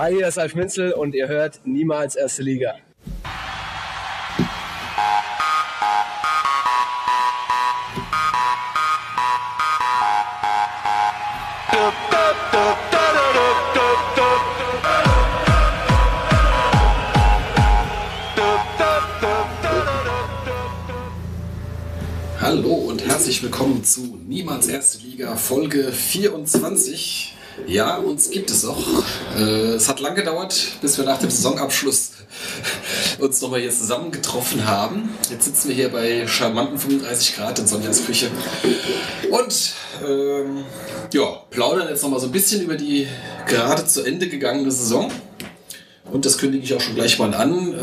Hi, hier ist Alf Mintzel und ihr hört Niemals Erste Liga. Hallo und herzlich willkommen zu Niemals Erste Liga Folge 24. Ja, uns gibt es auch. Es hat lang gedauert, bis wir nach dem Saisonabschluss uns nochmal hier zusammengetroffen haben. Jetzt sitzen wir hier bei charmanten 35 Grad in Sonjas Küche und plaudern jetzt nochmal so ein bisschen über die gerade zu Ende gegangene Saison. Und das kündige ich auch schon gleich mal an.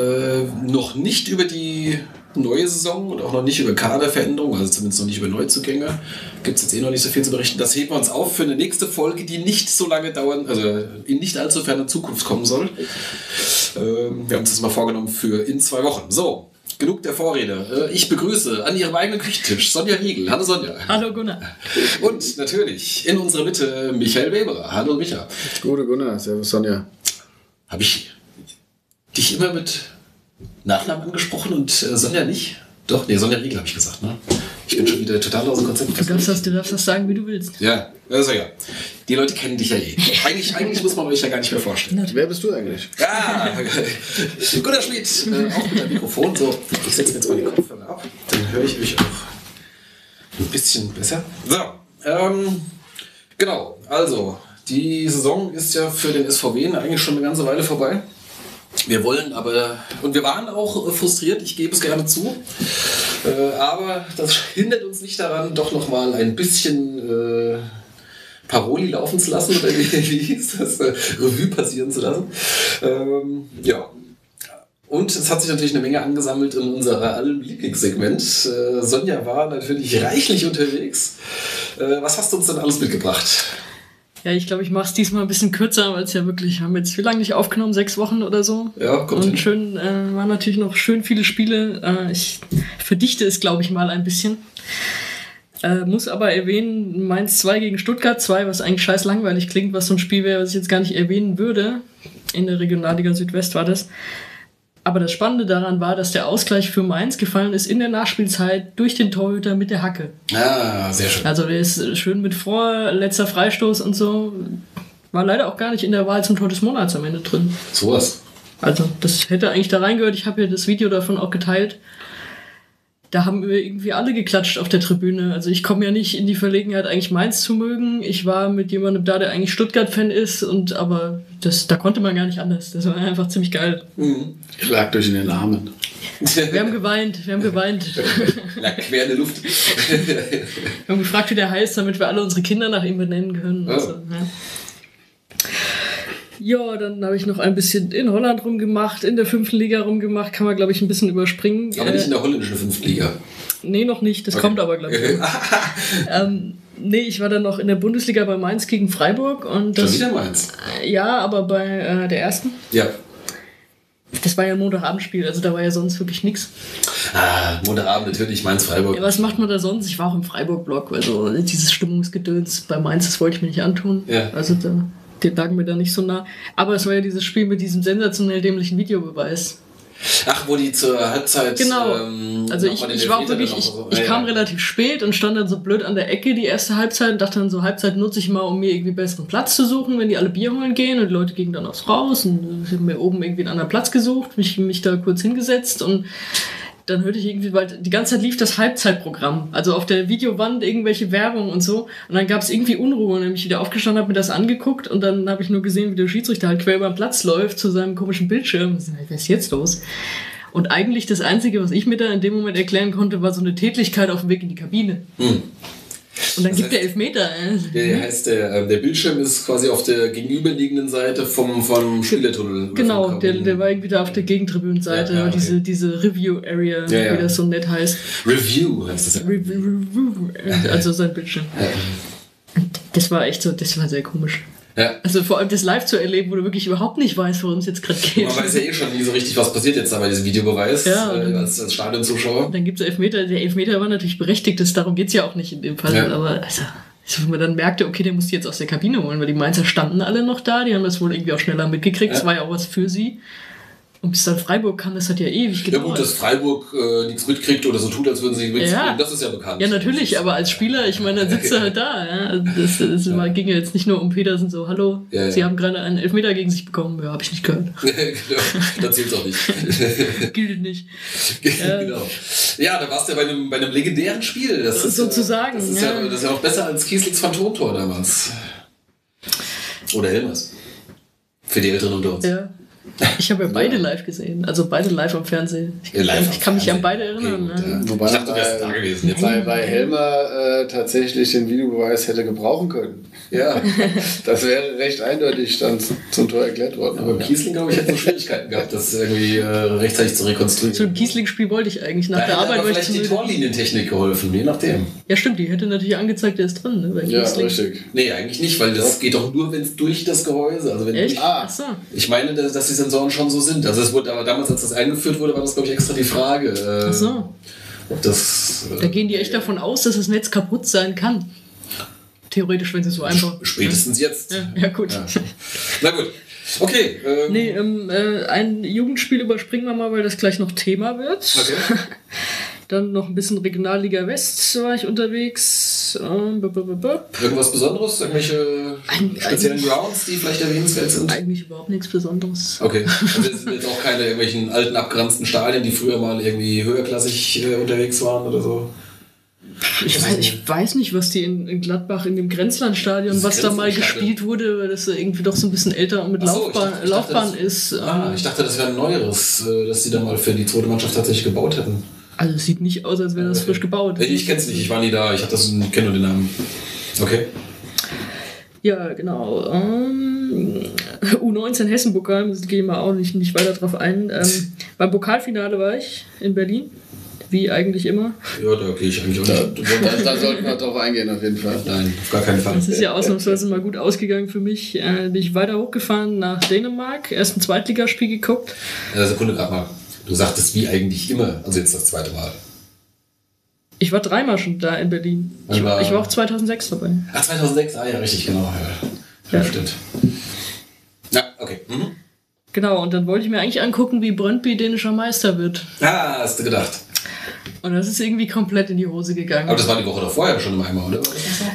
Noch nicht über die neue Saison und auch noch nicht über Kaderveränderungen, also zumindest noch nicht über Neuzugänge. Gibt es jetzt eh noch nicht so viel zu berichten. Das heben wir uns auf für eine nächste Folge, die nicht so lange dauern, also in nicht allzu ferner Zukunft kommen soll. Wir haben uns das mal vorgenommen für in 2 Wochen. So, genug der Vorrede. Ich begrüße an ihrem eigenen Küchentisch Sonja Riegel. Hallo Sonja. Hallo Gunnar. Und natürlich in unserer Mitte Michael Weber. Hallo Micha. Gute Gunnar, servus Sonja. Habe ich dich immer mit Nachnamen angesprochen und Sonja nicht? Doch, nee, Sonja Riegel habe ich gesagt, ne? Ich bin schon wieder total aus dem Konzept. Du darfst das sagen, wie du willst. Ja, also ja. Die Leute kennen dich ja eh. Eigentlich muss man euch ja gar nicht mehr vorstellen. Wer bist du eigentlich? Ja, Gunnar Schmidt, auch mit dem Mikrofon. So, ich setze mir jetzt mal die Kopfhörer ab, dann höre ich euch auch ein bisschen besser. So, genau, also die Saison ist ja für den SVW eigentlich schon eine ganze Weile vorbei. Wir wollen aber, und wir waren auch frustriert, ich gebe es gerne zu, aber das hindert uns nicht daran, doch nochmal ein bisschen Paroli laufen zu lassen, oder wie hieß das, Revue passieren zu lassen. Und es hat sich natürlich eine Menge angesammelt in unserer allem Lieblingssegment. Sonja war natürlich reichlich unterwegs. Was hast du uns denn alles mitgebracht? Ja, ich glaube, ich mache es diesmal ein bisschen kürzer, weil es ja wirklich, haben wir jetzt wie lange nicht aufgenommen, 6 Wochen oder so. Ja, kommt hin. Und schön, waren natürlich noch schön viele Spiele. Ich verdichte es, glaube ich, mal ein bisschen. Muss aber erwähnen, Mainz 2 gegen Stuttgart 2, was eigentlich scheiß langweilig klingt, was so ein Spiel wäre, was ich jetzt gar nicht erwähnen würde. In der Regionalliga Südwest war das. Aber das Spannende daran war, dass der Ausgleich für Mainz gefallen ist in der Nachspielzeit durch den Torhüter mit der Hacke. Ah, sehr schön. Also der ist schön mit vorletzter Freistoß und so. War leider auch gar nicht in der Wahl zum Tor des Monats am Ende drin. So was. Also das hätte eigentlich da reingehört. Ich habe ja das Video davon auch geteilt. Da haben wir irgendwie alle geklatscht auf der Tribüne. Also ich komme ja nicht in die Verlegenheit, eigentlich Mainz zu mögen. Ich war mit jemandem da, der eigentlich Stuttgart-Fan ist, aber da konnte man gar nicht anders. Das war einfach ziemlich geil. Mhm. Schlagt euch in den Armen. Wir haben geweint. Lag quer in der Luft. Wir haben gefragt, wie der heißt, damit wir alle unsere Kinder nach ihm benennen können. Oh. Also, ja. Ja, dann habe ich noch ein bisschen in Holland rumgemacht, in der 5. Liga rumgemacht, kann man, glaube ich, ein bisschen überspringen. Aber nicht in der holländischen 5. Liga? Nee, noch nicht, das okay. Kommt aber, glaube ich. Nee, ich war dann noch in der Bundesliga bei Mainz gegen Freiburg. Und das wieder Mainz? Ja, aber bei der ersten. Ja. Das war ja ein Montagabendspiel, also da war ja sonst wirklich nichts. Ah, Montagabend natürlich, Mainz-Freiburg. Ja, was macht man da sonst? Ich war auch im Freiburg-Blog, also dieses Stimmungsgedöns bei Mainz, das wollte ich mir nicht antun. Ja. Also da... Die lagen mir da nicht so nah. Aber es war ja dieses Spiel mit diesem sensationell dämlichen Videobeweis. Ach, wo die zur Halbzeit... Genau. Also ich war wirklich... Ich kam relativ spät und stand dann so blöd an der Ecke die erste Halbzeit und dachte dann so, Halbzeit nutze ich mal, um mir irgendwie besseren Platz zu suchen, wenn die alle Bier holen gehen. Und die Leute gingen dann aufs Raus und haben mir oben irgendwie einen anderen Platz gesucht, mich da kurz hingesetzt und... Dann hörte ich irgendwie, weil die ganze Zeit lief das Halbzeitprogramm. Also auf der Videowand irgendwelche Werbung und so. Und dann gab es irgendwie Unruhe. Und dann bin ich wieder aufgestanden, habe mir das angeguckt. Und dann habe ich nur gesehen, wie der Schiedsrichter halt quer über den Platz läuft zu seinem komischen Bildschirm. Was ist jetzt los? Und eigentlich das Einzige, was ich mir da in dem Moment erklären konnte, war so eine Tätlichkeit auf dem Weg in die Kabine. Hm. Und dann das gibt heißt, der Elfmeter. Der heißt, der Bildschirm ist quasi auf der gegenüberliegenden Seite vom Spielertunnel. Genau, der war irgendwie da auf der Gegentribünenseite. Ja, okay. Diese Review-Area, ja, wie das so nett heißt. Review heißt das ja. Review, also sein Bildschirm. Ja. Das war echt so, das war sehr komisch. Ja. Also vor allem das live zu erleben, wo du wirklich überhaupt nicht weißt, worum es jetzt gerade geht. Man weiß ja eh schon nie so richtig, was passiert jetzt da bei diesem Videobeweis, ja, als Stadionzuschauer. Dann gibt es Elfmeter. Der Elfmeter war natürlich berechtigt, darum geht es ja auch nicht in dem Fall. Ja. Aber also, Wo man dann merkte, okay, den musst du jetzt aus der Kabine holen, weil die Mainzer standen alle noch da, die haben das wohl irgendwie auch schneller mitgekriegt, es war ja auch was für sie. Und bis dann Freiburg kam, das hat ja ewig gedauert. Ja gut, dass Freiburg nichts mitkriegt oder so tut, als würden sie nichts kriegen, das ist ja bekannt. Ja natürlich, aber als Spieler, ich meine, dann sitzt er halt da. Ja. Das ging ja jetzt nicht nur um Petersen, so, hallo, sie haben gerade einen Elfmeter gegen sich bekommen. Ja, habe ich nicht gehört. Genau, das zählt auch nicht. Gilt nicht. Genau. Ja, da warst du ja bei einem legendären Spiel. Das ist, sozusagen. Das ist ja noch besser als Kieslings Phantomtor damals. Oder Helmers. Für die Älteren unter uns. Ja. Ich habe ja beide live gesehen, also beide live am Fernsehen. Ich kann mich an beide erinnern. Okay, gut, ja. Wobei ich dachte, du wärst da gewesen. Jetzt. Bei Helmer tatsächlich den Videobeweis hätte gebrauchen können. Ja, das wäre recht eindeutig dann zum Tor erklärt worden. Aber Kiesling, glaube ich, hätte so Schwierigkeiten gehabt, das irgendwie rechtzeitig zu rekonstruieren. Zum Kiesling-Spiel wollte ich eigentlich nach der Arbeit. Vielleicht die Torlinientechnik geholfen, je nachdem. Ja, stimmt, die hätte natürlich angezeigt, der ist drin. Ne, bei Kiesling. Richtig. Nee, eigentlich nicht, weil das geht doch nur, wenn es durch das Gehäuse. Also wenn echt? Ach so. Ich meine, dass die Sensoren schon so sind. Also es wurde aber damals, als das eingeführt wurde, war das, glaube ich, extra die Frage. Ach so. Da gehen die echt davon aus, dass das Netz kaputt sein kann. Theoretisch, wenn sie so einfach... Spätestens jetzt. Ja gut. Ja. Na gut. Okay. Ein Jugendspiel überspringen wir mal, weil das gleich noch Thema wird. Okay. Dann noch ein bisschen Regionalliga West war ich unterwegs. Irgendwas Besonderes? Irgendwelche speziellen Grounds, die vielleicht erwähnenswert sind? Eigentlich überhaupt nichts Besonderes. Okay. Also es sind jetzt auch keine irgendwelchen alten, abgeranzten Stadien, die früher mal irgendwie höherklassig unterwegs waren oder so? Ich weiß nicht, was die in Gladbach in dem Grenzlandstadion, was da mal gespielt wurde, weil das irgendwie doch so ein bisschen älter und mit Laufbahn ist. Ich dachte, das wäre ein neueres, dass die da mal für die zweite Mannschaft tatsächlich gebaut hätten. Also es sieht nicht aus, als wäre das frisch gebaut. Ich kenne es nicht, ich war nie da, ich kenne nur den Namen. Okay. Ja, genau. U19 Hessen-Pokal, da gehen wir auch nicht weiter drauf ein. Beim Pokalfinale war ich in Berlin. Wie eigentlich immer. Ja, da gehe ich eigentlich auch nicht. Da sollten wir drauf eingehen, auf jeden Fall. Nein, auf gar keinen Fall. Das ist ja ausnahmsweise mal gut ausgegangen für mich. Bin ich weiter hochgefahren nach Dänemark, erst ein Zweitligaspiel geguckt. Sekunde, gerade mal. Du sagtest wie eigentlich immer, also jetzt das zweite Mal. Ich war dreimal schon da in Berlin. Ich war auch 2006 dabei. Ach, 2006? Ah ja, richtig, genau. Ja, stimmt. Ja, okay. Mhm. Genau, und dann wollte ich mir eigentlich angucken, wie Brøndby dänischer Meister wird. Ah, hast du gedacht. Und das ist irgendwie komplett in die Hose gegangen. Aber das war die Woche davor ja schon im Eimer, oder?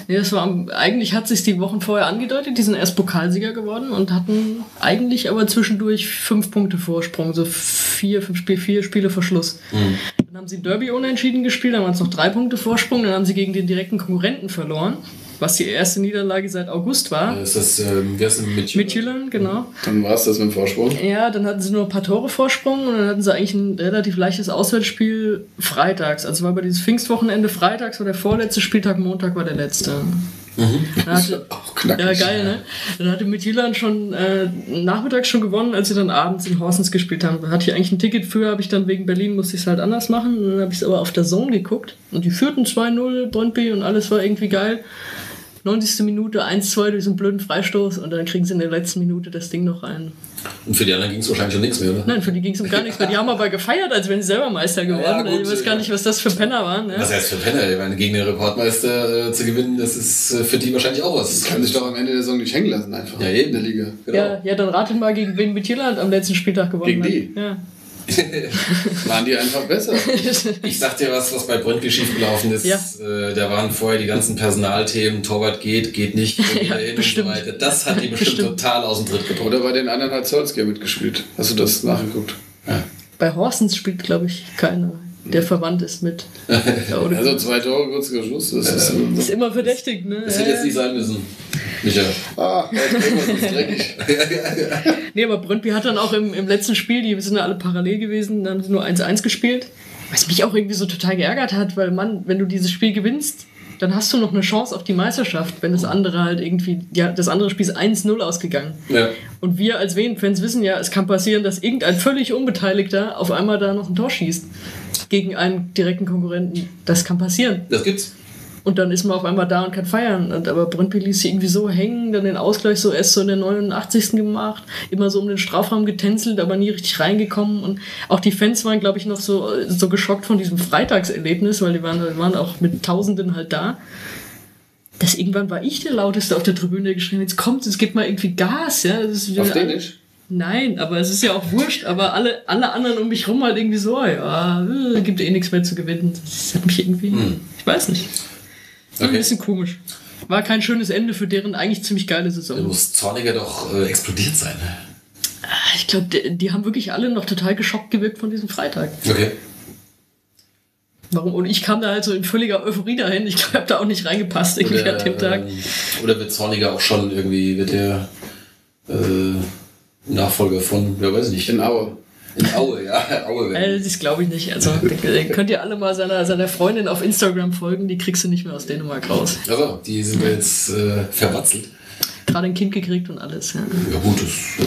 Nee, eigentlich hat sich die Wochen vorher angedeutet. Die sind erst Pokalsieger geworden und hatten eigentlich aber zwischendurch 5 Punkte Vorsprung. So 4 Spiele vor Schluss. Mhm. Dann haben sie ein Derby unentschieden gespielt, dann waren es noch 3 Punkte Vorsprung. Dann haben sie gegen den direkten Konkurrenten verloren, was die erste Niederlage seit August war. Ist das, wer ist denn mit Jüllern, genau. Dann war es das mit dem Vorsprung. Ja, dann hatten sie nur ein paar Tore Vorsprung und dann hatten sie eigentlich ein relativ leichtes Auswärtsspiel freitags. Also war bei dieses Pfingstwochenende freitags war der vorletzte Spieltag, Montag war der letzte. Mhm. Auch knackig. Ja, geil, ne? Dann hatte Midtjylland schon nachmittags schon gewonnen, als sie dann abends in Horsens gespielt haben. Da hatte ich eigentlich ein Ticket für, habe ich dann wegen Berlin, musste ich es halt anders machen. Und dann habe ich es aber auf der Zone geguckt und die führten 2-0, Brøndby und alles war irgendwie geil. 90. Minute 1-2 durch so einen blöden Freistoß und dann kriegen sie in der letzten Minute das Ding noch rein. Und für die anderen ging es wahrscheinlich um nichts mehr, oder? Nein, für die ging es um gar nichts mehr. Die haben aber gefeiert, als wären sie selber Meister geworden. Ja, gut, ich weiß gar nicht, was das für Penner waren. Ne? Was heißt für Penner? Ich meine, gegen den Rekordmeister zu gewinnen, das ist für die wahrscheinlich auch was. Das kann sich doch am Ende der Saison nicht hängen lassen einfach. Ja, eben in der Liga. Genau. Ja, dann ratet mal, gegen wen Midtjylland am letzten Spieltag gewonnen hat. Gegen die? Ja. Waren die einfach besser. Ich sag dir was bei Brøndby schiefgelaufen ist. Ja. Da waren vorher die ganzen Personalthemen, Torwart geht nicht, ja, hin und so weiter. Das hat die bestimmt total aus dem Tritt gebracht. Oder bei den anderen hat Solskjaer mitgespielt. Hast du das nachgeguckt? Ja. Bei Horsens spielt, glaube ich, keiner, der verwandt ist mit. Also 2 Tore kurz geschossen. Das ist immer verdächtig, ne? Das hätte jetzt nicht sein müssen. Michael. Ah, das ist dreckig. Nee, aber Brøndby hat dann auch im letzten Spiel, die sind ja alle parallel gewesen, dann haben sie nur 1-1 gespielt. Was mich auch irgendwie so total geärgert hat, weil Mann, wenn du dieses Spiel gewinnst, dann hast du noch eine Chance auf die Meisterschaft, wenn das andere halt irgendwie, ja, das andere Spiel ist 1-0 ausgegangen. Ja. Und wir als Fans wissen ja, es kann passieren, dass irgendein völlig Unbeteiligter auf einmal da noch ein Tor schießt. Gegen einen direkten Konkurrenten. Das kann passieren. Das gibt's. Und dann ist man auf einmal da und kann feiern. Aber Brøndby ließ sie irgendwie so hängen, dann den Ausgleich so erst so in der 89. gemacht, immer so um den Strafraum getänzelt, aber nie richtig reingekommen. Und auch die Fans waren, glaube ich, noch so geschockt von diesem Freitagserlebnis, weil die waren auch mit Tausenden halt da. dass irgendwann war ich der Lauteste auf der Tribüne, der geschrieben hat, jetzt kommt's, jetzt gibt mal irgendwie Gas. Ja? Das ist auf Dänisch? Nein, aber es ist ja auch wurscht, aber alle anderen um mich rum halt irgendwie so, ja, gibt eh nichts mehr zu gewinnen. Das hat mich irgendwie, ich weiß nicht, ein bisschen komisch. War kein schönes Ende für deren eigentlich ziemlich geile Saison. Da muss Zorniger doch explodiert sein. Ich glaube, die haben wirklich alle noch total geschockt gewirkt von diesem Freitag. Okay. Warum? Und ich kam da halt so in völliger Euphorie dahin. Ich glaube, ich habe da auch nicht reingepasst irgendwie an dem Tag. Oder wird Zorniger auch schon irgendwie, wird der Nachfolger von, wer weiß nicht, in Aue. In Aue, ja. Aue werden. Das glaube ich nicht. Also könnt ihr alle mal seiner Freundin auf Instagram folgen, die kriegst du nicht mehr aus Dänemark raus. Also, die sind wir jetzt verwatzelt. Gerade ein Kind gekriegt und alles. Ja, ja gut,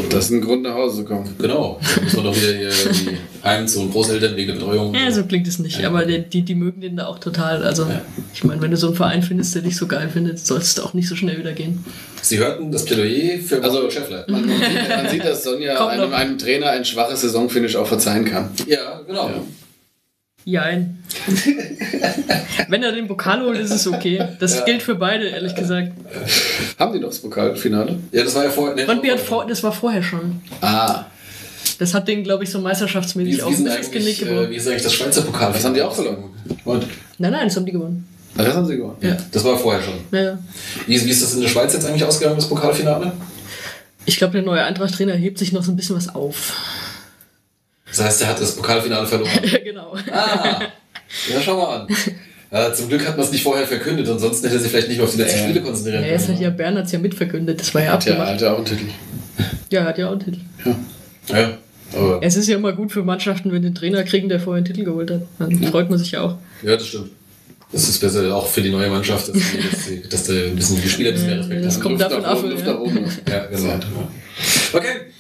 das ist ein Grund nach Hause zu kommen. Genau, da muss man doch wieder hier die Heims- und Großeltern wegen der Betreuung. Ja, so klingt es nicht, aber die mögen den da auch total. Also ich meine, wenn du so einen Verein findest, der dich so geil findet, sollst du auch nicht so schnell wieder gehen. Sie hörten das Plädoyer für Schäffler. Man sieht, dass Sonja einem Trainer ein schwaches Saisonfinish auch verzeihen kann. Ja, genau. Ja. Jein. Wenn er den Pokal holt, ist es okay. Das gilt für beide, ehrlich gesagt. Haben die noch das Pokalfinale? Ja, das war ja vorher. Nee, Brøndby das war vorher schon. Ah. Das hat denen, glaube ich, so meisterschaftsmäßig auch ein bisschen Genick gewonnen. Wie ist eigentlich das Schweizer Pokal? Das haben die auch verloren. Und? Nein, das haben die gewonnen. Ah, das haben sie gewonnen? Ja. Das war vorher schon. Ja. Wie ist das in der Schweiz jetzt eigentlich ausgegangen, das Pokalfinale? Ich glaube, der neue Eintracht-Trainer hebt sich noch so ein bisschen was auf. Das heißt, er hat das Pokalfinale verloren. Genau. Ah, ja, schau mal an. Ja, zum Glück hat man es nicht vorher verkündet, ansonsten hätte er sich vielleicht nicht auf die letzten Spiele konzentrieren können. Es hat ja Bern hat es ja mitverkündet, das war ja abgemacht. Ja, hat ja auch einen Titel. Ja, hat ja auch einen Titel. Ja. Aber es ist ja immer gut für Mannschaften, wenn den Trainer kriegen, der vorher einen Titel geholt hat. Dann freut man sich ja auch. Ja, das stimmt. Das ist besser auch für die neue Mannschaft, dass da ein bisschen die Spieler ein bisschen mehr Respekt haben. Das kommt davon ab. Ja, genau. Okay.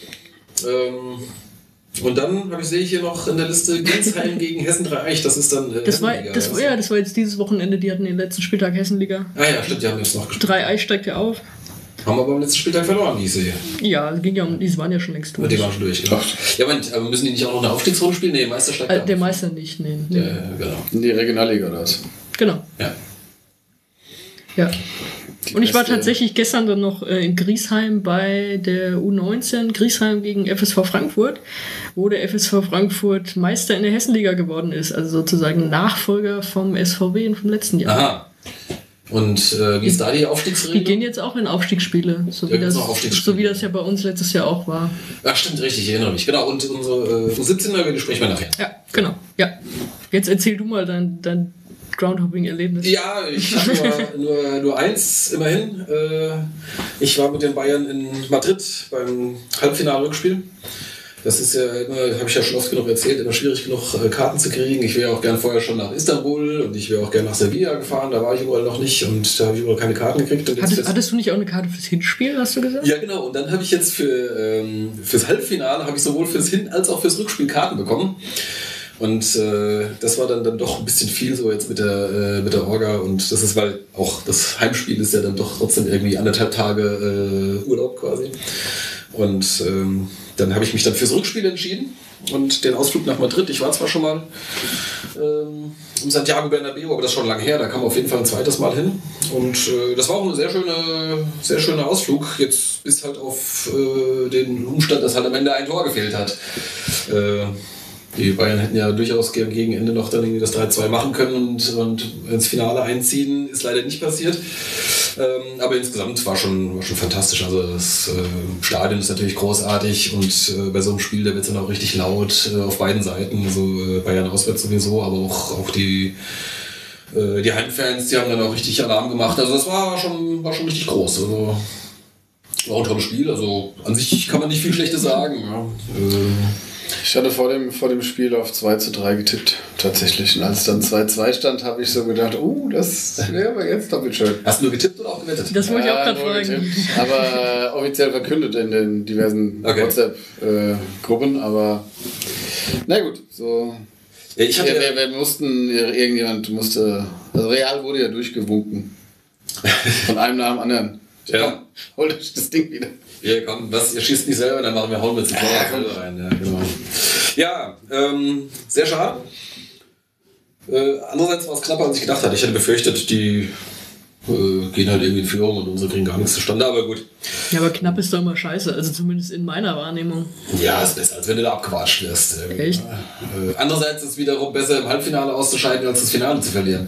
Und dann sehe ich hier noch in der Liste Ginsheim gegen Hessen 3-Eich, das ist dann Hessenliga. Das war jetzt dieses Wochenende, die hatten den letzten Spieltag Hessenliga. Ah ja, stimmt, die haben jetzt noch gespielt. 3-Eich steigt ja auf. Haben aber am letzten Spieltag verloren, wie ich sehe. Ja, die waren ja schon längst durch. Die waren schon durch, genau. Ja, aber müssen die nicht auch noch eine Aufstiegsrunde spielen? Nee, der Meister steigt auf. Der Meister nicht, nee. Genau. In die Regionalliga oder was? Genau. Ja. Und ich war tatsächlich gestern dann noch in Griesheim bei der U19, Griesheim gegen FSV Frankfurt, wo der FSV Frankfurt Meister in der Hessenliga geworden ist, also sozusagen Nachfolger vom SVW vom letzten Jahr. Aha. Und wie ist da die Aufstiegsregel? Die gehen jetzt auch in Aufstiegsspiele, so wie das ja bei uns letztes Jahr auch war. Ach stimmt, richtig, ich erinnere mich. Genau, und unsere U17er sprechen wir nachher. Ja, genau. Ja. Jetzt erzähl du mal dein Groundhopping-Erlebnis. Ja, ich habe nur eins, immerhin. Ich war mit den Bayern in Madrid beim Halbfinale-Rückspiel. Das ist ja immer, habe ich ja schon oft genug erzählt, immer schwierig genug Karten zu kriegen. Ich wäre auch gern vorher schon nach Istanbul und ich wäre auch gern nach Sevilla gefahren. Da war ich überall noch nicht und da habe ich überall keine Karten gekriegt. Und hattest du nicht auch eine Karte fürs Hinspiel, hast du gesagt? Ja, genau. Und dann habe ich jetzt fürs Halbfinale, habe ich sowohl fürs Hin- als auch fürs Rückspiel Karten bekommen. Und das war dann doch ein bisschen viel so jetzt mit der Orga und das ist, weil auch das Heimspiel ist ja dann doch trotzdem irgendwie 1,5 Tage Urlaub quasi. Und dann habe ich mich dann fürs Rückspiel entschieden und den Ausflug nach Madrid, ich war zwar schon mal im Santiago Bernabéu, aber das ist schon lange her, da kam man auf jeden Fall ein zweites Mal hin und das war auch ein sehr schöner Ausflug, jetzt bis halt auf den Umstand, dass halt am Ende ein Tor gefehlt hat. Die Bayern hätten ja durchaus gegen Ende noch dann irgendwie das 3-2 machen können und ins Finale einziehen, ist leider nicht passiert. Aber insgesamt war schon fantastisch. Also das Stadion ist natürlich großartig und bei so einem Spiel, da wird es dann auch richtig laut auf beiden Seiten. Also Bayern auswärts sowieso, aber auch die Heimfans, die haben dann auch richtig Alarm gemacht. Also das war schon richtig groß. Also war ein tolles Spiel. Also an sich kann man nicht viel Schlechtes sagen. Ja. Ich hatte vor dem Spiel auf 2:3 getippt, tatsächlich. Und als dann 2:2 stand, habe ich so gedacht, das wäre aber jetzt doppelt schön. Hast du nur getippt oder auch gewettet? Das wollte ich auch gerade fragen. Aber offiziell verkündet in den diversen WhatsApp-Gruppen, aber na gut, so. Ja, irgendjemand musste, also Real wurde ja durchgewunken. Von einem nach dem anderen. Ja. Komm, hol das Ding wieder. Ja, komm, ihr schießt nicht selber, dann machen wir Horn mit zum Torwart rein. Ja, genau. Sehr schade. Andererseits war es knapper, als ich gedacht hatte. Ich hatte befürchtet, die gehen halt irgendwie in Führung und unsere kriegen gar nichts zustande, aber gut. Ja, aber knapp ist doch immer scheiße, also zumindest in meiner Wahrnehmung. Ja, ist besser, als wenn du da abgewatscht wirst. Echt? Andererseits ist es wiederum besser, im Halbfinale auszuscheiden, als das Finale zu verlieren.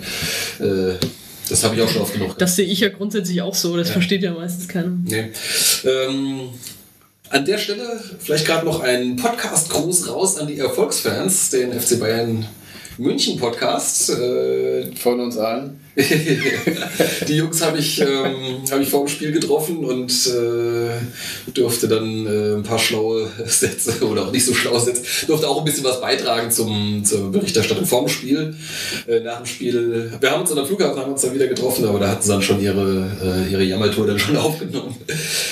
Das habe ich auch schon oft genug. Das sehe ich ja grundsätzlich auch so, das versteht ja meistens keiner. Nee. An der Stelle vielleicht gerade noch ein Podcast-Gruß raus an die Erfolgsfans, den FC Bayern München Podcast. Von uns allen. Die Jungs habe ich vor dem Spiel getroffen und durfte dann ein paar schlaue Sätze oder auch nicht so schlaue Sätze, durfte auch ein bisschen was beitragen zur Berichterstattung vor dem Spiel. Nach dem Spiel, wir haben uns an der Flughafen dann wieder getroffen, aber da hatten sie dann schon ihre Jammertour dann schon aufgenommen.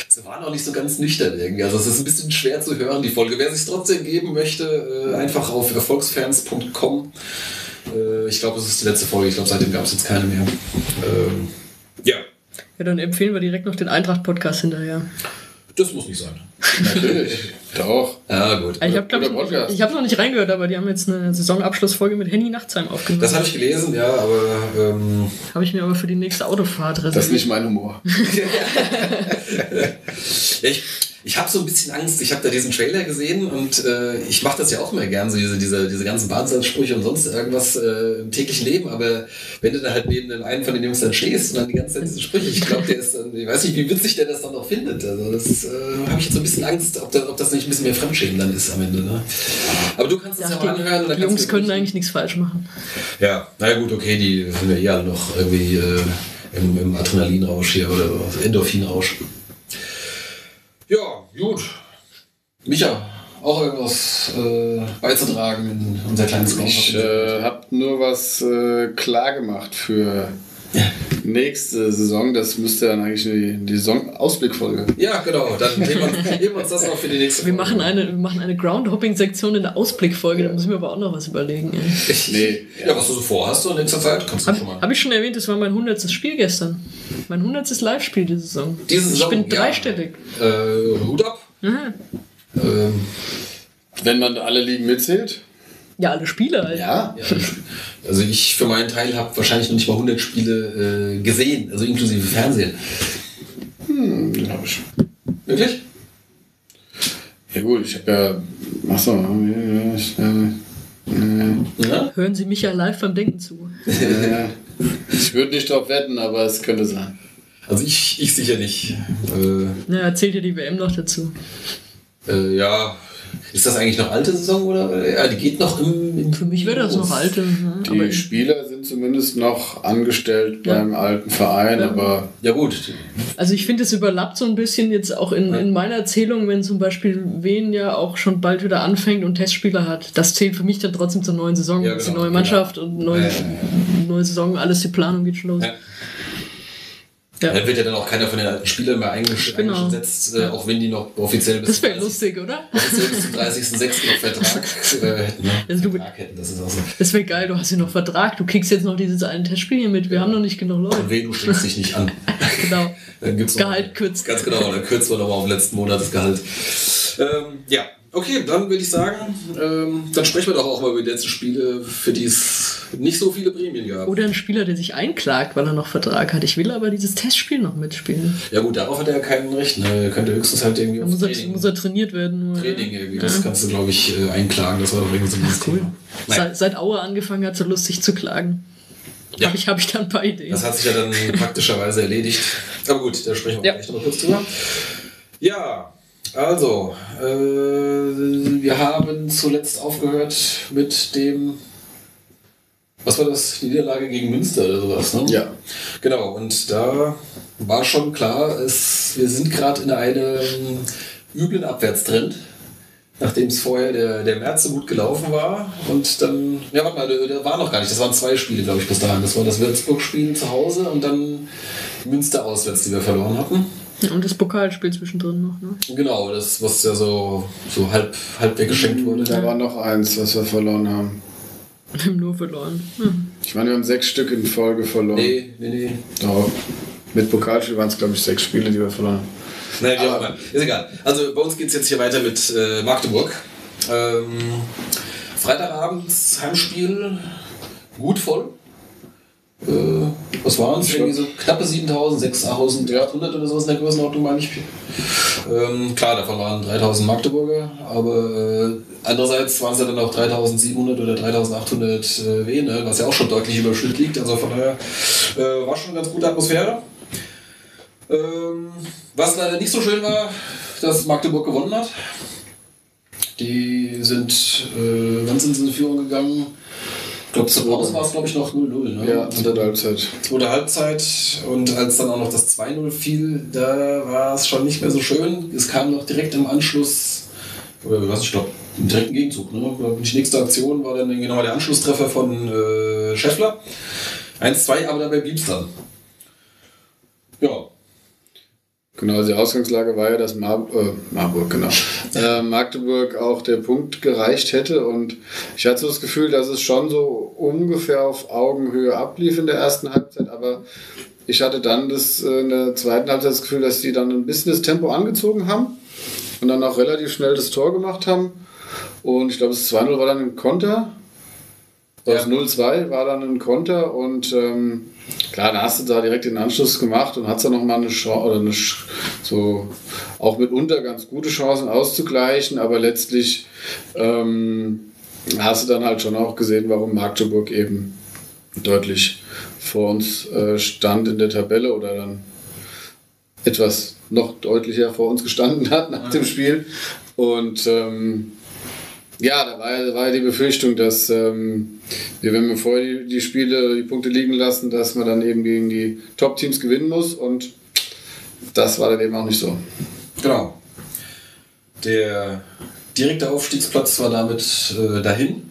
Sie waren auch nicht so ganz nüchtern irgendwie, also es ist ein bisschen schwer zu hören, die Folge. Wer sich trotzdem geben möchte, einfach auf erfolgsfans.com. Ich glaube, es ist die letzte Folge. Ich glaube, seitdem gab es jetzt keine mehr. Ja, dann empfehlen wir direkt noch den Eintracht-Podcast hinterher. Das muss nicht sein. Natürlich. Doch. Ja, gut. Also ich habe noch nicht reingehört, aber die haben jetzt eine Saisonabschlussfolge mit Henny Nachtsheim aufgenommen. Das habe ich gelesen, ja, aber... habe ich mir aber für die nächste Autofahrt reserviert. Das ist nicht mein Humor. Ich habe so ein bisschen Angst, ich habe da diesen Trailer gesehen und ich mache das ja auch mal gern, so diese ganzen Wahnsinnssprüche und sonst irgendwas im täglichen Leben, aber wenn du dann halt neben dem einen von den Jungs dann stehst und dann die ganze Zeit diese Sprüche, ich glaube, der ist dann, ich weiß nicht, wie witzig der das dann noch findet, also das habe ich jetzt so ein bisschen Angst, ob das nicht ein bisschen mehr Fremdschämen dann ist am Ende, ne? Aber du kannst es ja mal anhören. Oder die Jungs können eigentlich nichts falsch machen. Ja, naja gut, okay, die sind ja alle noch irgendwie im Adrenalinrausch hier oder Endorphinrausch. Ja, gut. Micha, auch irgendwas beizutragen in unser kleines Konto? Ich habe nur was klar gemacht für nächste Saison. Das müsste dann eigentlich die Saisonausblickfolge. Ja, genau. Dann nehmen wir uns das auch für die nächste Folge. Wir machen eine Groundhopping-Sektion in der Ausblickfolge. Ja. Da muss ich mir aber auch noch was überlegen. Nee. Ja, was du so vorhast in nächster Zeit, kannst du schon mal. Habe ich schon erwähnt, das war mein 100. Spiel gestern. Mein 100. Live-Spiel diese Saison. Ich bin dreistellig. Hut ab. Mhm. Wenn man alle Ligen mitzählt? Ja, alle Spiele halt. Ja. Also ich für meinen Teil habe wahrscheinlich noch nicht mal 100 Spiele gesehen, also inklusive Fernsehen. Glaube ich. Wirklich? Ja gut, ich habe ja... Achso. Ja? Hören Sie mich ja live beim Denken zu. Ich würde nicht drauf wetten, aber es könnte sein. Also ich sicher nicht. Naja, zählt ja die WM noch dazu. Ja... Ist das eigentlich noch alte Saison oder? Ja, die geht noch im Für mich wäre das noch alte. Ne? Die Spieler sind zumindest noch angestellt beim alten Verein, aber ja gut. Also ich finde, es überlappt so ein bisschen jetzt auch in meiner Zählung, wenn zum Beispiel Wien ja auch schon bald wieder anfängt und Testspieler hat. Das zählt für mich dann trotzdem zur neuen Saison. Ja, genau, die neue Mannschaft und neue Saison, alles, die Planung geht schon los. Ja. Ja. Da wird ja dann auch keiner von den alten Spielern mehr eingesetzt, auch wenn die noch offiziell bis zum 30.06. noch Vertrag hätten. Das ist auch so. Das wäre geil, du hast hier noch Vertrag, du kriegst jetzt noch dieses eine Testspiel hier mit, wir haben noch nicht genug Leute. Und wen, du schlägst dich nicht an. Genau. Dann gibt's Gehalt kürzt. Ganz genau, dann kürzen wir nochmal auf den letzten Monat das Gehalt. Ja, okay, dann würde ich sagen, dann sprechen wir doch auch mal über die letzten Spiele, für die es nicht so viele Prämien gab. Oder ein Spieler, der sich einklagt, weil er noch Vertrag hat. Ich will aber dieses Testspiel noch mitspielen. Ja gut, darauf hat er ja keinen Recht. Ne? Er könnte höchstens halt irgendwie muss er trainiert werden. Nur, Training irgendwie, das kannst du glaube ich einklagen. Das war doch irgendwie so ein cool. Seit Aue angefangen hat, so lustig zu klagen. Ja. Habe ich da ein paar Ideen. Das hat sich ja dann praktischerweise erledigt. Aber gut, da sprechen wir gleich noch mal kurz drüber. Ja, also, wir haben zuletzt aufgehört mit dem... Was war das? Die Niederlage gegen Münster oder sowas, ne? Ja. Genau, und da war schon klar, wir sind gerade in einem üblen Abwärtstrend, nachdem es vorher der März so gut gelaufen war. Und dann, ja, warte mal, der war noch gar nicht. Das waren 2 Spiele, glaube ich, bis dahin. Das war das Würzburg-Spiel zu Hause und dann Münster auswärts, die wir verloren hatten. Und das Pokalspiel zwischendrin noch, ne? Genau, das, was ja so halb weggeschenkt wurde. Da war noch eins, was wir verloren haben. Wir haben nur verloren. Hm. Ich meine, wir haben 6 Stück in Folge verloren. Nee. Doch. Mit Pokalspiel waren es, glaube ich, 6 Spiele, die wir verloren haben. Naja, wie auch immer. Ist egal. Also bei uns geht es jetzt hier weiter mit Magdeburg. Freitagabends Heimspiel, gut voll. Was waren es? Irgendwie so knappe 7.000, 6.800 oder sowas in der Größenordnung, meine ich. Klar, davon waren 3.000 Magdeburger, aber andererseits waren es ja dann auch 3.700 oder 3.800 Wiener, was ja auch schon deutlich über Schnitt liegt. Also von daher war schon eine ganz gute Atmosphäre. Was leider nicht so schön war, dass Magdeburg gewonnen hat. Die sind ganz in Führung gegangen. Ich glaube, zur Pause war es, glaube ich, noch 0-0. Ne? Ja, zweite Halbzeit. Zweite Halbzeit. Und als dann auch noch das 2-0 fiel, da war es schon nicht mehr so schön. Es kam noch direkt im Anschluss, oder was, ich glaube, im direkten Gegenzug. Ne? Die nächste Aktion war dann genau der Anschlusstreffer von Schäffler. 1-2, aber dabei blieb es dann. Ja. Genau, also die Ausgangslage war ja, dass Magdeburg auch der Punkt gereicht hätte, und ich hatte so das Gefühl, dass es schon so ungefähr auf Augenhöhe ablief in der ersten Halbzeit, aber ich hatte dann in der zweiten Halbzeit das Gefühl, dass die dann ein bisschen das Tempo angezogen haben und dann auch relativ schnell das Tor gemacht haben, und ich glaube, das 2-0 war dann ein Konter. Das 0-2 war dann ein Konter, und klar, da hast du da direkt den Anschluss gemacht und hast dann nochmal eine Chance, oder so auch mitunter ganz gute Chancen auszugleichen, aber letztlich hast du dann halt schon auch gesehen, warum Magdeburg eben deutlich vor uns stand in der Tabelle, oder dann etwas noch deutlicher vor uns gestanden hat nach dem Spiel. Und ja, da war ja die Befürchtung, dass wenn wir vorher die Spiele, die Punkte liegen lassen, dass man dann eben gegen die Top-Teams gewinnen muss, und das war dann eben auch nicht so. Genau. Der direkte Aufstiegsplatz war damit dahin.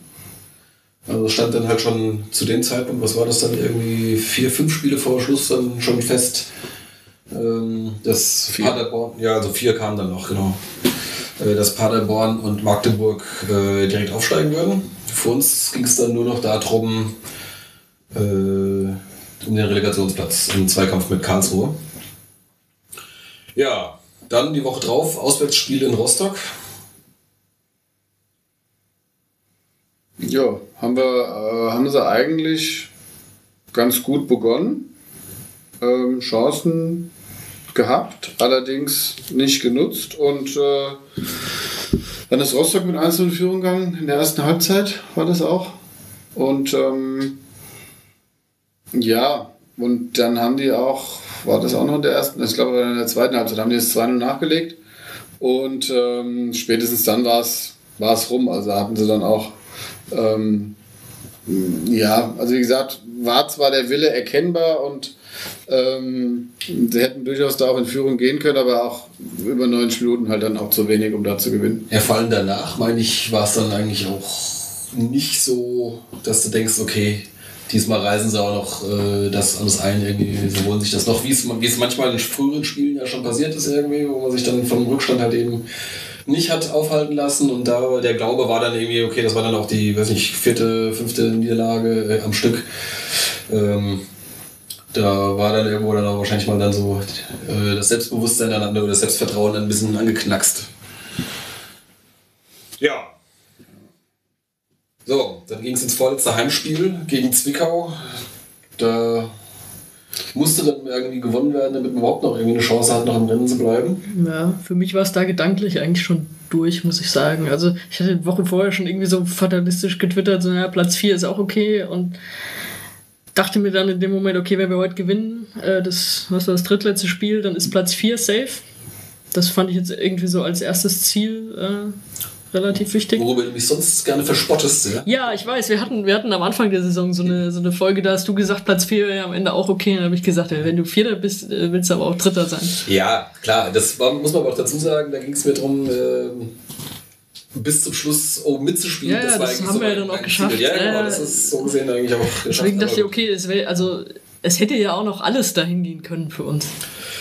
Also stand dann halt schon zu dem Zeitpunkt, was war das dann, irgendwie 4, 5 Spiele vor Schluss dann schon fest. Das 4. Paderborn, ja, also 4 kamen dann noch, genau. Dass Paderborn und Magdeburg direkt aufsteigen würden. Für uns ging es dann nur noch darum, um den Relegationsplatz im Zweikampf mit Karlsruhe. Ja, dann die Woche drauf, Auswärtsspiel in Rostock. Ja, haben sie eigentlich ganz gut begonnen. Chancen gehabt, allerdings nicht genutzt, und dann ist Rostock mit 1-0 in Führung gegangen, in der ersten Halbzeit war das auch, und ja, und dann haben die auch, war das auch noch in der ersten, ich glaube in der zweiten Halbzeit haben die das 2-0 nachgelegt, und spätestens dann war es rum, also hatten sie dann auch ja, also wie gesagt, war zwar der Wille erkennbar, und sie hätten durchaus da auch in Führung gehen können, aber auch über 90 Minuten halt dann auch zu wenig, um da zu gewinnen. Ja, vor allem danach, meine ich, war es dann eigentlich auch nicht so, dass du denkst, okay, diesmal reisen sie auch noch das alles ein, irgendwie, sie holen sich das noch, wie es manchmal in früheren Spielen ja schon passiert ist irgendwie, wo man sich dann vom Rückstand halt eben nicht hat aufhalten lassen, und da der Glaube war dann irgendwie, okay, das war dann auch die, weiß nicht, 4., 5. Niederlage am Stück. Da war dann irgendwo dann auch wahrscheinlich mal dann so das Selbstbewusstsein dann, oder das Selbstvertrauen dann ein bisschen angeknackst. Ja. So, dann ging es ins vorletzte Heimspiel gegen Zwickau. Da musste dann irgendwie gewonnen werden, damit man überhaupt noch irgendwie eine Chance hat, noch im Rennen zu bleiben. Ja, für mich war es da gedanklich eigentlich schon durch, muss ich sagen. Also ich hatte die Woche vorher schon irgendwie so fatalistisch getwittert, so naja, Platz 4 ist auch okay, und dachte mir dann in dem Moment, okay, wenn wir heute gewinnen, das drittletzte Spiel, dann ist Platz 4 safe. Das fand ich jetzt irgendwie so als erstes Ziel relativ wichtig. Worüber du mich sonst gerne verspottest, ja? Ja, ich weiß, wir hatten am Anfang der Saison so eine Folge, da hast du gesagt, Platz 4 wäre am Ende auch okay. Und dann habe ich gesagt, wenn du Vierter bist, willst du aber auch Dritter sein. Ja, klar, das war, muss man aber auch dazu sagen, da ging es mir darum, bis zum Schluss oben mitzuspielen. Ja, das haben wir ja dann auch geschafft. Ja, genau, das ist so gesehen eigentlich auch geschafft. Deswegen dachte ich, okay, es hätte ja auch noch alles dahin gehen können für uns.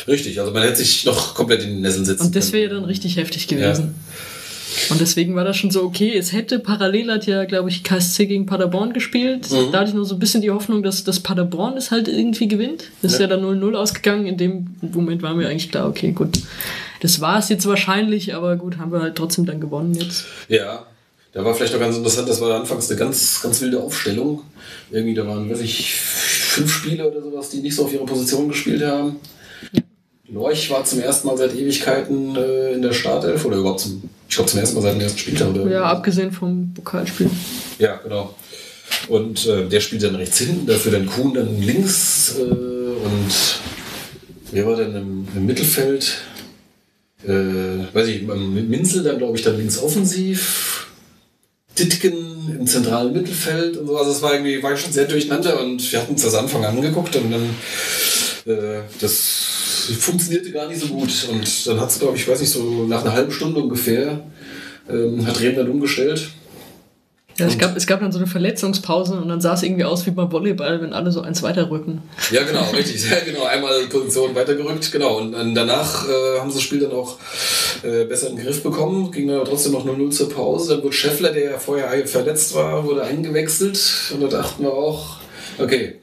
Richtig, also man hätte sich noch komplett in den Nesseln sitzen können. Und das wäre ja dann richtig heftig gewesen. Ja. Und deswegen war das schon so, okay, es hätte parallel hat ja, glaube ich, KSC gegen Paderborn gespielt. Mhm. Da hatte ich noch so ein bisschen die Hoffnung, dass Paderborn es halt irgendwie gewinnt. Das ist ja dann 0-0 ausgegangen. In dem Moment war mir eigentlich klar, okay, gut. Das war es jetzt wahrscheinlich, aber gut, haben wir halt trotzdem dann gewonnen jetzt. Ja, da war vielleicht noch ganz interessant, das war anfangs eine ganz, ganz wilde Aufstellung. Irgendwie, da waren, weiß ich, 5 Spiele oder sowas, die nicht so auf ihre Position gespielt haben. Lorch war zum ersten Mal seit Ewigkeiten in der Startelf oder überhaupt zum ersten Mal seit dem ersten Spieltag. Ja, abgesehen vom Pokalspiel. Ja, genau. Und der spielt dann rechts hinten, dafür dann Kuhn dann links und wer war dann im Mittelfeld? Weiß ich, Mintzel dann, glaube ich, dann links offensiv, Dittgen im zentralen Mittelfeld und so. Also es war schon sehr durcheinander und wir hatten uns das Anfang angeguckt und dann das funktionierte gar nicht so gut. Und dann hat es, glaube ich, weiß nicht, so nach einer halben Stunde ungefähr hat Bremen dann umgestellt. Ja, es gab dann so eine Verletzungspause und dann sah es irgendwie aus wie beim Volleyball, wenn alle so eins weiterrücken. Ja, genau, richtig. Ja, genau. Einmal Position weitergerückt, genau. Und dann danach haben sie das Spiel dann auch besser in den Griff bekommen, ging dann aber trotzdem noch 0-0 zur Pause. Dann wurde Schäffler, der ja vorher verletzt war, wurde eingewechselt und da dachten wir auch, okay,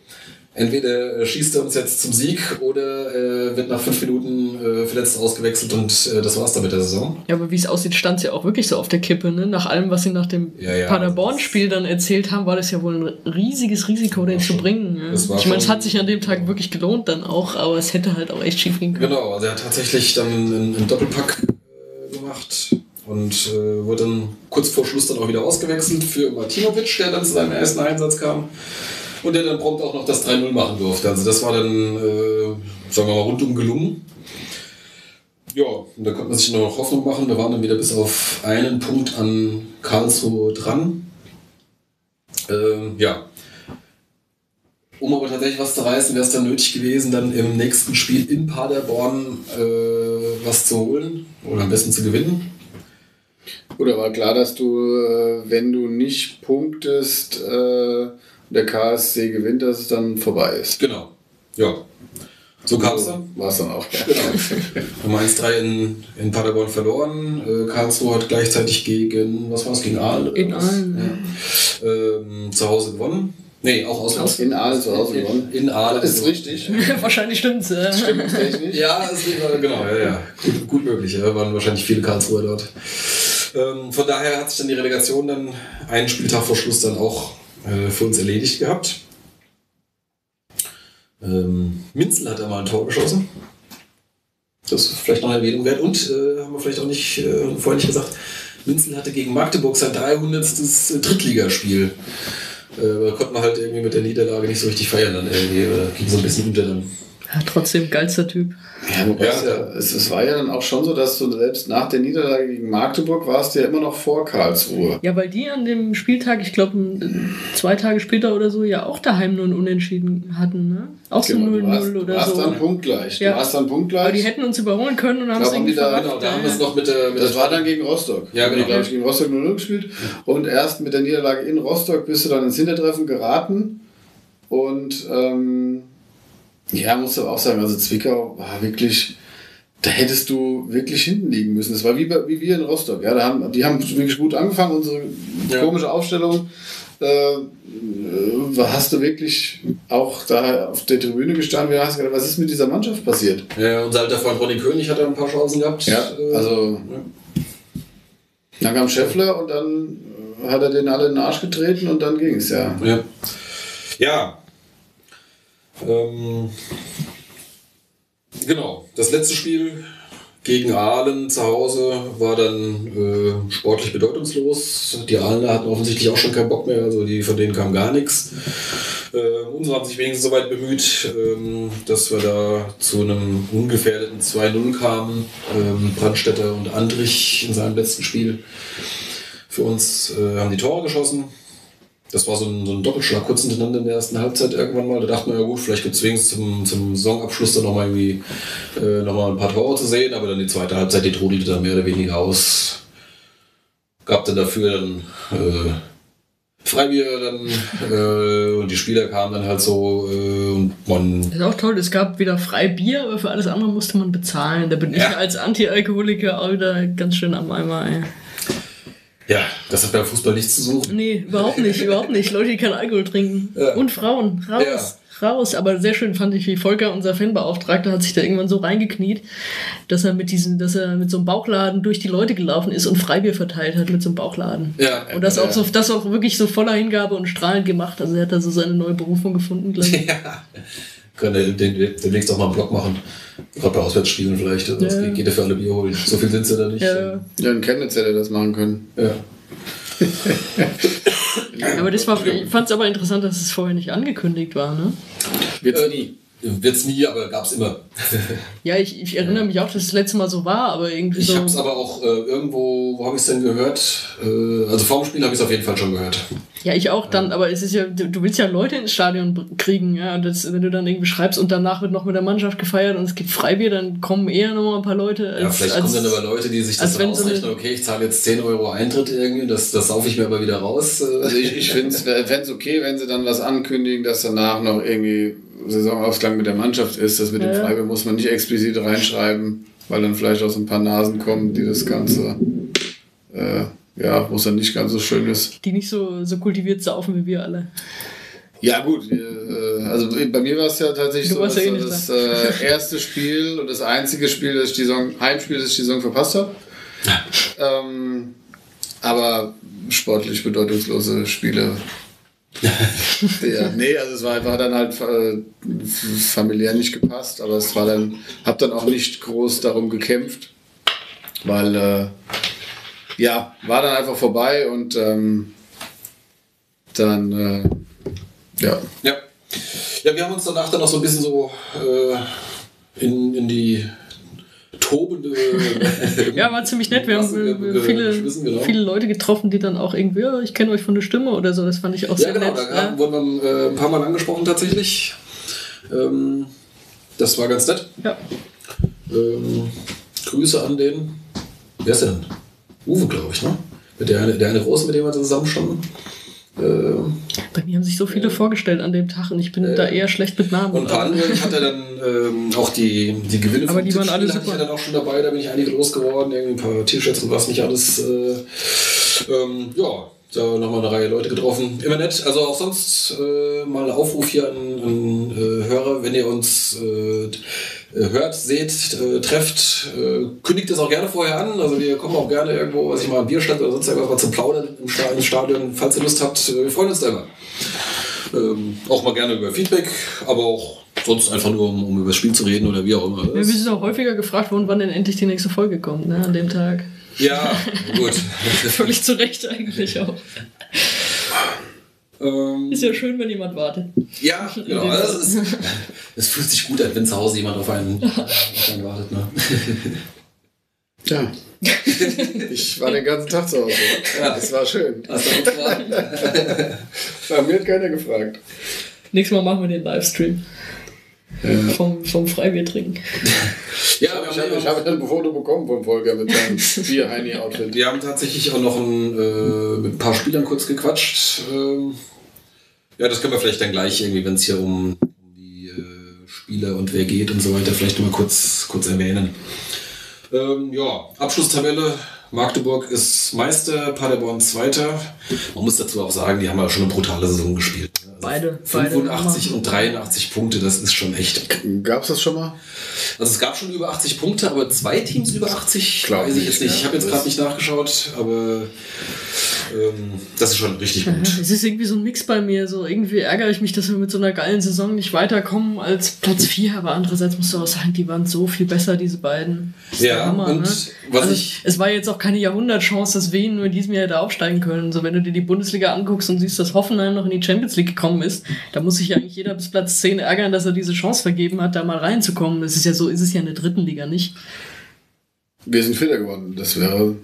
entweder schießt er uns jetzt zum Sieg oder wird nach 5 Minuten verletzt ausgewechselt und das war's dann mit der Saison. Ja, aber wie es aussieht, stand es ja auch wirklich so auf der Kippe. Ne? Nach allem, was sie nach dem Paderborn-Spiel dann erzählt haben, war das ja wohl ein riesiges Risiko, den zu bringen. Ne? Ich meine, es hat sich an dem Tag wirklich gelohnt dann auch, aber es hätte halt auch echt schief gehen können. Genau, also er hat tatsächlich dann einen Doppelpack gemacht und wurde dann kurz vor Schluss dann auch wieder ausgewechselt für Martinovic, der dann zu seinem ersten Einsatz kam. Und der dann prompt auch noch das 3-0 machen durfte. Also das war dann, sagen wir mal, rundum gelungen. Ja, und da konnte man sich noch Hoffnung machen. Da waren dann wieder bis auf einen Punkt an Karlsruhe dran. Ja. Um aber tatsächlich was zu reißen, wäre es dann nötig gewesen, dann im nächsten Spiel in Paderborn was zu holen oder am besten zu gewinnen. Gut, aber klar, dass du, wenn du nicht punktest, der KSC gewinnt, dass es dann vorbei ist. Genau. Ja. So kam es dann. War es dann auch. Genau. Und Mainz 3 in Paderborn verloren. Karlsruhe hat gleichzeitig gegen, was war es, gegen Aal? In Aalen. Ja. Zu Hause gewonnen. Nee, auch auswärts. In Aalen zu Hause gewonnen. In Aalen. Ist richtig. Wahrscheinlich stimmt's. Stimmt technisch. Ja, ist genau. Ja. Gut möglich. Ja. Waren wahrscheinlich viele Karlsruhe dort. Von daher hat sich dann die Relegation dann einen Spieltag vor Schluss dann auch für uns erledigt gehabt. Mintzel hat da mal ein Tor geschossen. Das ist vielleicht noch eine Erwähnung wert. Und, haben wir vielleicht auch nicht vorher nicht gesagt, Mintzel hatte gegen Magdeburg sein 300. Drittligaspiel. Da konnte man halt irgendwie mit der Niederlage nicht so richtig feiern. Dann irgendwie ging so ein bisschen unter dann. Ja, trotzdem geilster Typ. Ja, es war ja dann auch schon so, dass du selbst nach der Niederlage gegen Magdeburg warst ja immer noch vor Karlsruhe. Ja, weil die an dem Spieltag, ich glaube 2 Tage später oder so, ja auch daheim nur ein Unentschieden hatten. Ne? Auch so 0-0 oder so. Du warst dann punktgleich. Ja. Aber die hätten uns überholen können und haben es irgendwie verraten. Genau, da haben wir es noch mit das war dann gegen Rostock. Ja, genau. Glaube ich, gegen Rostock 0-0 gespielt. Und erst mit der Niederlage in Rostock bist du dann ins Hintertreffen geraten und ja, musst aber auch sagen, also Zwickau war wirklich, da hättest du wirklich hinten liegen müssen. Das war wie wir in Rostock. Ja, die haben wirklich gut angefangen, unsere komische Aufstellung. Hast du wirklich auch da auf der Tribüne gestanden und hast gedacht, was ist mit dieser Mannschaft passiert? Ja, unser alter Freund Ronny König hat da ein paar Chancen gehabt. Ja, also dann kam Schäffler und dann hat er den alle in den Arsch getreten und dann ging es, Ja. Genau, das letzte Spiel gegen Aalen zu Hause war dann sportlich bedeutungslos. Die Aalener hatten offensichtlich auch schon keinen Bock mehr, also von denen kam gar nichts. Unsere haben sich wenigstens so weit bemüht, dass wir da zu einem ungefährdeten 2-0 kamen. Brandstätter und Andrich in seinem letzten Spiel für uns haben die Tore geschossen. Das war so ein Doppelschlag kurz hintereinander in der ersten Halbzeit irgendwann mal. Da dachten wir, ja gut, vielleicht gibt es wenigstens zum Saisonabschluss dann nochmal irgendwie noch mal ein paar Tore zu sehen. Aber dann die zweite Halbzeit, die trudelte dann mehr oder weniger aus. Gab dann dafür dann Freibier dann und die Spieler kamen dann halt so und man... Das ist auch toll, es gab wieder Freibier, aber für alles andere musste man bezahlen. Da bin ich als Anti-Alkoholiker auch wieder ganz schön am Eimer, ey. Ja, das hat beim Fußball nichts zu suchen. Nee, überhaupt nicht. Leute, die keinen Alkohol trinken. Ja. Und Frauen, raus. raus, aber sehr schön fand ich, wie Volker, unser Fanbeauftragter, hat sich da irgendwann so reingekniet, dass er mit so einem Bauchladen durch die Leute gelaufen ist und Freibier verteilt hat mit so einem Bauchladen. Ja, und das auch wirklich so voller Hingabe und strahlend gemacht. Also er hat da so seine neue Berufung gefunden, glaube ich. Ja. Können wir demnächst auch mal einen Blog machen. Gerade bei Auswärtsspielen vielleicht. Also ja. Geht ja für alle Bier holen. So viel sind es ja da nicht. Ja, dann Chemnitz hätte das machen können. Ja. Aber ich fand es aber interessant, dass es vorher nicht angekündigt war. Ne? Wird's nie, aber gab's immer. Ja, ich erinnere mich auch, dass das letzte Mal so war, aber irgendwie so. Ich hab's aber auch irgendwo, wo habe ich es denn gehört? Also vor dem Spiel habe ich es auf jeden Fall schon gehört. Ja, ich auch dann, aber es ist ja, du willst ja Leute ins Stadion kriegen, ja, und das, wenn du dann irgendwie schreibst und danach wird noch mit der Mannschaft gefeiert und es gibt Freibier, dann kommen eher noch mal ein paar Leute. Vielleicht kommen dann aber Leute, die sich das dann ausrechnen, okay, ich zahle jetzt 10 Euro Eintritt irgendwie, das saufe ich mir aber wieder raus. Also ich finde es okay, wenn sie dann was ankündigen, dass danach noch irgendwie Saisonausklang mit der Mannschaft ist. Das mit dem Freibier muss man nicht explizit reinschreiben, weil dann vielleicht auch so ein paar Nasen kommen, die das Ganze wo es dann nicht ganz so schön ist. Die nicht so kultiviert saufen wie wir alle. Ja gut, also bei mir war es ja tatsächlich so, das erste Spiel und das einzige Spiel, Heimspiel, das ich die Saison verpasst habe. Aber sportlich bedeutungslose Spiele. Ja, nee, also es war einfach dann halt familiär nicht gepasst, aber es war dann, hab dann auch nicht groß darum gekämpft, weil war dann einfach vorbei und dann. Ja, wir haben uns danach dann noch so ein bisschen so in die tobende. Ja, war ziemlich nett. Wir haben viele Leute getroffen, die dann auch irgendwie, ich kenne euch von der Stimme oder so. Das fand ich auch sehr nett. Da wurden wir ein paar Mal angesprochen tatsächlich. Das war ganz nett. Ja. Grüße an den. Wer ist der denn? Uwe, glaube ich, ne? Der eine Große, mit dem wir zusammenstanden. Bei mir haben sich so viele vorgestellt an dem Tag und ich bin da eher schlecht mit Namen. Und ein paar andere, ich hatte dann auch die Gewinne von den Tippspielen, hatte ich ja dann auch schon dabei, da bin ich einige losgeworden, irgendwie ein paar T-Shirts und was nicht alles. Da nochmal eine Reihe Leute getroffen. Immer nett, also auch sonst mal ein Aufruf hier an Hörer, wenn ihr uns hört, seht, trefft, kündigt das auch gerne vorher an. Also wir kommen auch gerne irgendwo, was ich mal am Bierstand oder sonst irgendwas mal zum Plaudern im Stadion, falls ihr Lust habt. Wir freuen uns da immer. Auch mal gerne über Feedback, aber auch sonst einfach nur, um über das Spiel zu reden oder wie auch immer. Ja, wir sind auch häufiger gefragt worden, wann denn endlich die nächste Folge kommt, ne, an dem Tag. Ja, gut. Völlig zu Recht eigentlich auch. Ist ja schön, wenn jemand wartet. Ja, genau. Es fühlt sich gut an, wenn zu Hause jemand auf einen wartet. Ne? Ja. Ich war den ganzen Tag zu Hause. Ja. Das war schön. Hast du gefragt? Bei mir hat keiner gefragt. Nächstes Mal machen wir den Livestream. Ja. Vom Freibier trinken. Ja, ich habe dann ein Foto bekommen von Volker mit seinem Bier-Heini-Outfit. Wir haben tatsächlich auch noch mit ein paar Spielern kurz gequatscht. Das können wir vielleicht dann gleich irgendwie, wenn es hier um die Spieler und wer geht und so weiter, vielleicht nochmal kurz erwähnen. Abschlusstabelle. Magdeburg ist Meister, Paderborn Zweiter. Man muss dazu auch sagen, die haben ja schon eine brutale Saison gespielt. Beide. 85 und 83 Punkte, das ist schon echt. Gab es das schon mal? Also es gab schon über 80 Punkte, aber 2 Teams über 80? Klar, weiß ich jetzt nicht. Ja, ich habe jetzt gerade nicht nachgeschaut, aber das ist schon richtig gut. Es ist irgendwie so ein Mix bei mir. So irgendwie ärgere ich mich, dass wir mit so einer geilen Saison nicht weiterkommen als Platz 4, aber andererseits musst du auch sagen, die waren so viel besser, diese beiden. Das ist der Hammer, und ne? Es war jetzt auch keine Jahrhundertchance, dass Wien nur in diesem Jahr da aufsteigen können. So, wenn du dir die Bundesliga anguckst und siehst, dass Hoffenheim noch in die Champions League gekommen ist, da muss sich ja eigentlich jeder bis Platz 10 ärgern, dass er diese Chance vergeben hat, da mal reinzukommen. Das ist ja so, ist es ja in der dritten Liga nicht. Wir sind Vierter geworden, das wäre...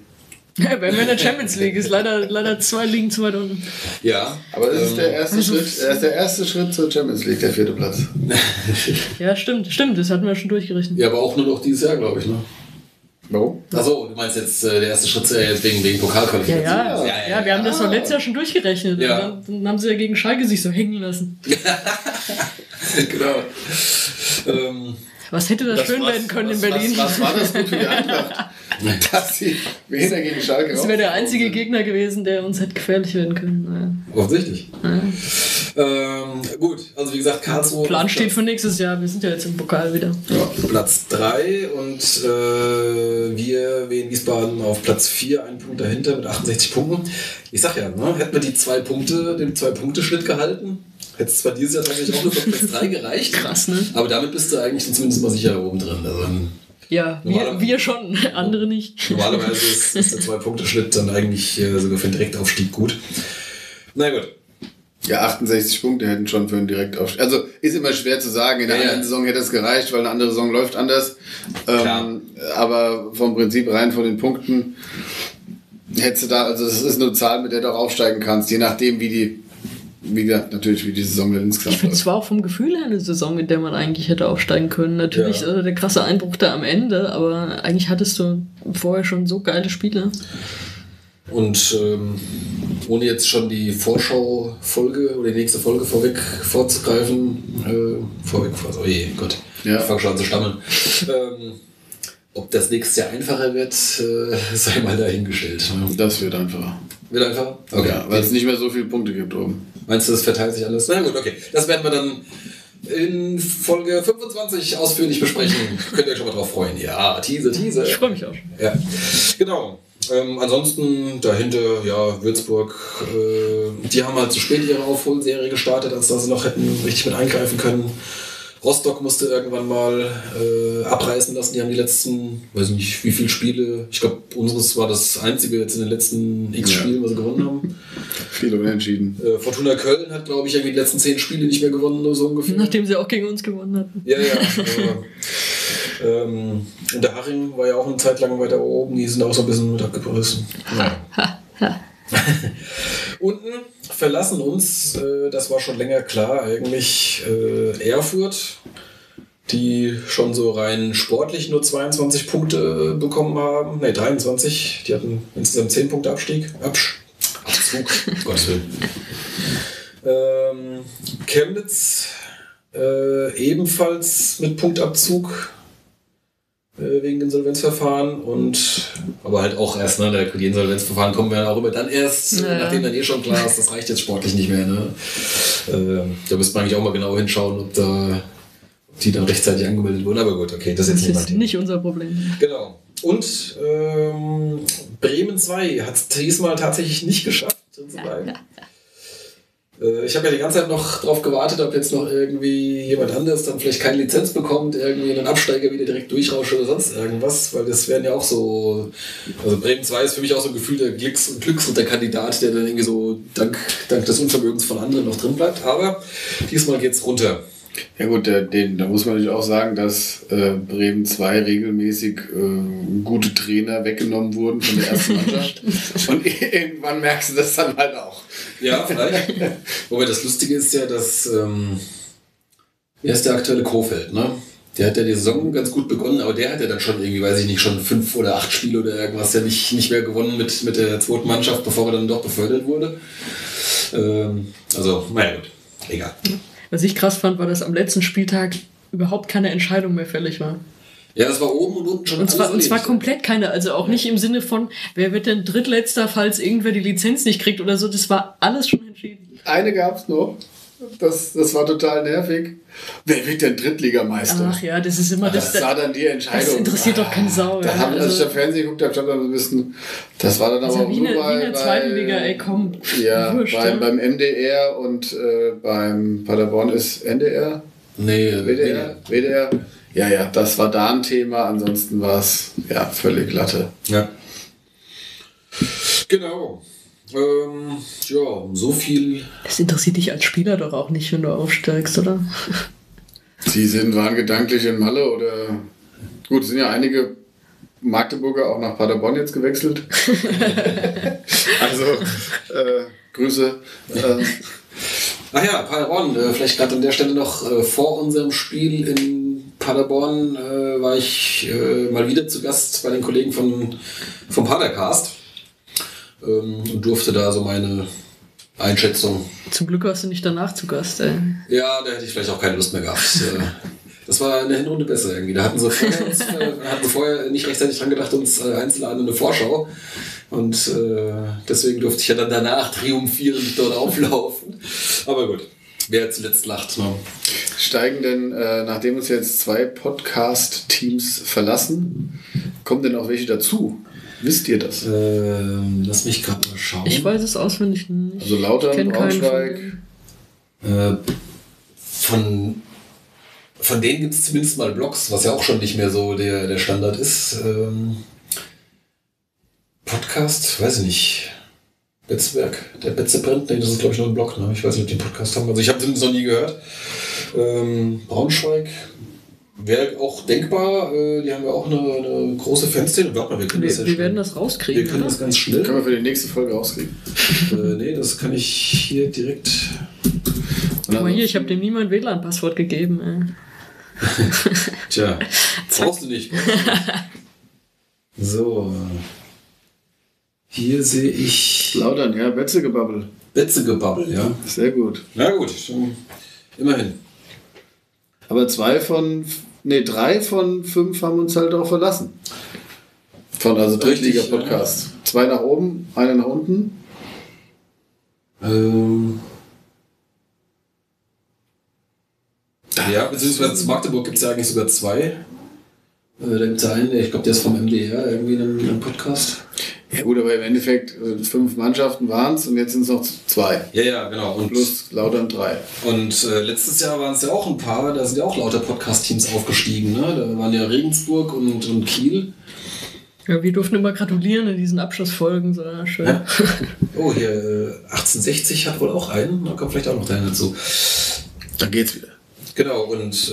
Ja, wenn wir in der Champions League ist, leider 2 Ligen zu weit unten. Ja, aber das ist der erste Schritt zur Champions League, der 4. Platz. Ja, stimmt, das hatten wir schon durchgerechnet. Ja, aber auch nur noch dieses Jahr, glaube ich, ne? Warum? No. Achso, du meinst jetzt der erste Schritt wegen Pokalqualifikation. Ja, wir haben das letztes Jahr schon durchgerechnet. Ja. Dann haben sie ja gegen Schalke sich so hängen lassen. Genau. Was hätte das schön werden können in Berlin? Was war das gut für die Eintracht? Dass sie weniger gegen Schalke raus. Das wäre der einzige Gegner gewesen, der uns hätte gefährlich werden können. Ja. Offensichtlich. Ja. Gut, also wie gesagt, Karlsruhe. Plan steht für nächstes Jahr, wir sind ja jetzt im Pokal wieder. Ja, Platz 3 und wir wählen Wiesbaden auf Platz 4, einen Punkt dahinter mit 68 Punkten. Ich sag ja, ne, hätten wir die 2 Punkte, den 2-Punkte-Schnitt gehalten, hätte es zwar dieses Jahr tatsächlich auch nur für Platz 3 gereicht. Krass, ne? Aber damit bist du eigentlich zumindest mal sicher oben drin. Also, ja, wir schon, andere nicht. Normalerweise ist der 2-Punkte-Schnitt dann eigentlich sogar für den Direktaufstieg gut. Na gut. Ja, 68 Punkte hätten schon für einen Direktaufstieg. Also ist immer schwer zu sagen, in einer Saison hätte es gereicht, weil eine andere Saison läuft anders. Aber vom Prinzip rein von den Punkten hättest du da, also das ist eine Zahl, mit der du auch aufsteigen kannst, je nachdem wie die, wie gesagt, natürlich, wie die Saison der insgesamt. Ich finde, es war auch vom Gefühl her eine Saison, mit der man eigentlich hätte aufsteigen können. Natürlich der krasse Einbruch da am Ende, aber eigentlich hattest du vorher schon so geile Spiele. Und ohne jetzt schon die Vorschau-Folge oder die nächste Folge vorweg vorzugreifen, oh je, Gott, ich fange schon an zu stammeln. Ob das nächstes Jahr einfacher wird, sei mal dahingestellt. Das wird einfacher. Wird einfacher? Okay. Ja, weil es nicht mehr so viele Punkte gibt oben. Meinst du, das verteilt sich alles? Na gut, okay. Das werden wir dann in Folge 25 ausführlich besprechen. Könnt ihr euch schon mal drauf freuen. Ja, Teaser. Ich freue mich auch. Ja, genau. Ansonsten dahinter, ja, Würzburg, die haben halt zu spät ihre Aufholserie gestartet, als dass sie noch hätten richtig mit eingreifen können. Rostock musste irgendwann mal abreißen lassen. Die haben die letzten, weiß nicht wie viele Spiele, ich glaube, unseres war das einzige jetzt in den letzten x Spielen, was sie gewonnen haben. Viele unentschieden. Fortuna Köln hat, glaube ich, irgendwie die letzten 10 Spiele nicht mehr gewonnen, nur so ungefähr. Nachdem sie auch gegen uns gewonnen hatten. Ja. Und der Haching war ja auch eine Zeit lang weiter oben, die sind auch so ein bisschen mit abgerissen. Ja. Unten verlassen uns, das war schon länger klar, eigentlich Erfurt, die schon so rein sportlich nur 22 Punkte bekommen haben. Ne, 23. Die hatten insgesamt 10 Punkte Abstieg. Abzug. Gottes Willen. Chemnitz ebenfalls mit Punktabzug wegen Insolvenzverfahren und aber halt auch erst, ne, die Insolvenzverfahren kommen wir auch immer dann erst, nachdem dann schon klar ist, das reicht jetzt sportlich nicht mehr, ne? Da müsste man eigentlich auch mal genau hinschauen, ob die dann rechtzeitig angemeldet wurden, aber gut, okay, das ist jetzt nicht unser Problem. Genau. Und Bremen 2 hat es diesmal tatsächlich nicht geschafft, drin zu bleiben. Ich habe ja die ganze Zeit noch drauf gewartet, ob jetzt noch irgendwie jemand anders dann vielleicht keine Lizenz bekommt, irgendwie einen Absteiger wieder direkt durchrauscht oder sonst irgendwas, weil das wären ja auch so, also Bremen 2 ist für mich auch so ein Gefühl der Glücks- und der Kandidat, der dann irgendwie so dank des Unvermögens von anderen noch drin bleibt, aber diesmal geht's runter. Ja gut, da muss man natürlich auch sagen, dass Bremen 2 regelmäßig gute Trainer weggenommen wurden von der ersten Mannschaft. Und irgendwann merkst du das dann halt auch. Ja, vielleicht. Wobei das Lustige ist ja, dass er ist der aktuelle Kofeld, ne? Der hat ja die Saison ganz gut begonnen, aber der hat ja dann schon irgendwie, weiß ich nicht, schon 5 oder 8 Spiele oder irgendwas ja nicht mehr gewonnen mit der zweiten Mannschaft, bevor er dann doch befördert wurde. Also, naja gut, egal. Was ich krass fand, war, dass am letzten Spieltag überhaupt keine Entscheidung mehr fällig war. Ja, das war oben und unten schon alles erledigt. Und zwar komplett keine, also auch nicht im Sinne von, wer wird denn Drittletzter, falls irgendwer die Lizenz nicht kriegt oder so, das war alles schon entschieden. Eine gab es noch, das war total nervig. Wer wird denn Drittligameister? Ach ja, das ist immer das war dann die Entscheidung. Das interessiert doch keine Sau. Da haben wir also, Fernsehen geguckt, da stand dann so ein bisschen, das war dann aber auch nur bei der zweiten Liga, ey, komm. Ja, beim MDR und beim Paderborn ist NDR? Nee, WDR. Ja, das war da ein Thema, ansonsten war es ja völlig Latte. Ja. Genau. Ja, so viel. Das interessiert dich als Spieler doch auch nicht, wenn du aufsteigst, oder? Sie waren gedanklich in Malle oder. Gut, es sind ja einige Magdeburger auch nach Paderborn jetzt gewechselt. Also, Grüße. Ach ja, Paderborn, vielleicht gerade an der Stelle noch vor unserem Spiel in Paderborn war ich mal wieder zu Gast bei den Kollegen vom Padercast. Und durfte da so meine Einschätzung. Zum Glück warst du nicht danach zu Gast, ey. Ja, da hätte ich vielleicht auch keine Lust mehr gehabt. Das war in der Hinrunde besser irgendwie. Da hatten sie vorher nicht rechtzeitig dran gedacht, uns einzuladen in eine Vorschau. Und deswegen durfte ich ja dann danach triumphierend dort auflaufen. Aber gut. Wer zuletzt lacht. Ja. Steigen denn, nachdem uns jetzt 2 Podcast-Teams verlassen, kommen denn auch welche dazu? Wisst ihr das? Lass mich gerade mal schauen. Ich weiß es auswendig nicht. Also Lautern, Braunschweig. Von denen gibt es zumindest mal Blogs, was ja auch schon nicht mehr so der Standard ist. Podcast, weiß ich nicht. Betzberg, der Betze brennt. Nee, das ist glaube ich noch ein Blog. Ne? Ich weiß nicht, ob die einen Podcast haben. Also ich habe den noch nie gehört. Braunschweig wäre auch denkbar. Die haben ja auch eine große Fanszene. Wir werden das rauskriegen. Wir können das ganz schnell. Können wir für die nächste Folge rauskriegen. Nee, das kann ich hier direkt... Guck mal hier, ich habe dem nie mein WLAN-Passwort gegeben. Tja, brauchst du nicht. So... Hier sehe ich... Laudern, ja, Betzegebabbel. Betzegebabbel, ja. Sehr gut. Na gut, immerhin. Aber 3 von 5 haben uns halt auch verlassen. Von also Drittliga-Podcast. Ja. 2 nach oben, 1 nach unten. Ja, beziehungsweise zu Magdeburg gibt es ja eigentlich sogar 2. Da gibt es ja einen, ich glaube, der ist vom MDR, irgendwie in einem Podcast. Ja gut, aber im Endeffekt 5 Mannschaften waren es und jetzt sind es noch 2. Ja, genau. Und plus Lautern 3. Und letztes Jahr waren es ja auch ein paar, da sind ja auch lauter Podcast-Teams aufgestiegen. Ne? Da waren ja Regensburg und Kiel. Ja, wir durften immer gratulieren in diesen Abschlussfolgen. So, schön. Ja. Oh, hier 1860 hat wohl auch einen, da kommt vielleicht auch noch der dazu. Dann geht's wieder. Genau, und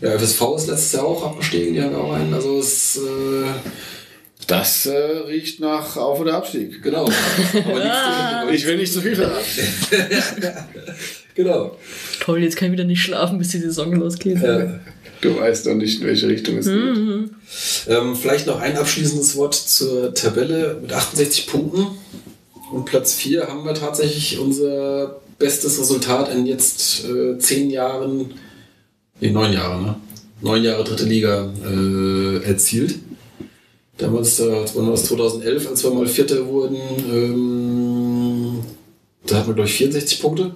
ja, FSV ist letztes Jahr auch abgestiegen, die haben auch einen. Also es... Das riecht nach Auf- oder Abstieg. Genau. Aber ich will nicht zu viel verraten. Genau. Toll, jetzt kann ich wieder nicht schlafen, bis die Saison losgeht. Du weißt noch nicht, in welche Richtung es geht. Vielleicht noch ein abschließendes Wort zur Tabelle mit 68 Punkten. Und Platz 4 haben wir tatsächlich unser bestes Resultat in jetzt 9 Jahre dritte Liga erzielt. Damals, das war 2011, als wir mal Vierter wurden, da hatten wir durch 64 Punkte.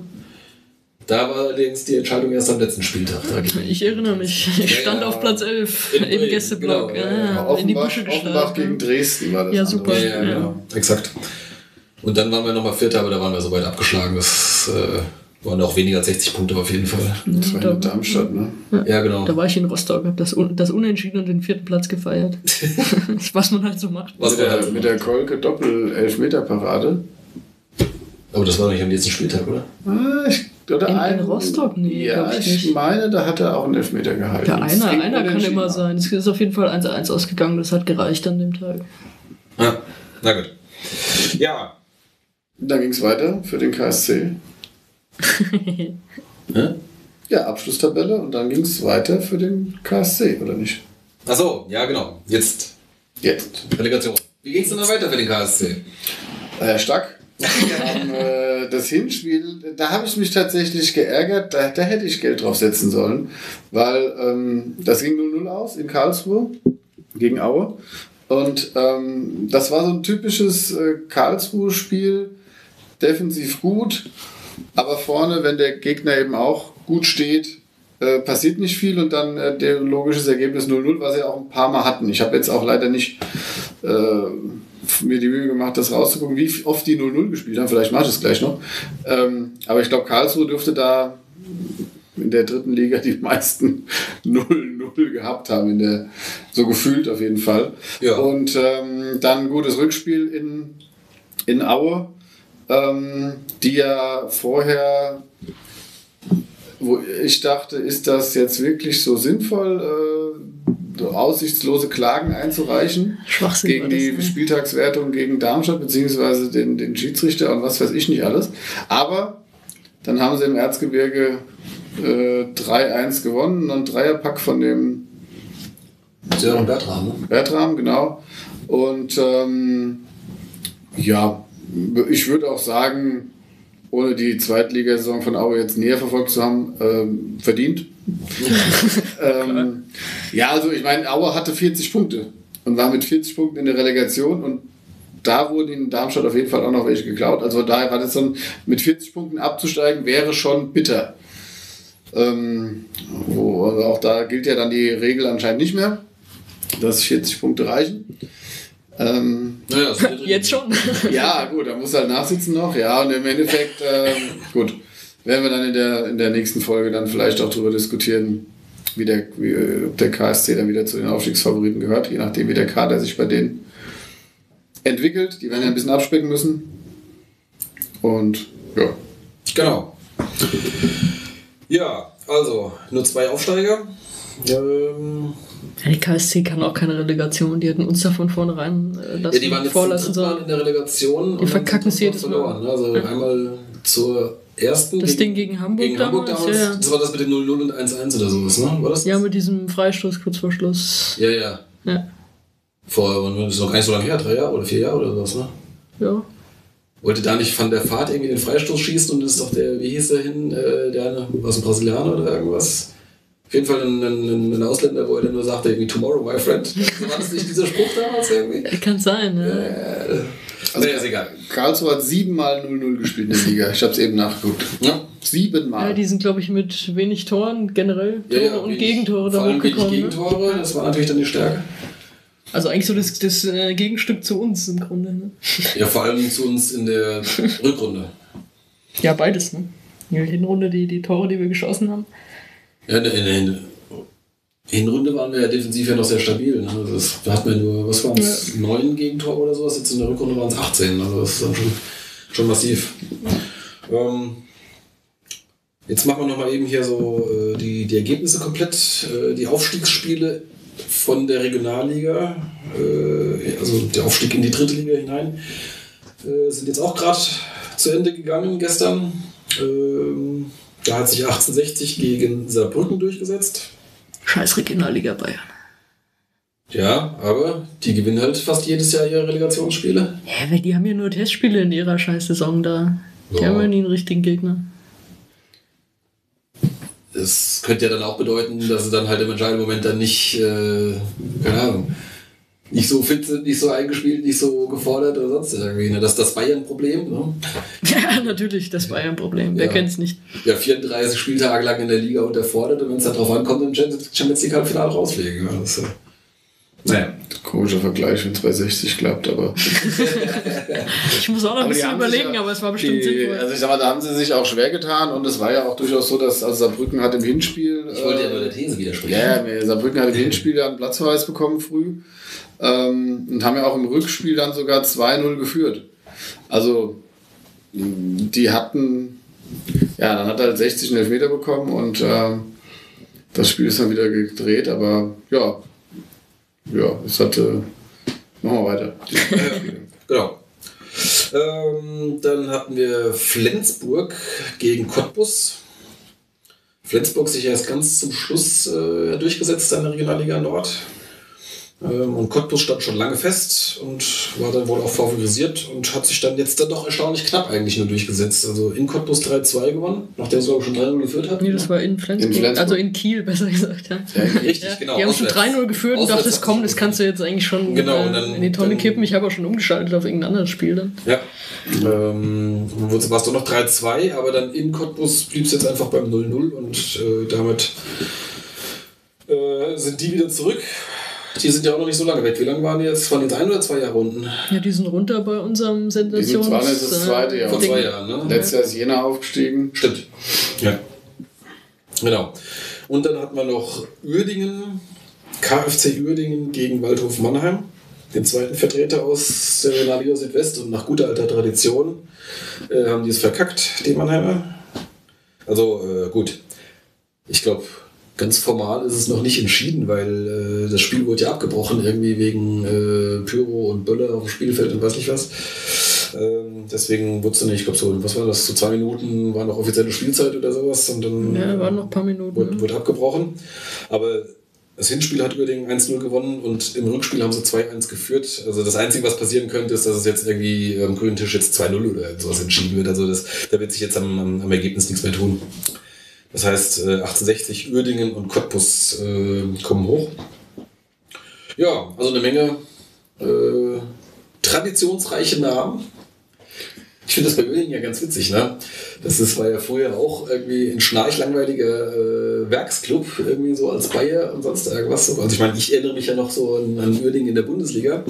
Da war allerdings die Entscheidung erst am letzten Spieltag. Ich erinnere mich, ich stand auf Platz 11 im Gästeblock. Genau, in die Busche geschlagen. Offenbach gegen Dresden war das. Ja, super. Ja. Genau, exakt. Und dann waren wir nochmal Vierter, aber da waren wir so weit abgeschlagen, das waren auch weniger als 60 Punkte auf jeden Fall. Das war in Darmstadt, ne? Ja, genau. Da war ich in Rostock, habe das Unentschieden und den 4. Platz gefeiert. Was man halt so macht. Mit der Kolke Doppel-Elfmeter-Parade. Aber das war nicht am letzten Spieltag, oder? In Rostock? Nee, ja, ich meine, da hat er auch einen Elfmeter gehalten. Ja, einer kann immer sein. Es ist auf jeden Fall 1:1 ausgegangen, das hat gereicht an dem Tag. Ja, na gut. Ja. Dann ging es weiter für den KSC. Ja, Abschlusstabelle und dann ging es weiter für den KSC, oder nicht? Achso, ja genau. Jetzt. Relegation. Wie ging es denn dann weiter für den KSC? Stark. Wir haben das Hinspiel, da habe ich mich tatsächlich geärgert, da hätte ich Geld drauf setzen sollen, weil das ging 0-0 aus in Karlsruhe gegen Aue und das war so ein typisches Karlsruhe-Spiel, defensiv gut. Aber vorne, wenn der Gegner eben auch gut steht, passiert nicht viel und dann der logische Ergebnis 0-0, was sie auch ein paar Mal hatten. Ich habe jetzt auch leider nicht mir die Mühe gemacht, das rauszugucken, wie oft die 0-0 gespielt haben. Vielleicht mache ich es gleich noch. Aber ich glaube, Karlsruhe dürfte da in der dritten Liga die meisten 0-0 gehabt haben, so gefühlt auf jeden Fall. Ja. Und dann ein gutes Rückspiel in Aue. Die ja vorher, wo ich dachte, ist das jetzt wirklich so sinnvoll, aussichtslose Klagen einzureichen gegen die Spieltagswertung gegen Darmstadt beziehungsweise den Schiedsrichter und was weiß ich nicht alles. Aber dann haben sie im Erzgebirge 3-1 gewonnen, einen Dreierpack von dem Sören Bertram. Bertram, genau. Und ja, ich würde auch sagen, ohne die Zweitligasaison von Aue jetzt näher verfolgt zu haben, verdient. Ja, also ich meine, Aue hatte 40 Punkte und war mit 40 Punkten in der Relegation und da wurden in Darmstadt auf jeden Fall auch noch welche geklaut. Also daher war das dann, mit 40 Punkten abzusteigen, wäre schon bitter. Also auch da gilt ja dann die Regel anscheinend nicht mehr, dass 40 Punkte reichen. Naja, jetzt schon? Ja, gut, da muss halt nachsitzen noch. Ja, und im Endeffekt, gut, werden wir dann in der nächsten Folge dann vielleicht auch darüber diskutieren, ob der KSC dann wieder zu den Aufstiegsfavoriten gehört, je nachdem, wie der Kader sich bei denen entwickelt. Die werden ja ein bisschen abspecken müssen. Und ja. Genau. Ja, also nur 2 Aufsteiger. Die KSC kann auch keine Relegation, die hätten uns da von vornherein die waren vorlassen sollen. In der Relegation. Die verkacken es jedes Mal. Also einmal zur ersten. Das Ding gegen Hamburg damals. Ja. Das war das mit dem 0-0 und 1-1 oder sowas, ne? War das? Ja, mit diesem Freistoß kurz vor Schluss. Ja. Vor, das ist noch gar nicht so lange her, 3 Jahre oder 4 Jahre oder sowas, ne? Ja. Wollte da nicht Van der Vaart irgendwie den Freistoß schießen und das ist doch der, wie hieß der hin, der war ein Brasilianer oder irgendwas? Auf jeden Fall ein Ausländer, wo er dann nur sagte, irgendwie Tomorrow, my friend. War das nicht dieser Spruch damals irgendwie? Kann sein, ja. Also nee, ist egal. Karlsruhe hat 7-mal 0-0 gespielt in der Liga. Ich habe es eben nachgeguckt. Ja. 7-mal. Ja, die sind, glaube ich, mit wenig Toren generell. Tore und Gegentore da hochgekommen. Vor allem wenig Gegentore, das war natürlich dann die Stärke. Also eigentlich so das Gegenstück zu uns im Grunde. Ne? Ja, vor allem zu uns in der Rückrunde. Ja, beides. Ne? In der Hinrunde die Tore, die wir geschossen haben. Ja, in der Hinrunde waren wir ja defensiv ja noch sehr stabil. Ne? Also da hatten wir nur, was waren es, 9 Gegentore oder sowas, jetzt in der Rückrunde waren es 18. Also das ist dann schon massiv. Jetzt machen wir nochmal eben hier so die Ergebnisse komplett, die Aufstiegsspiele von der Regionalliga, also der Aufstieg in die 3. Liga hinein, sind jetzt auch gerade zu Ende gegangen gestern. Da hat sich 1860 gegen Saarbrücken durchgesetzt. Scheiß Regionalliga Bayern. Ja, aber die gewinnen halt fast jedes Jahr ihre Relegationsspiele. Ja, weil die haben ja nur Testspiele in ihrer scheiß Saison da. Die haben ja nie einen richtigen Gegner. Das könnte ja dann auch bedeuten, dass sie dann halt im entscheidenden Moment dann nicht, keine Ahnung, nicht so fit sind, nicht so eingespielt, nicht so gefordert oder sonst irgendwie. Ne? Das ist das Bayern-Problem, ne? Ja, natürlich, das Bayern-Problem. Wer kennt es nicht? Ja, 34 Spieltage lang in der Liga unterfordert und wenn es dann drauf ankommt, dann Champions League Halbfinale rausfliegen. Ne? Das, naja. Komischer Vergleich, wenn es bei 60 klappt, aber. Ich muss auch noch ein bisschen überlegen, aber es war bestimmt sinnvoll. Also ich sag mal, da haben sie sich auch schwer getan und es war ja auch durchaus so, dass Saarbrücken hat im Hinspiel. Ich wollte ja bei der These widersprechen. Ja, Saarbrücken hat im Hinspiel ja einen Platzverweis bekommen früh und haben ja auch im Rückspiel dann sogar 2-0 geführt. Also die hatten. Ja, dann hat halt 60 einen Elfmeter bekommen und das Spiel ist dann wieder gedreht, aber ja. Ja, es hat. Machen wir weiter. Genau. Dann hatten wir Flensburg gegen Cottbus. Flensburg sich erst ganz zum Schluss durchgesetzt in der Regionalliga Nord. Und Cottbus stand schon lange fest und war dann wohl auch favorisiert und hat sich dann jetzt dann doch erstaunlich knapp eigentlich nur durchgesetzt. Also in Cottbus 3-2 gewonnen, nachdem sie auch schon 3-0 geführt hatten. Nee, das war in Flensburg, also in Kiel besser gesagt. Ja. Richtig, genau. Die haben schon 3-0 geführt und dachte, komm, das kannst du jetzt eigentlich schon in die Tonne kippen. Ich habe auch schon umgeschaltet auf irgendein anderes Spiel dann. Ja. Warst du noch 3-2, aber dann in Cottbus blieb es jetzt einfach beim 0-0 und damit sind die wieder zurück. Die sind ja auch noch nicht so lange weg. Wie lange waren die jetzt? Waren jetzt 1 oder 2 Jahre unten? Ja, die sind runter bei unserem Sensations... Die waren jetzt das zweite Jahr. Vor 2 Jahren, ne? Letztes Jahr ist Jena aufgestiegen. Stimmt. Ja. Genau. Und dann hatten wir noch Uerdingen, KFC Uerdingen gegen Waldhof Mannheim, den zweiten Vertreter aus der Regionalliga Südwest. Und nach guter alter Tradition haben die es verkackt, die Mannheimer. Also gut. Ich glaube... Ganz formal ist es noch nicht entschieden, weil das Spiel wurde ja abgebrochen, irgendwie wegen Pyro und Böller auf dem Spielfeld und weiß nicht was. Deswegen wurde es dann nicht, ich glaube so, was war das, so 2 Minuten war noch offizielle Spielzeit oder sowas. Und dann waren noch ein paar Minuten. Wurde abgebrochen. Aber das Hinspiel hat Uerdingen 1-0 gewonnen und im Rückspiel haben sie 2-1 geführt. Also das Einzige, was passieren könnte, ist, dass es jetzt irgendwie am grünen Tisch jetzt 2-0 oder sowas entschieden wird. Also da wird sich jetzt am Ergebnis nichts mehr tun. Das heißt, 1860, Uerdingen und Cottbus kommen hoch. Ja, also eine Menge traditionsreiche Namen. Ich finde das bei Uerdingen ja ganz witzig, ne? Das war ja vorher auch irgendwie ein schnarchlangweiliger Werksclub, irgendwie so als Bayer und sonst irgendwas. Also ich meine, ich erinnere mich ja noch so an Uerdingen in der Bundesliga.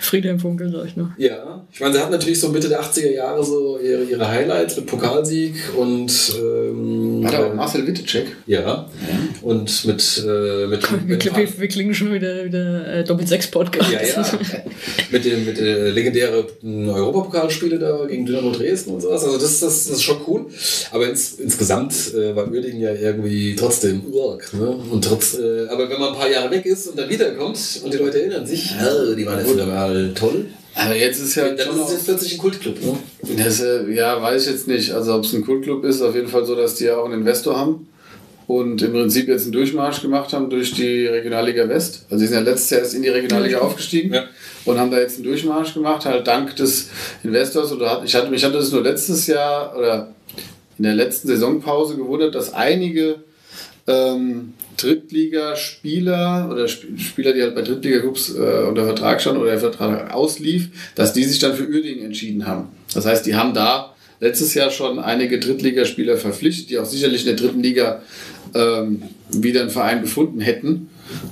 Friedhelm Funkel, sag ich noch. Ja, ich meine, sie hatten natürlich so Mitte der 80er Jahre so ihre Highlights mit Pokalsieg und... war da auch Marcel Wittecek? Ja. Und wir klingen schon wieder Doppel-6-Podcast. Ja. Mit den legendären Europapokalspielen da gegen Dynamo Dresden und sowas. Also das ist schon cool. Aber insgesamt war Uerdingen ja irgendwie trotzdem Urk. Ne? Und aber wenn man ein paar Jahre weg ist und dann wiederkommt und die Leute erinnern sich, die waren ja früher mal toll. Aber jetzt ist ja. Dann ist es jetzt plötzlich ein Kultclub, ne? Das, ja, weiß ich jetzt nicht. Also, ob es ein Kultclub ist, auf jeden Fall so, dass die ja auch einen Investor haben und im Prinzip jetzt einen Durchmarsch gemacht haben durch die Regionalliga West. Also, sie sind ja letztes Jahr erst in die Regionalliga aufgestiegen und haben da jetzt einen Durchmarsch gemacht, halt dank des Investors. Oder ich hatte das nur letztes Jahr oder in der letzten Saisonpause gewundert, dass einige Drittligaspieler oder Spieler, die halt bei Drittliga-Clubs unter Vertrag standen oder der Vertrag auslief, dass die sich dann für Uerdingen entschieden haben. Das heißt, die haben da letztes Jahr schon einige Drittligaspieler verpflichtet, die auch sicherlich in der dritten Liga wieder einen Verein gefunden hätten.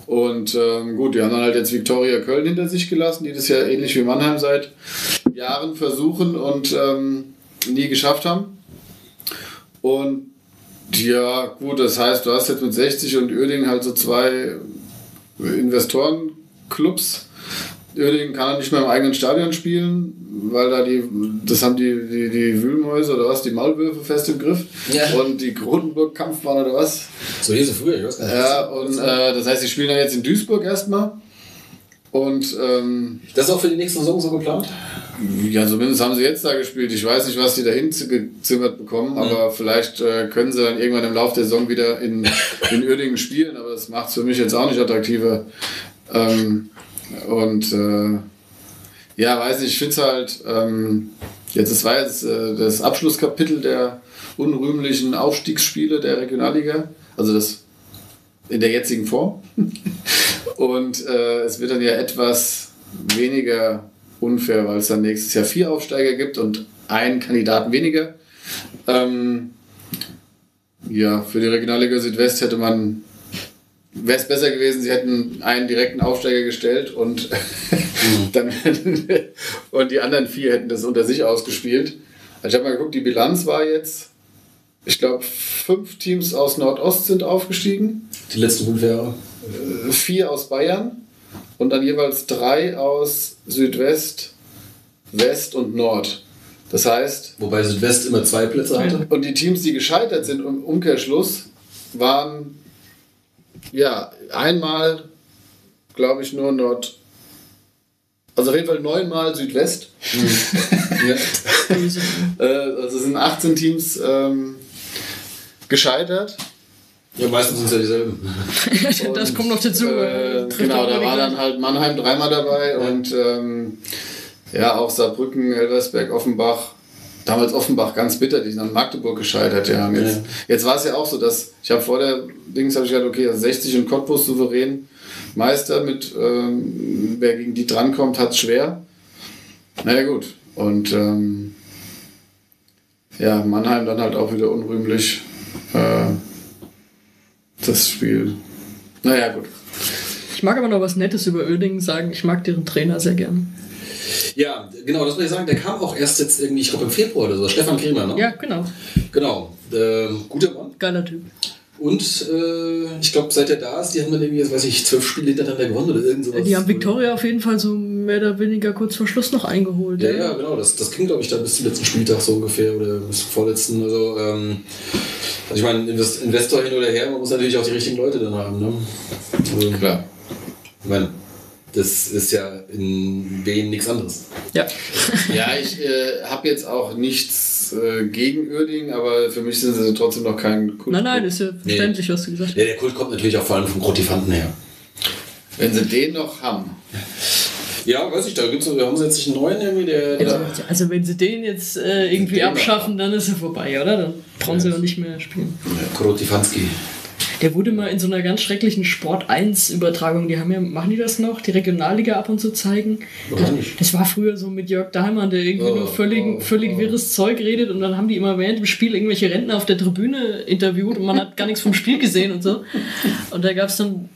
Und gut, die haben dann halt jetzt Viktoria Köln hinter sich gelassen, die das ja ähnlich wie Mannheim seit Jahren versuchen und nie geschafft haben. Und ja, gut, das heißt, du hast jetzt mit 60 und Uerdingen halt so zwei Investorenclubs. Uerdingen kann nicht mehr im eigenen Stadion spielen, weil da die Wühlmäuse oder was, die Maulwürfe fest im Griff und die Grotenburg-Kampfbahn oder was. So hieß es früher, ich weiß gar nicht. Ja, und das heißt, die spielen dann jetzt in Duisburg erstmal. Und das ist auch für die nächste Saison so geplant? Ja, zumindest haben sie jetzt da gespielt. Ich weiß nicht, was die da hingezimmert bekommen, aber vielleicht können sie dann irgendwann im Laufe der Saison wieder in Uerdingen spielen, aber das macht es für mich jetzt auch nicht attraktiver. Ja, weiß nicht, ich finde es halt, jetzt war jetzt das Abschlusskapitel der unrühmlichen Aufstiegsspiele der Regionalliga, also das in der jetzigen Form. Und es wird dann ja etwas weniger unfair, weil es dann nächstes Jahr 4 Aufsteiger gibt und einen Kandidaten weniger. Ja, für die Regionalliga Südwest wäre es besser gewesen, sie hätten einen direkten Aufsteiger gestellt und, und die anderen 4 hätten das unter sich ausgespielt. Also ich habe mal geguckt, die Bilanz war jetzt, ich glaube, 5 Teams aus Nordost sind aufgestiegen. Die letzten 5 Jahre. 4 aus Bayern. Und dann jeweils 3 aus Südwest, West und Nord. Das heißt... Wobei Südwest immer 2 Plätze hatte. Und die Teams, die gescheitert sind im Umkehrschluss, waren einmal, glaube ich, nur Nord... Also auf jeden Fall 9-mal Südwest. Also sind 18 Teams gescheitert. Ja, meistens sind es ja dieselben. Und, das kommt noch dazu. Genau, da war dann halt Mannheim 3-mal dabei und auch Saarbrücken, Elversberg, Offenbach. Damals Offenbach ganz bitter, die sind an Magdeburg gescheitert. Ja. Jetzt war es ja auch so, dass ich habe vor der Dings gesagt, okay, 60 und Cottbus souverän Meister mit wer gegen die drankommt, hat es schwer. Naja, gut. Und Mannheim dann halt auch wieder unrühmlich. Das Spiel. Naja, gut. Ich mag aber noch was Nettes über Uerdingen sagen. Ich mag deren Trainer sehr gern. Ja, genau, das muss ich sagen. Der kam auch erst jetzt irgendwie, ich glaube im Februar oder so. Stefan Kremer, ne? Ja, genau. Genau. Guter Mann. Geiler Typ. Und ich glaube, seit er da ist, die haben dann irgendwie, weiß ich, 12 Spiele hintereinander gewonnen oder irgend sowas. Die haben Viktoria auf jeden Fall so mehr oder weniger kurz vor Schluss noch eingeholt. Ja, genau. Das ging, glaube ich, dann bis zum letzten Spieltag so ungefähr oder bis zum vorletzten. Also ich meine, Investor hin oder her, man muss natürlich auch die richtigen Leute dann haben. Ne? Also, klar. Ich meine, das ist ja in Wien nichts anderes. Ja, ich habe jetzt auch nichts gegen Uerdingen, aber für mich sind sie trotzdem noch kein Kult. Nein, ist ja verständlich, was du gesagt hast. Ja, der Kult kommt natürlich auch vor allem vom Grotifanten her. Wenn sie den noch haben. Ja, weiß ich, da gibt's noch, wir haben jetzt nicht einen neuen irgendwie, also wenn sie den jetzt irgendwie abschaffen, dann ist er vorbei, oder? Dann brauchen sie doch nicht mehr spielen. Krotifanski. Der wurde mal in so einer ganz schrecklichen Sport1-Übertragung, machen die das noch, die Regionalliga ab und zu zeigen? Das war früher so mit Jörg Dahlmann, der irgendwie nur völlig wirres Zeug redet, und dann haben die immer während dem Spiel irgendwelche Rentner auf der Tribüne interviewt und man hat gar nichts vom Spiel gesehen und so. Und da gab es dann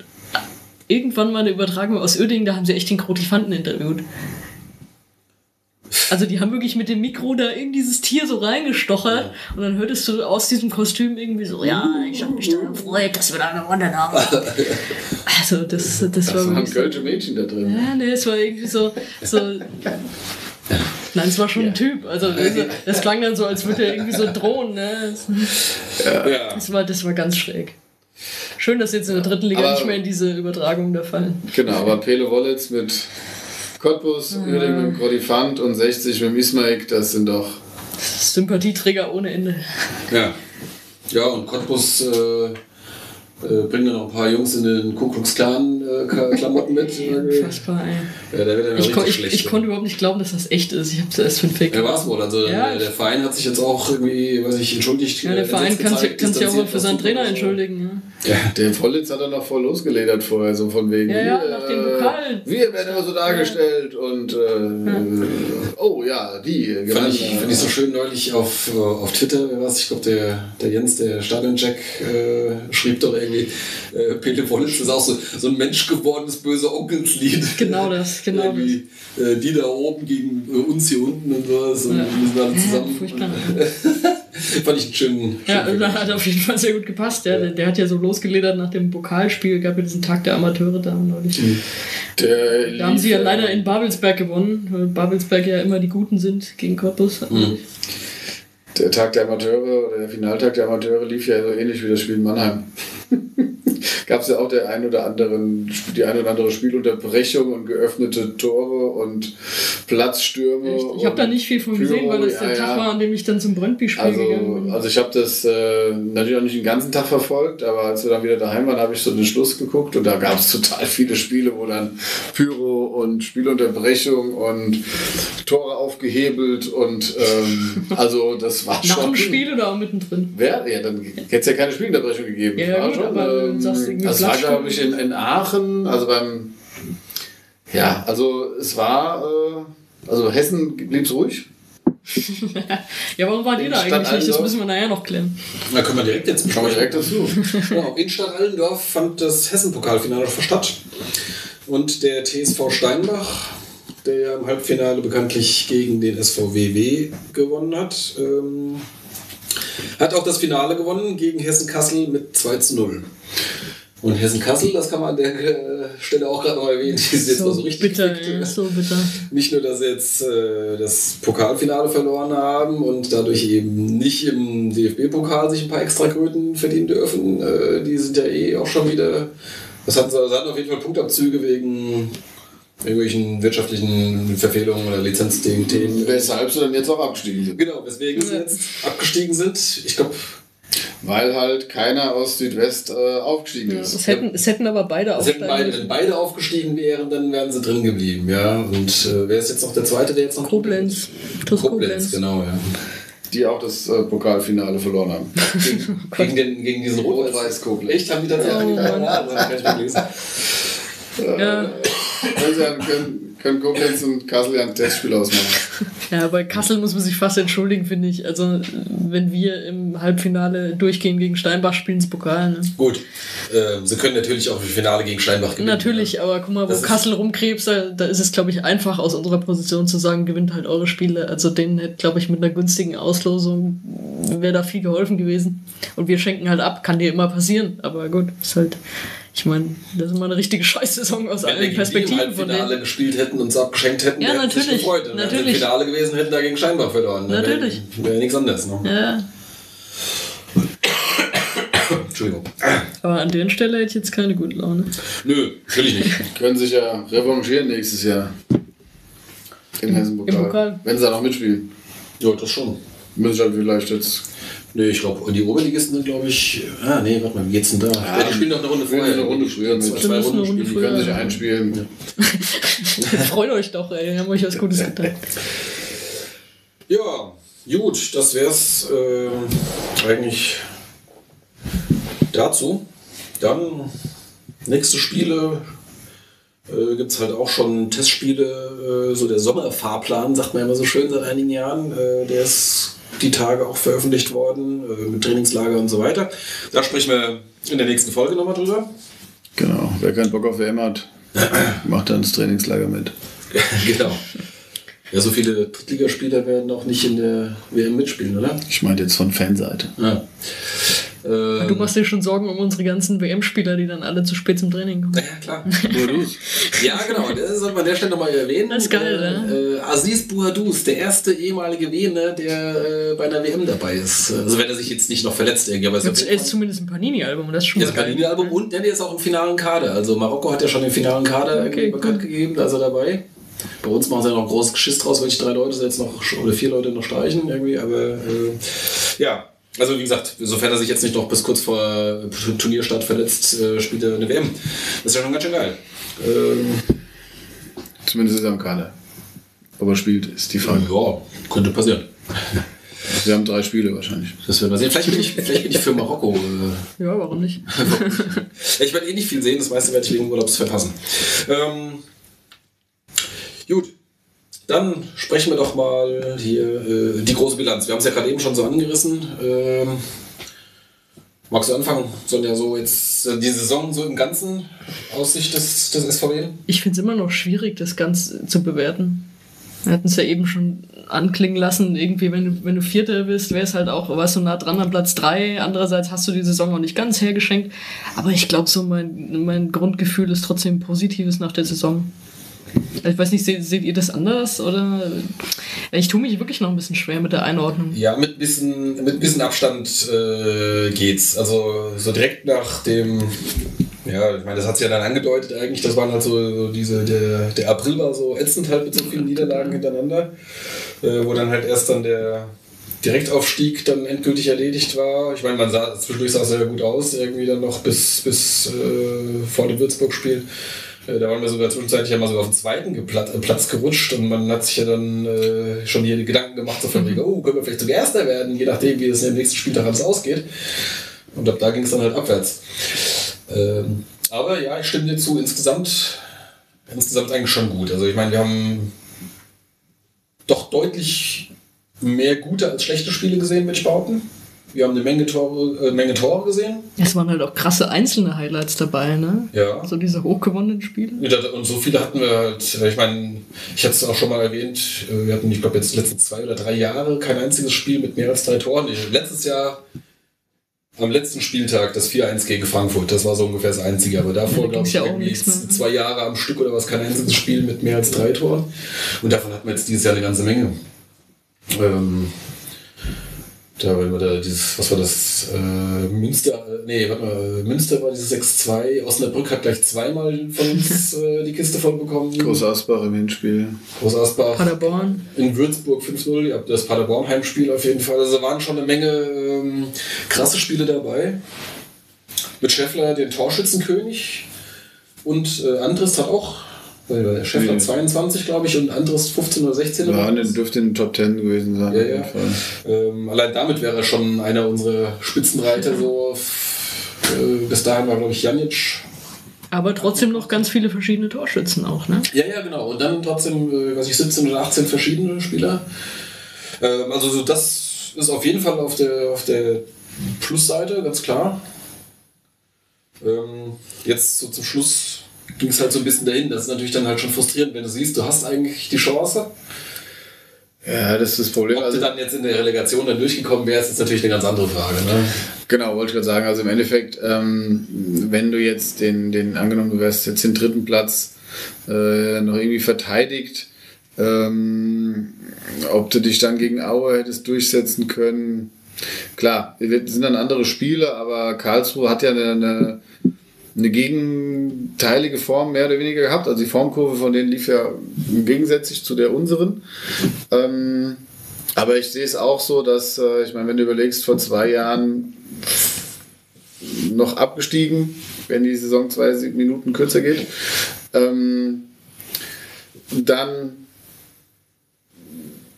irgendwann mal eine Übertragung aus Uerdingen, da haben sie echt den Krotifanten interviewt. Also die haben wirklich mit dem Mikro da in dieses Tier so reingestochert, und dann hörtest du aus diesem Kostüm irgendwie so, ja, ich habe mich da gefreut, dass wir da gewonnen haben. Also das war wirklich so. Goldene Mädchen da drin. Ja, nee, es war irgendwie so nein, es war schon ein Typ. Also das klang dann so, als würde er irgendwie so drohen. Ne? Das war ganz schräg. Schön, dass jetzt in der dritten Liga nicht mehr in diese Übertragung der Fall. Genau, aber Pele Wollitz mit Cottbus, Uerdingen mit dem Krotifant und 60 mit dem Ismaik, das sind doch Sympathieträger ohne Ende. Ja, ja, und Cottbus bringt dann noch ein paar Jungs in den Ku Klux Klan Klamotten mit. Unfassbar, ey. Ja, da wird ich konnte überhaupt nicht glauben, dass das echt ist. Ich habe es erst für einen Fake. Ja, war es wohl. Also der Verein hat sich jetzt auch irgendwie, weiß ich, entschuldigt. Ja, der Verein kann sich auch mal für seinen Trainer entschuldigen. Ja. Ja, den Vollitz hat er noch voll losgeledert vorher, so von wegen. Ja, nach dem Pokal. Wir werden immer so dargestellt und fand ich so schön neulich auf Twitter, ich glaube der Jens, der Stadioncheck, schrieb doch irgendwie, Pele Wollitz ist auch so ein Mensch gewordenes böse Onkelslied. Genau das. Die da oben gegen uns hier unten und sowas. Und wir sind alle zusammen. Furchtbar. Fand ich einen schönen. Ja, hat auf jeden Fall sehr gut gepasst. Der hat ja so losgeledert nach dem Pokalspiel, gab ja diesen Tag der Amateure da neulich. Da haben sie ja leider in Babelsberg gewonnen, weil Babelsberg ja immer die Guten sind gegen Cottbus. Mhm. Der Tag der Amateure oder der Finaltag der Amateure lief ja so ähnlich wie das Spiel in Mannheim. Gab es ja auch die ein oder andere Spielunterbrechung und geöffnete Tore und Platzstürme. Ich habe da nicht viel von gesehen, weil das der Tag war, an dem ich dann zum Brøndby-Spiel gegangen bin. Also ich habe das natürlich auch nicht den ganzen Tag verfolgt, aber als wir dann wieder daheim waren, habe ich so den Schluss geguckt, und da gab es total viele Spiele, wo dann Pyro und Spielunterbrechung und Tore aufgehebelt und also das war schon... Nach dem Spiel oder auch mittendrin? Ja, dann hätte es ja keine Spielunterbrechung gegeben. Ja, war gut, schon, aber das war, glaube ich, in Aachen, also beim... Ja, also es war... also Hessen blieb es ruhig. Ja, warum wart ihr da eigentlich nicht? Das müssen wir nachher noch klären. Da können wir direkt jetzt... Schauen wir direkt dazu. Genau, in Stadt-Allendorf fand das Hessen-Pokalfinale statt. Und der TSV Steinbach, der ja im Halbfinale bekanntlich gegen den SVW gewonnen hat, hat auch das Finale gewonnen gegen Hessen-Kassel mit 2:0. Und Hessen-Kassel, das kann man an der Stelle auch gerade noch erwähnen, die ist jetzt noch so richtig bitter, bitter. Nicht nur, dass sie jetzt das Pokalfinale verloren haben und dadurch eben nicht im DFB-Pokal sich ein paar Extrakröten verdienen dürfen, die sind ja auch schon wieder... Das hatten auf jeden Fall Punktabzüge wegen irgendwelchen wirtschaftlichen Verfehlungen oder Lizenzthemen. Weshalb sie dann jetzt auch abgestiegen sind. Genau, weswegen sie jetzt abgestiegen sind. Ich glaube, weil halt keiner aus Südwest aufgestiegen ist. Es hätten aber beide aufgestiegen. Wenn beide aufgestiegen wären, dann wären sie drin geblieben. Ja. Und wer ist jetzt noch der Zweite, der jetzt noch... Koblenz, genau, ja. Die auch das Pokalfinale verloren haben. Gegen diesen Rot-Weiß-Koblenz. Echt? Haben die das ja können Koblenz und Kassel ja ein Testspiel ausmachen. Ja, bei Kassel muss man sich fast entschuldigen, finde ich. Also, wenn wir im Halbfinale durchgehen gegen Steinbach, spielen es Pokal. Ne? Gut, sie können natürlich auch im Finale gegen Steinbach gewinnen. Natürlich, ja. Aber guck mal, wo Kassel rumkrebst, da ist es, glaube ich, einfach aus unserer Position zu sagen, gewinnt halt eure Spiele. Also denen hätte, glaube ich, mit einer günstigen Auslosung wäre da viel geholfen gewesen. Und wir schenken halt ab, kann dir immer passieren. Aber gut, ist halt... Ich meine, das ist mal eine richtige Scheiß-Saison aus allen Perspektiven. Wenn wir im Halbfinale gespielt hätten und uns abgeschenkt hätten, ja, hätten sich gefreut. Wenn wir im Finale gewesen hätten, dagegen scheinbar verloren. Natürlich. Wäre nichts anderes noch. Ja. Entschuldigung. Aber an der Stelle hätte ich jetzt keine gute Laune. Nö, natürlich nicht. Können sich ja revanchieren nächstes Jahr. Im Hessen-Pokal. Wenn sie da noch mitspielen. Ja, das schon. Müssen halt vielleicht jetzt... Nee, ich glaube, die Oberligisten sind, glaube ich... Ah, nee, warte mal, wie geht's denn da? Ja, die spielen doch eine Runde vorher. Die können sich einspielen. Ja. Freut euch doch, ey. Wir haben euch was Gutes getan. Ja, gut, das wär's eigentlich dazu. Dann nächste Spiele gibt es halt auch schon Testspiele, so der Sommerfahrplan, sagt man immer so schön seit einigen Jahren, der ist die Tage auch veröffentlicht worden, mit Trainingslager und so weiter. Da sprechen wir in der nächsten Folge nochmal drüber. Genau, wer keinen Bock auf WM hat, macht dann das Trainingslager mit. Genau. Ja, so viele Drittligaspieler werden auch nicht in der WM mitspielen, oder? Ich meine jetzt von Fanseite. Ja. Du machst dir schon Sorgen um unsere ganzen WM-Spieler, die dann alle zu spät zum Training kommen. Ja, klar. Buadus. Ja, genau. Das sollte man an der Stelle nochmal erwähnen. Das ist geil, ne? Aziz Buadus, der erste ehemalige Wiener, der bei einer WM dabei ist. Also wenn er sich jetzt nicht noch verletzt, irgendwie. Er ist zumindest ein Panini-Album. Das ist schon ein Panini-Album und der ist auch im finalen Kader. Also Marokko hat ja schon den finalen Kader bekannt gegeben, da ist er dabei. Bei uns machen sie ja noch ein großes Geschiss draus, welche 3 Leute jetzt noch oder 4 Leute noch streichen irgendwie, aber ja. Also wie gesagt, sofern er sich jetzt nicht noch bis kurz vor Turnierstart verletzt, spielt er eine WM. Das ist ja schon ganz schön geil. Zumindest ist er am Kader. Ob er spielt, ist die Frage. Ja, könnte passieren. Wir haben 3 Spiele wahrscheinlich. Das werden wir sehen. Vielleicht bin ich für Marokko. Ja, warum nicht? Ich werde eh nicht viel sehen, das meiste werde ich wegen Urlaubs verpassen. Gut. Dann sprechen wir doch mal hier die große Bilanz. Wir haben es ja gerade eben schon so angerissen. Magst du anfangen? Sonja, so jetzt die Saison so im Ganzen aus Sicht des SVW? Ich finde es immer noch schwierig, das Ganze zu bewerten. Wir hatten es ja eben schon anklingen lassen. Irgendwie, wenn du Vierter bist, wäre es halt auch, warst du nah dran an Platz 3. Andererseits hast du die Saison auch nicht ganz hergeschenkt. Aber ich glaube, so mein Grundgefühl ist trotzdem positives nach der Saison. Ich weiß nicht, seht ihr das anders? Oder? Ich tue mich wirklich noch ein bisschen schwer mit der Einordnung. Ja, mit ein bisschen Abstand geht's. Also so direkt nach dem, ja, ich meine, das hat es ja dann angedeutet eigentlich, das waren halt so diese, der April war so ätzend halt mit so vielen Niederlagen hintereinander, wo dann halt erst dann der Direktaufstieg dann endgültig erledigt war. Ich meine, man sah, zwischendurch sah es ja gut aus, irgendwie dann noch bis vor dem Würzburg-Spiel. Da waren wir sogar zwischenzeitlich ja mal so auf den 2. Platz gerutscht und man hat sich ja dann schon hier Gedanken gemacht, so von wegen, oh, können wir vielleicht sogar Erster werden, je nachdem, wie es im nächsten Spieltag alles ausgeht. Und ab da ging es dann halt abwärts. Aber ja, ich stimme dir zu, insgesamt eigentlich schon gut. Also ich meine, wir haben doch deutlich mehr gute als schlechte Spiele gesehen, würde ich behaupten. Wir haben eine Menge Tore gesehen. Es waren halt auch krasse einzelne Highlights dabei, ne? Ja. So diese hochgewonnenen Spiele. Und so viele hatten wir halt, ich meine, ich hatte es auch schon mal erwähnt, wir hatten, ich glaube, jetzt die letzten 2 oder 3 Jahre kein einziges Spiel mit mehr als 3 Toren. Letztes Jahr, am letzten Spieltag, das 4-1 gegen Frankfurt, das war so ungefähr das Einzige. Aber davor, da glaube ich, irgendwie 2 Jahre am Stück oder was, kein einziges Spiel mit mehr als 3 Toren. Und davon hatten wir jetzt dieses Jahr eine ganze Menge. Da dieses, was war das? Münster war dieses 6-2. Osnabrück hat gleich zweimal von uns die Kiste voll bekommen. Groß-Asbach im Hinspiel. Groß-Asbach. Paderborn. In Würzburg 5-0. Ja, das Paderborn-Heimspiel auf jeden Fall. Also waren schon eine Menge krasse Spiele dabei. Mit Schäffler, den Torschützenkönig. Und Andrich hat auch. Schäffler 22, glaube ich, und Andrich 15 oder 16. Ja, der dürfte in den Top 10 gewesen sein. Ja, ja. Allein damit wäre er schon einer unserer Spitzenreiter. Ja. So. Bis dahin war, glaube ich, Janic. Aber trotzdem noch ganz viele verschiedene Torschützen auch, ne? Ja, ja, genau. Und dann trotzdem, weiß ich, 17 oder 18 verschiedene Spieler. Also so, das ist auf jeden Fall auf der Plusseite, ganz klar. Jetzt so zum Schluss ging es halt so ein bisschen dahin. Das ist natürlich dann halt schon frustrierend, wenn du siehst, du hast eigentlich die Chance. Ja, das ist das Problem. Ob du dann jetzt in der Relegation dann durchgekommen wärst, ist natürlich eine ganz andere Frage. Ne? Genau, wollte ich gerade sagen. Also im Endeffekt, wenn du jetzt den angenommen, du wärst jetzt den 3. Platz noch irgendwie verteidigt, ob du dich dann gegen Aue hättest durchsetzen können. Klar, sind dann andere Spiele, aber Karlsruhe hat ja eine gegenteilige Form mehr oder weniger gehabt. Also die Formkurve von denen lief ja gegensätzlich zu der unseren. Aber ich sehe es auch so, dass, ich meine, wenn du überlegst, vor 2 Jahren noch abgestiegen, wenn die Saison 2 Minuten kürzer geht, dann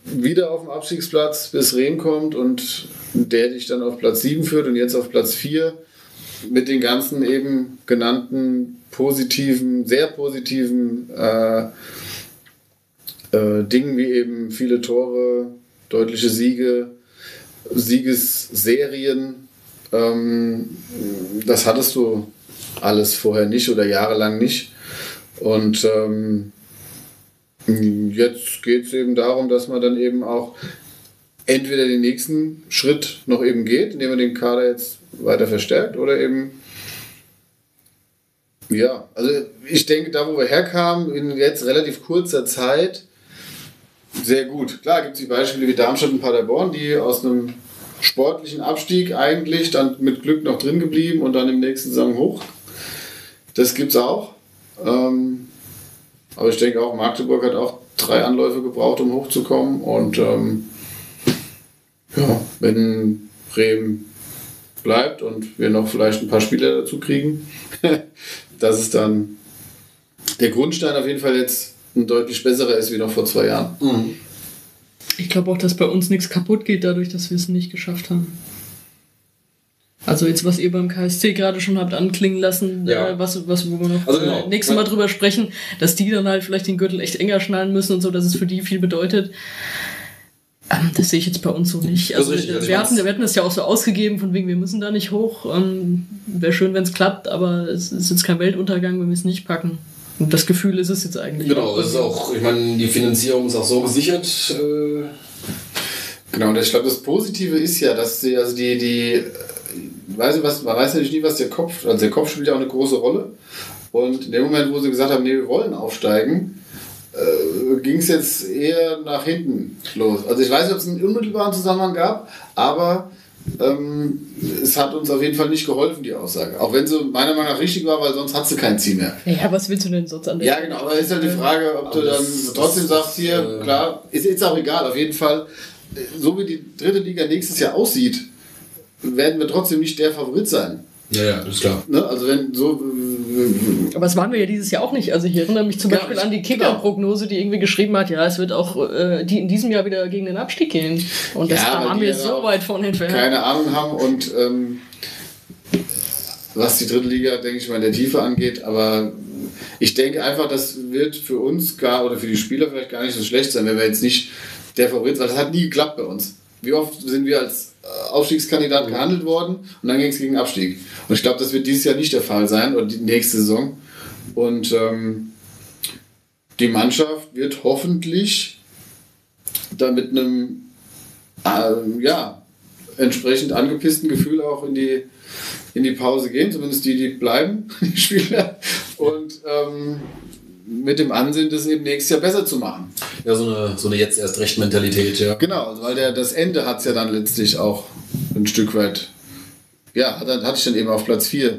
wieder auf dem Abstiegsplatz, bis Rehm kommt und der dich dann auf Platz 7 führt und jetzt auf Platz 4. mit den ganzen eben genannten positiven, sehr positiven Dingen wie eben viele Tore, deutliche Siege, Siegesserien, das hattest du alles vorher nicht oder jahrelang nicht. Und jetzt geht es eben darum, dass man dann eben auch entweder den nächsten Schritt noch eben geht, indem man den Kader jetzt weiter verstärkt, oder eben, ja, also ich denke, da wo wir herkamen, in jetzt relativ kurzer Zeit, sehr gut. Klar gibt es die Beispiele wie Darmstadt und Paderborn, die aus einem sportlichen Abstieg eigentlich dann mit Glück noch drin geblieben und dann im nächsten Saison hoch. Das gibt es auch. Aber ich denke auch, Magdeburg hat auch 3 Anläufe gebraucht, um hochzukommen. Und ja, wenn Bremen bleibt und wir noch vielleicht ein paar Spieler dazu kriegen, das ist dann der Grundstein auf jeden Fall jetzt ein deutlich besserer ist wie noch vor 2 Jahren. Mhm. Ich glaube auch, dass bei uns nichts kaputt geht dadurch, dass wir es nicht geschafft haben. Also jetzt, was ihr beim KSC gerade schon habt anklingen lassen, ja. Wo wir noch also genau, nächstes Mal drüber sprechen, dass die dann halt vielleicht den Gürtel echt enger schnallen müssen und so, dass es für die viel bedeutet. Das sehe ich jetzt bei uns so nicht. Also wir hatten das ja auch so ausgegeben, von wegen, wir müssen da nicht hoch. Wäre schön, wenn es klappt, aber es ist jetzt kein Weltuntergang, wenn wir es nicht packen. Und das Gefühl ist es jetzt eigentlich. Genau, es ist auch, ich meine, die Finanzierung ist auch so gesichert. Genau, und ich glaube, das Positive ist ja, dass sie, also man weiß natürlich nie, was der Kopf, also der Kopf spielt ja auch eine große Rolle. Und in dem Moment, wo sie gesagt haben, nee, wir wollen aufsteigen, ging es jetzt eher nach hinten los. Also ich weiß nicht, ob es einen unmittelbaren Zusammenhang gab, aber es hat uns auf jeden Fall nicht geholfen, die Aussage. Auch wenn sie meiner Meinung nach richtig war, weil sonst hat sie kein Ziel mehr. Ja, was willst du denn sonst an der? Ja, genau, aber ist halt die Frage, ob du dann trotzdem sagst, hier, klar, ist jetzt auch egal. Auf jeden Fall, so wie die dritte Liga nächstes Jahr aussieht, werden wir trotzdem nicht der Favorit sein. Ja, ja, das ist klar. Ne? Also wenn so... Aber das waren wir ja dieses Jahr auch nicht. Also ich erinnere mich zum Beispiel an die Kicker-Prognose, die irgendwie geschrieben hat, ja, es wird auch die in diesem Jahr wieder gegen den Abstieg gehen. Und das haben wir jetzt so weit von entfernt. Keine Ahnung haben und was die dritte Liga, denke ich mal, in der Tiefe angeht, aber ich denke einfach, das wird für uns oder für die Spieler vielleicht gar nicht so schlecht sein, wenn wir jetzt nicht der Favorit sind. Das hat nie geklappt bei uns. Wie oft sind wir als Aufstiegskandidat gehandelt worden und dann ging es gegen Abstieg. Und ich glaube, das wird dieses Jahr nicht der Fall sein und die nächste Saison. Und die Mannschaft wird hoffentlich dann mit einem entsprechend angepissten Gefühl auch in die Pause gehen, zumindest die bleiben, die Spieler. Und mit dem Ansinnen, das eben nächstes Jahr besser zu machen. Ja, so eine Jetzt-erst-recht-Mentalität, ja. Genau, weil das Ende hat es ja dann letztlich auch ein Stück weit, ja, hatte ich dann eben auf Platz 4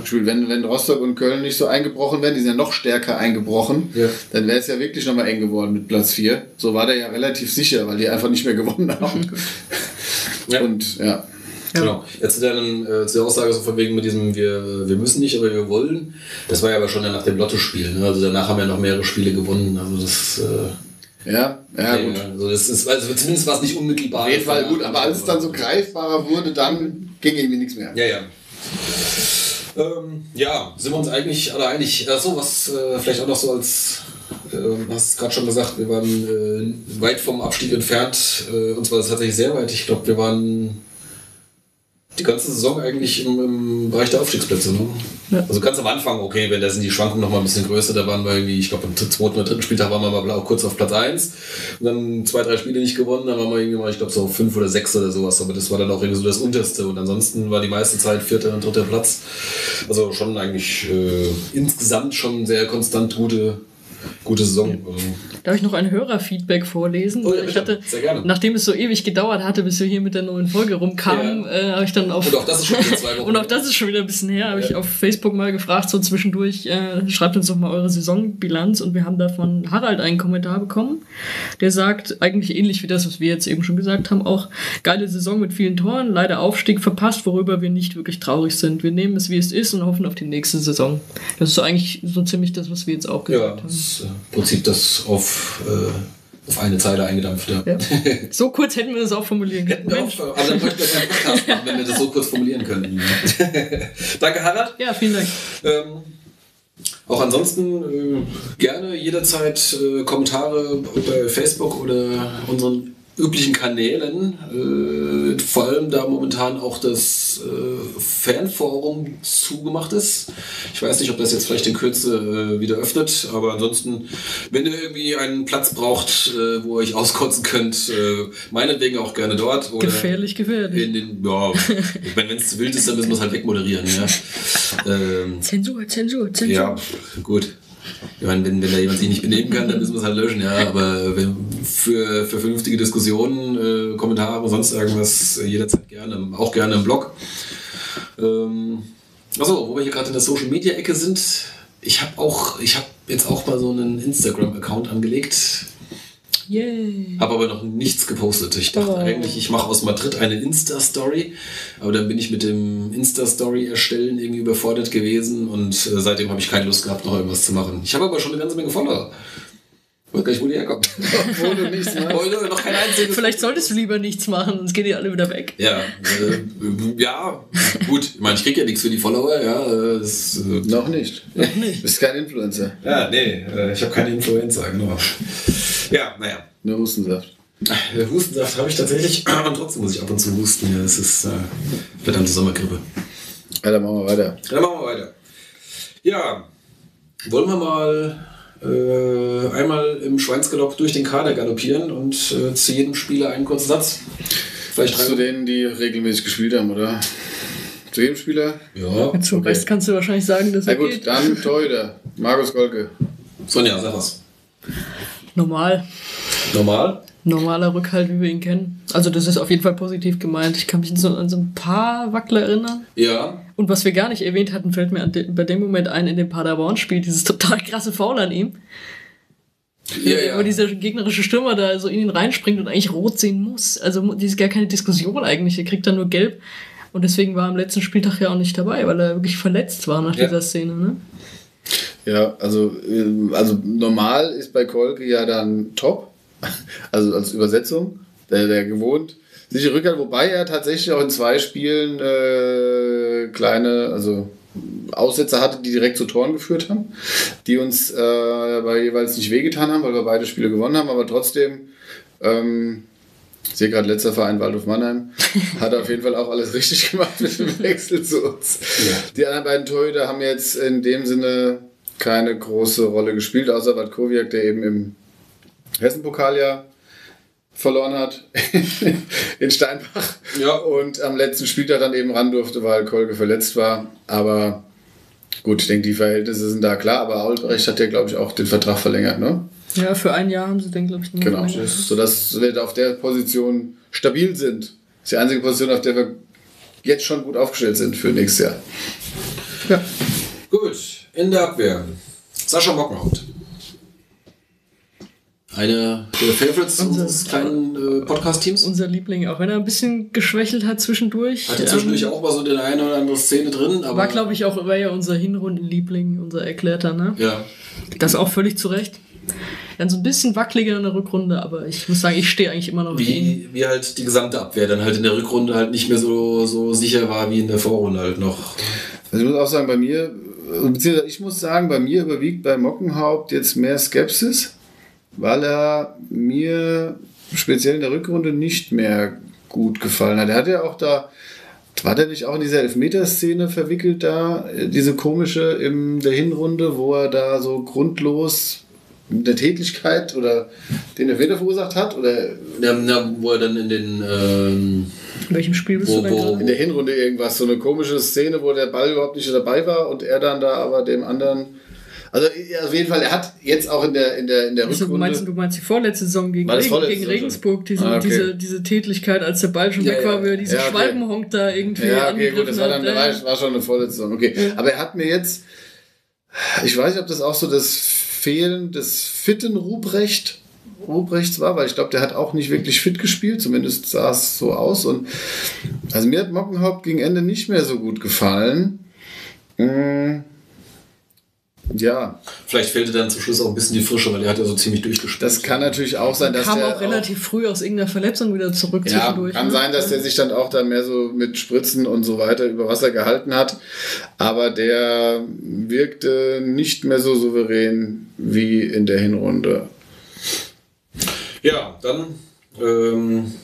gespielt. Ja. Wenn Rostock und Köln nicht so eingebrochen wären, die sind ja noch stärker eingebrochen, ja, dann wäre es ja wirklich nochmal eng geworden mit Platz 4. So war der ja relativ sicher, weil die einfach nicht mehr gewonnen haben. Ja. Und, ja. Ja. Genau. Jetzt zu der Aussage so von wegen mit diesem wir müssen nicht, aber wir wollen. Das war ja aber schon nach dem Lottospiel. Ne? Also danach haben ja noch mehrere Spiele gewonnen. Also das gut. Also das ist, also zumindest war es nicht unmittelbar. Auf jeden Fall gut, aber als es dann so greifbarer wurde, dann ging irgendwie nichts mehr. Ja, ja. Sind wir uns eigentlich alle einig? Achso, was vielleicht auch noch so als hast es gerade schon gesagt, wir waren weit vom Abstieg entfernt. Uns war das tatsächlich sehr weit. Ich glaube, wir waren die ganze Saison eigentlich im Bereich der Aufstiegsplätze. Ne? Ja. Also ganz am Anfang, okay, wenn da sind die Schwankungen noch mal ein bisschen größer, da waren wir irgendwie, ich glaube am 2. oder 3. Spieltag waren wir mal auch kurz auf Platz 1 und dann 2, 3 Spiele nicht gewonnen, dann waren wir irgendwie mal, ich glaube so 5 oder 6 oder sowas, aber das war dann auch irgendwie so das Unterste und ansonsten war die meiste Zeit 4. und 3. Platz. Also schon eigentlich insgesamt schon sehr konstant gute Saison. Also. Darf ich noch ein Hörerfeedback vorlesen? Oh, ja, ich hatte, sehr gerne. Nachdem es so ewig gedauert hatte, bis wir hier mit der neuen Folge rumkamen, habe ich dann auf... Und auch das ist schon wieder 2 Wochen. Und auch das ist schon wieder ein bisschen her, habe ich auf Facebook mal gefragt, so zwischendurch, schreibt uns doch mal eure Saisonbilanz, und wir haben da von Harald einen Kommentar bekommen, der sagt, eigentlich ähnlich wie das, was wir jetzt eben schon gesagt haben, auch geile Saison mit vielen Toren, leider Aufstieg verpasst, worüber wir nicht wirklich traurig sind. Wir nehmen es, wie es ist und hoffen auf die nächste Saison. Das ist eigentlich so ziemlich das, was wir jetzt auch gesagt haben. Das Prinzip, das auf Auf eine Zeile eingedampft, ja. So kurz hätten wir das auch formulieren können. Auch, aber dann bräuchten wir keinen Podcast machen, wenn wir das so kurz formulieren könnten. Danke, Harald. Ja, vielen Dank. Auch ansonsten gerne jederzeit Kommentare bei Facebook oder unseren üblichen Kanälen, vor allem da momentan auch das Fanforum zugemacht ist. Ich weiß nicht, ob das jetzt vielleicht in Kürze wieder öffnet, aber ansonsten, wenn ihr irgendwie einen Platz braucht, wo ihr euch auskotzen könnt, meinetwegen auch gerne dort. Oder gefährlich. Ja, wenn es wild ist, dann müssen wir es halt wegmoderieren. Ja. Zensur. Ja, gut. Ich meine, wenn da jemand sich nicht benehmen kann, dann müssen wir es halt löschen, ja. Aber für vernünftige Diskussionen, Kommentare, sonst irgendwas, jederzeit gerne, auch gerne im Blog. Achso, wo wir hier gerade in der Social-Media-Ecke sind, ich habe jetzt auch mal so einen Instagram-Account angelegt. Yay. Habe aber noch nichts gepostet. Ich dachte eigentlich, ich mache aus Madrid eine Insta-Story, aber dann bin ich mit dem Insta-Story-Erstellen irgendwie überfordert gewesen und seitdem habe ich keine Lust gehabt, noch irgendwas zu machen. Ich habe aber schon eine ganze Menge Follower. Ich weiß gar nicht, wo die herkommen. Obwohl du nichts machst. Noch kein einziges. Vielleicht solltest du lieber nichts machen, sonst gehen die alle wieder weg. Ja, ja, gut. Ich meine, ich kriege ja nichts für die Follower. Ja, das, Noch nicht. Du bist kein Influencer. Ja, nee, ich habe keine Influencer, genau. Ja, naja. Nur Hustensaft. Hustensaft habe ich tatsächlich, aber trotzdem muss ich ab und zu husten. Ja, das ist verdammte Sommergrippe. Ja, dann machen wir weiter. Ja, wollen wir mal einmal im Schweinsgalopp durch den Kader galoppieren und zu jedem Spieler einen kurzen Satz. Vielleicht zu denen, die regelmäßig gespielt haben, oder? Zu jedem Spieler? Ja. Zum Rest kannst du wahrscheinlich sagen, dass er geht. Na gut, dann Torhüter. Markus Kolke. Sonja, sag was. Normal? Normaler Rückhalt, wie wir ihn kennen. Also das ist auf jeden Fall positiv gemeint. Ich kann mich so an so ein paar Wackler erinnern. Ja. Und was wir gar nicht erwähnt hatten, fällt mir bei dem Moment ein, in dem Paderborn-Spiel, dieses total krasse Foul an ihm. Ja, ja. Wo dieser gegnerische Stürmer da so in ihn reinspringt und eigentlich rot sehen muss. Also das ist gar keine Diskussion eigentlich. Er kriegt dann nur gelb. Und deswegen war er am letzten Spieltag ja auch nicht dabei, weil er wirklich verletzt war nach dieser Szene, ne? Ja, also normal ist bei Kolke ja dann top. Also als Übersetzung, der gewohnt sich Rückhalt, wobei er tatsächlich auch in 2 Spielen kleine, also Aussetzer hatte, die direkt zu Toren geführt haben, die uns bei jeweils nicht wehgetan haben, weil wir beide Spiele gewonnen haben, aber trotzdem, ich sehe gerade letzter Verein Waldhof Mannheim, hat auf jeden Fall auch alles richtig gemacht mit dem Wechsel zu uns. Ja. Die anderen beiden Torhüter haben jetzt in dem Sinne keine große Rolle gespielt, außer Watkowiak, der eben im Hessen-Pokal ja verloren hat in Steinbach, ja, und am letzten Spieltag dann eben ran durfte, weil Kolke verletzt war. Aber gut, ich denke, die Verhältnisse sind da klar, aber Albrecht hat ja, glaube ich, auch den Vertrag verlängert, ne? Ja, für ein Jahr haben sie den, glaube ich, nicht verlängert. Genau, sodass wir auf der Position stabil sind. Das ist die einzige Position, auf der wir jetzt schon gut aufgestellt sind für nächstes Jahr. Ja. Gut, in der Abwehr. Sascha Mockenhaupt. Einer der Favorites unseres kleinen Podcast-Teams. Unser Liebling, auch wenn er ein bisschen geschwächelt hat zwischendurch. Hatte zwischendurch auch mal so den einen oder andere Szene drin. Aber war, glaube ich, auch immer ja unser Hinrunden-Liebling, unser Erklärter, ne? Ja. Das auch völlig zu Recht. Dann so ein bisschen wackeliger in der Rückrunde, aber ich muss sagen, ich stehe eigentlich immer noch auf ihn. Wie halt die gesamte Abwehr dann halt in der Rückrunde halt nicht mehr so sicher war wie in der Vorrunde halt noch. Also ich muss auch sagen, bei mir überwiegt bei Mockenhaupt jetzt mehr Skepsis, weil er mir speziell in der Rückrunde nicht mehr gut gefallen hat. Er hat ja auch da, war der nicht auch in dieser Elfmeterszene verwickelt da, diese komische in der Hinrunde, wo er da so grundlos eine Tätlichkeit oder den Elfmeter verursacht hat? Oder na, wo er dann in den... in welchem Spiel bist du denn gerade? In der Hinrunde irgendwas, so eine komische Szene, wo der Ball überhaupt nicht dabei war und er dann da aber dem anderen... Also auf jeden Fall, er hat jetzt auch in der also, Rückrunde... Du meinst die vorletzte Saison gegen Regensburg, diese Tätlichkeit, als der Ball schon weg war, wie er diese Schwalbenhonk da irgendwie angegriffen gut, das war dann war schon eine vorletzte Saison, okay. Ja. Aber er hat mir jetzt... Ich weiß nicht, ob das auch so das Fehlen des fitten Ruprechts war, weil ich glaube, der hat auch nicht wirklich fit gespielt, zumindest sah es so aus. Und also mir hat Mockenhaupt gegen Ende nicht mehr so gut gefallen. Ja. Vielleicht fehlte dann zum Schluss auch ein bisschen die Frische, weil er hat ja so ziemlich durchgespielt. Das kann natürlich auch sein, dass der... Kam auch relativ früh aus irgendeiner Verletzung wieder zurück zwischendurch. Kann sein, dass der sich dann auch dann mehr so mit Spritzen und so weiter über Wasser gehalten hat. Aber der wirkte nicht mehr so souverän wie in der Hinrunde. Ja, dann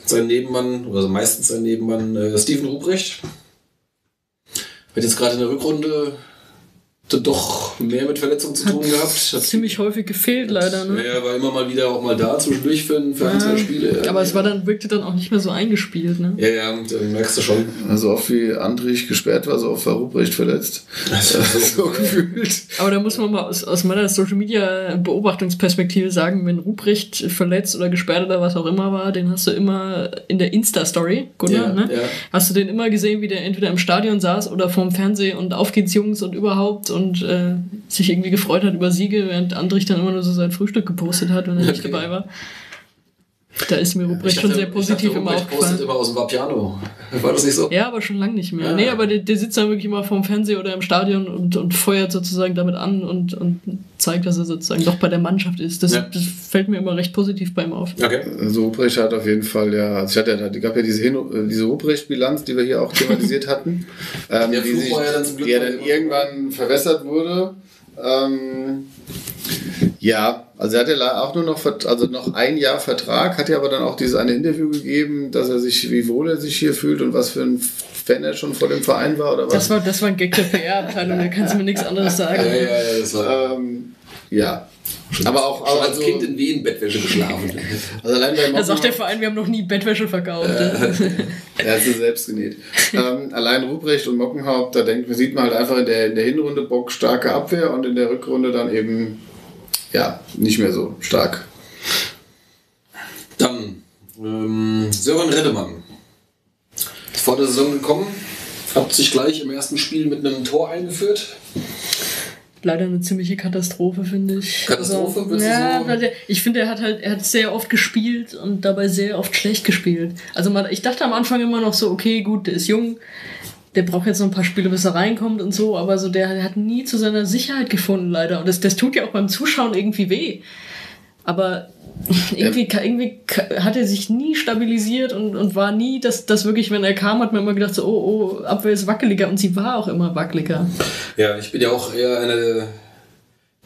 sein Nebenmann, oder also meistens sein Nebenmann, Steven Ruprecht. Hat jetzt gerade in der Rückrunde... doch mehr mit Verletzungen zu tun gehabt. Hat ziemlich häufig gefehlt, leider. Ne? Er war immer mal wieder auch mal da zwischendurch für ein, zwei Spiele. Aber es war dann, wirkte dann auch nicht mehr so eingespielt. Ne? Ja, ja, dann merkst du schon. Also oft wie Andrich gesperrt war, so oft war Ruprecht verletzt. Also, so gefühlt. Aber da muss man mal aus meiner Social-Media-Beobachtungsperspektive sagen, wenn Ruprecht verletzt oder gesperrt oder was auch immer war, den hast du immer in der Insta-Story, Gunnar, ne? Ja. Hast du den immer gesehen, wie der entweder im Stadion saß oder vorm Fernseher und auf geht's Jungs und überhaupt und sich irgendwie gefreut hat über Siege, während Andrich dann immer nur so sein Frühstück gepostet hat, wenn er nicht dabei war. Da ist mir Ruprecht schon sehr positiv immer aufgefallen. Postet immer aus dem Vapiano. War das nicht so? Ja, aber schon lange nicht mehr. Ja. Nee, aber der sitzt dann wirklich mal vorm Fernseher oder im Stadion und feuert sozusagen damit an und zeigt, dass er sozusagen doch bei der Mannschaft ist. Das fällt mir immer recht positiv bei ihm auf. Okay. Also Ruprecht hat auf jeden Fall, ja, es gab ja diese Ruprecht-Bilanz, die wir hier auch thematisiert hatten, die ja dann irgendwann verwässert wurde. Ja, also er hat ja auch nur noch ein Jahr Vertrag, hat ja aber dann auch dieses eine Interview gegeben, dass er sich, wie wohl er sich hier fühlt und was für ein Fan er schon vor dem Verein war oder was. Das war ein Gag der PR-Abteilung, da kannst du mir nichts anderes sagen. Ja, das war ja. Aber auch schon als Kind in Wien Bettwäsche geschlafen. Also allein bei Mockenhaupt, sagt der Verein, wir haben noch nie Bettwäsche verkauft. Er hat sie selbst genäht. Allein Ruprecht und Mockenhaupt, sieht man halt einfach in der Hinrunde bockstarke Abwehr und in der Rückrunde dann eben ja nicht mehr so stark. Dann Sören Reddemann. Ist vor der Saison gekommen, hat sich gleich im ersten Spiel mit einem Tor eingeführt. Leider eine ziemliche Katastrophe, finde ich. Katastrophe? Also, ich finde, er hat sehr oft gespielt und dabei sehr oft schlecht gespielt. Also ich dachte am Anfang immer noch so, okay, gut, der ist jung, der braucht jetzt noch ein paar Spiele, bis er reinkommt und so, aber so der hat nie zu seiner Sicherheit gefunden, leider. Und das tut ja auch beim Zuschauen irgendwie weh. Aber irgendwie hat er sich nie stabilisiert und war nie, dass wirklich, wenn er kam, hat man immer gedacht, so, oh, Abwehr ist wackeliger. Und sie war auch immer wackeliger. Ja, ich bin ja auch eher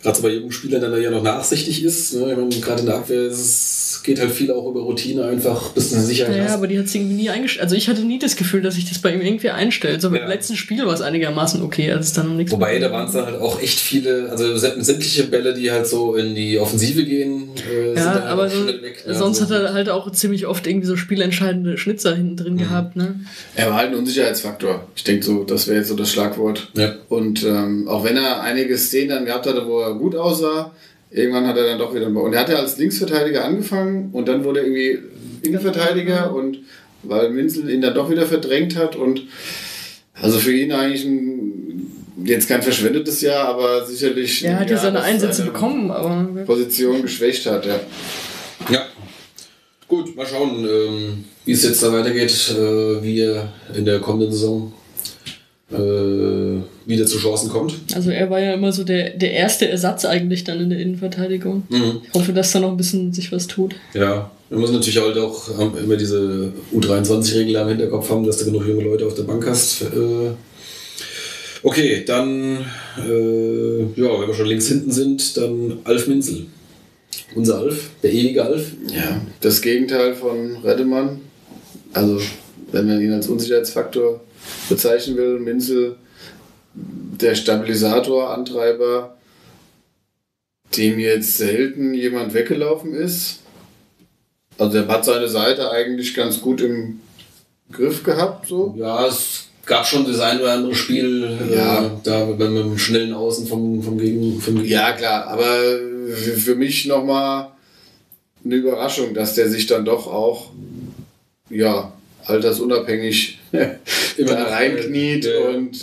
gerade so bei jungen Spielern, der ja noch nachsichtig ist. Ne? Ich meine, gerade in der Abwehr geht halt viel auch über Routine einfach, bis eine Sicherheit hast. Ja, aber die hat sie irgendwie nie eingestellt. Also ich hatte nie das Gefühl, dass sich das bei ihm irgendwie einstellt. So im letzten Spiel war es einigermaßen okay, als es dann nichts. Wobei, da waren es dann halt auch echt viele, also sämtliche Bälle, die halt so in die Offensive gehen, sind dann aber auch schnell weg. Ne? Sonst hat er halt auch ziemlich oft irgendwie so spielentscheidende Schnitzer hinten drin gehabt. Ne? Er war halt ein Unsicherheitsfaktor. Ich denke so, das wäre jetzt so das Schlagwort. Ja. Und auch wenn er einige Szenen dann gehabt hatte, wo er gut aussah, irgendwann hat er dann doch wieder... Und er hat ja als Linksverteidiger angefangen und dann wurde er irgendwie Innenverteidiger, und weil Mintzel ihn dann doch wieder verdrängt hat, und also für ihn eigentlich jetzt kein verschwendetes Jahr, aber sicherlich... Er hat ja seine Einsätze bekommen, aber... Position geschwächt hat, ja. Ja. Gut, mal schauen, wie es jetzt da weitergeht, wie er in der kommenden Saison wieder zu Chancen kommt. Also er war ja immer so der erste Ersatz eigentlich dann in der Innenverteidigung. Mhm. Ich hoffe, dass da noch ein bisschen sich was tut. Ja, man muss natürlich halt auch immer diese U23-Regel im Hinterkopf haben, dass du genug junge Leute auf der Bank hast. Okay, dann wenn wir schon links hinten sind, dann Alf Mintzel. Unser Alf, der ewige Alf. Ja, das Gegenteil von Reddemann. Also wenn man ihn als Unsicherheitsfaktor bezeichnen will, Mintzel, der Stabilisator, Antreiber, dem jetzt selten jemand weggelaufen ist. Also der hat seine Seite eigentlich ganz gut im Griff gehabt. So. Ja, es gab schon das ein oder andere Spiel, da mit dem schnellen Außen vom Gegner. Ja, klar, aber für mich nochmal eine Überraschung, dass der sich dann doch auch, ja, altersunabhängig immer da reinkniet und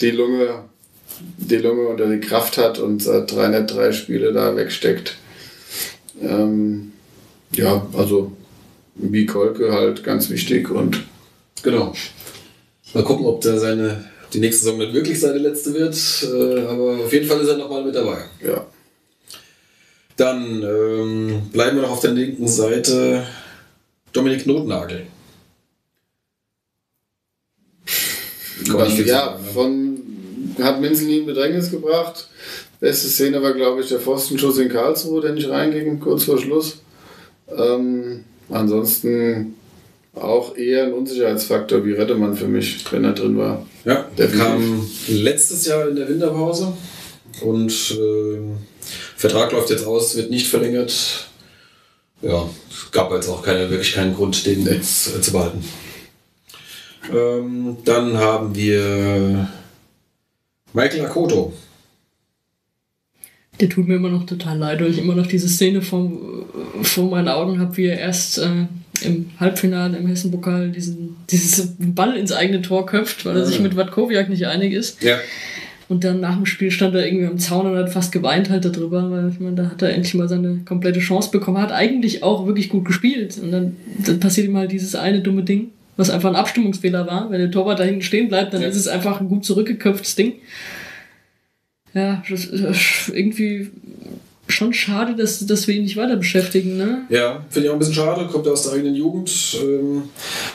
die Lunge unter die Kraft hat und seit 303 Spiele da wegsteckt. Ja, also wie Kolke halt ganz wichtig und genau. Mal gucken, ob da seine die nächste Saison dann wirklich seine letzte wird. Aber auf jeden Fall ist er nochmal mit dabei. Ja. Dann bleiben wir noch auf der linken Seite. Dominik Notnagel. Hat Mintzel nie in Bedrängnis gebracht. Beste Szene war, glaube ich, der Pfostenschuss in Karlsruhe, der nicht reinging, kurz vor Schluss. Ansonsten auch eher ein Unsicherheitsfaktor wie Reddemann für mich, wenn er drin war. Ja, der kam letztes Jahr in der Winterpause und Vertrag läuft jetzt aus, wird nicht verlängert. Ja, es gab jetzt auch wirklich keinen Grund, den jetzt zu behalten. Dann haben wir Michael Akoto. Der tut mir immer noch total leid, weil ich immer noch diese Szene vor meinen Augen habe, wie er erst im Halbfinale im Hessen-Pokal diesen Ball ins eigene Tor köpft, weil er sich mit Watkowiak nicht einig ist. Ja. Und dann nach dem Spiel stand er irgendwie am Zaun und hat fast geweint halt darüber, weil ich meine, da hat er endlich mal seine komplette Chance bekommen. Er hat eigentlich auch wirklich gut gespielt. Und dann passiert ihm halt dieses eine dumme Ding, was einfach ein Abstimmungsfehler war. Wenn der Torwart da hinten stehen bleibt, dann ist es einfach ein gut zurückgeköpftes Ding. Ja, das ist irgendwie schon schade, dass wir ihn nicht weiter beschäftigen, ne? Ja, finde ich auch ein bisschen schade. Kommt er aus der eigenen Jugend.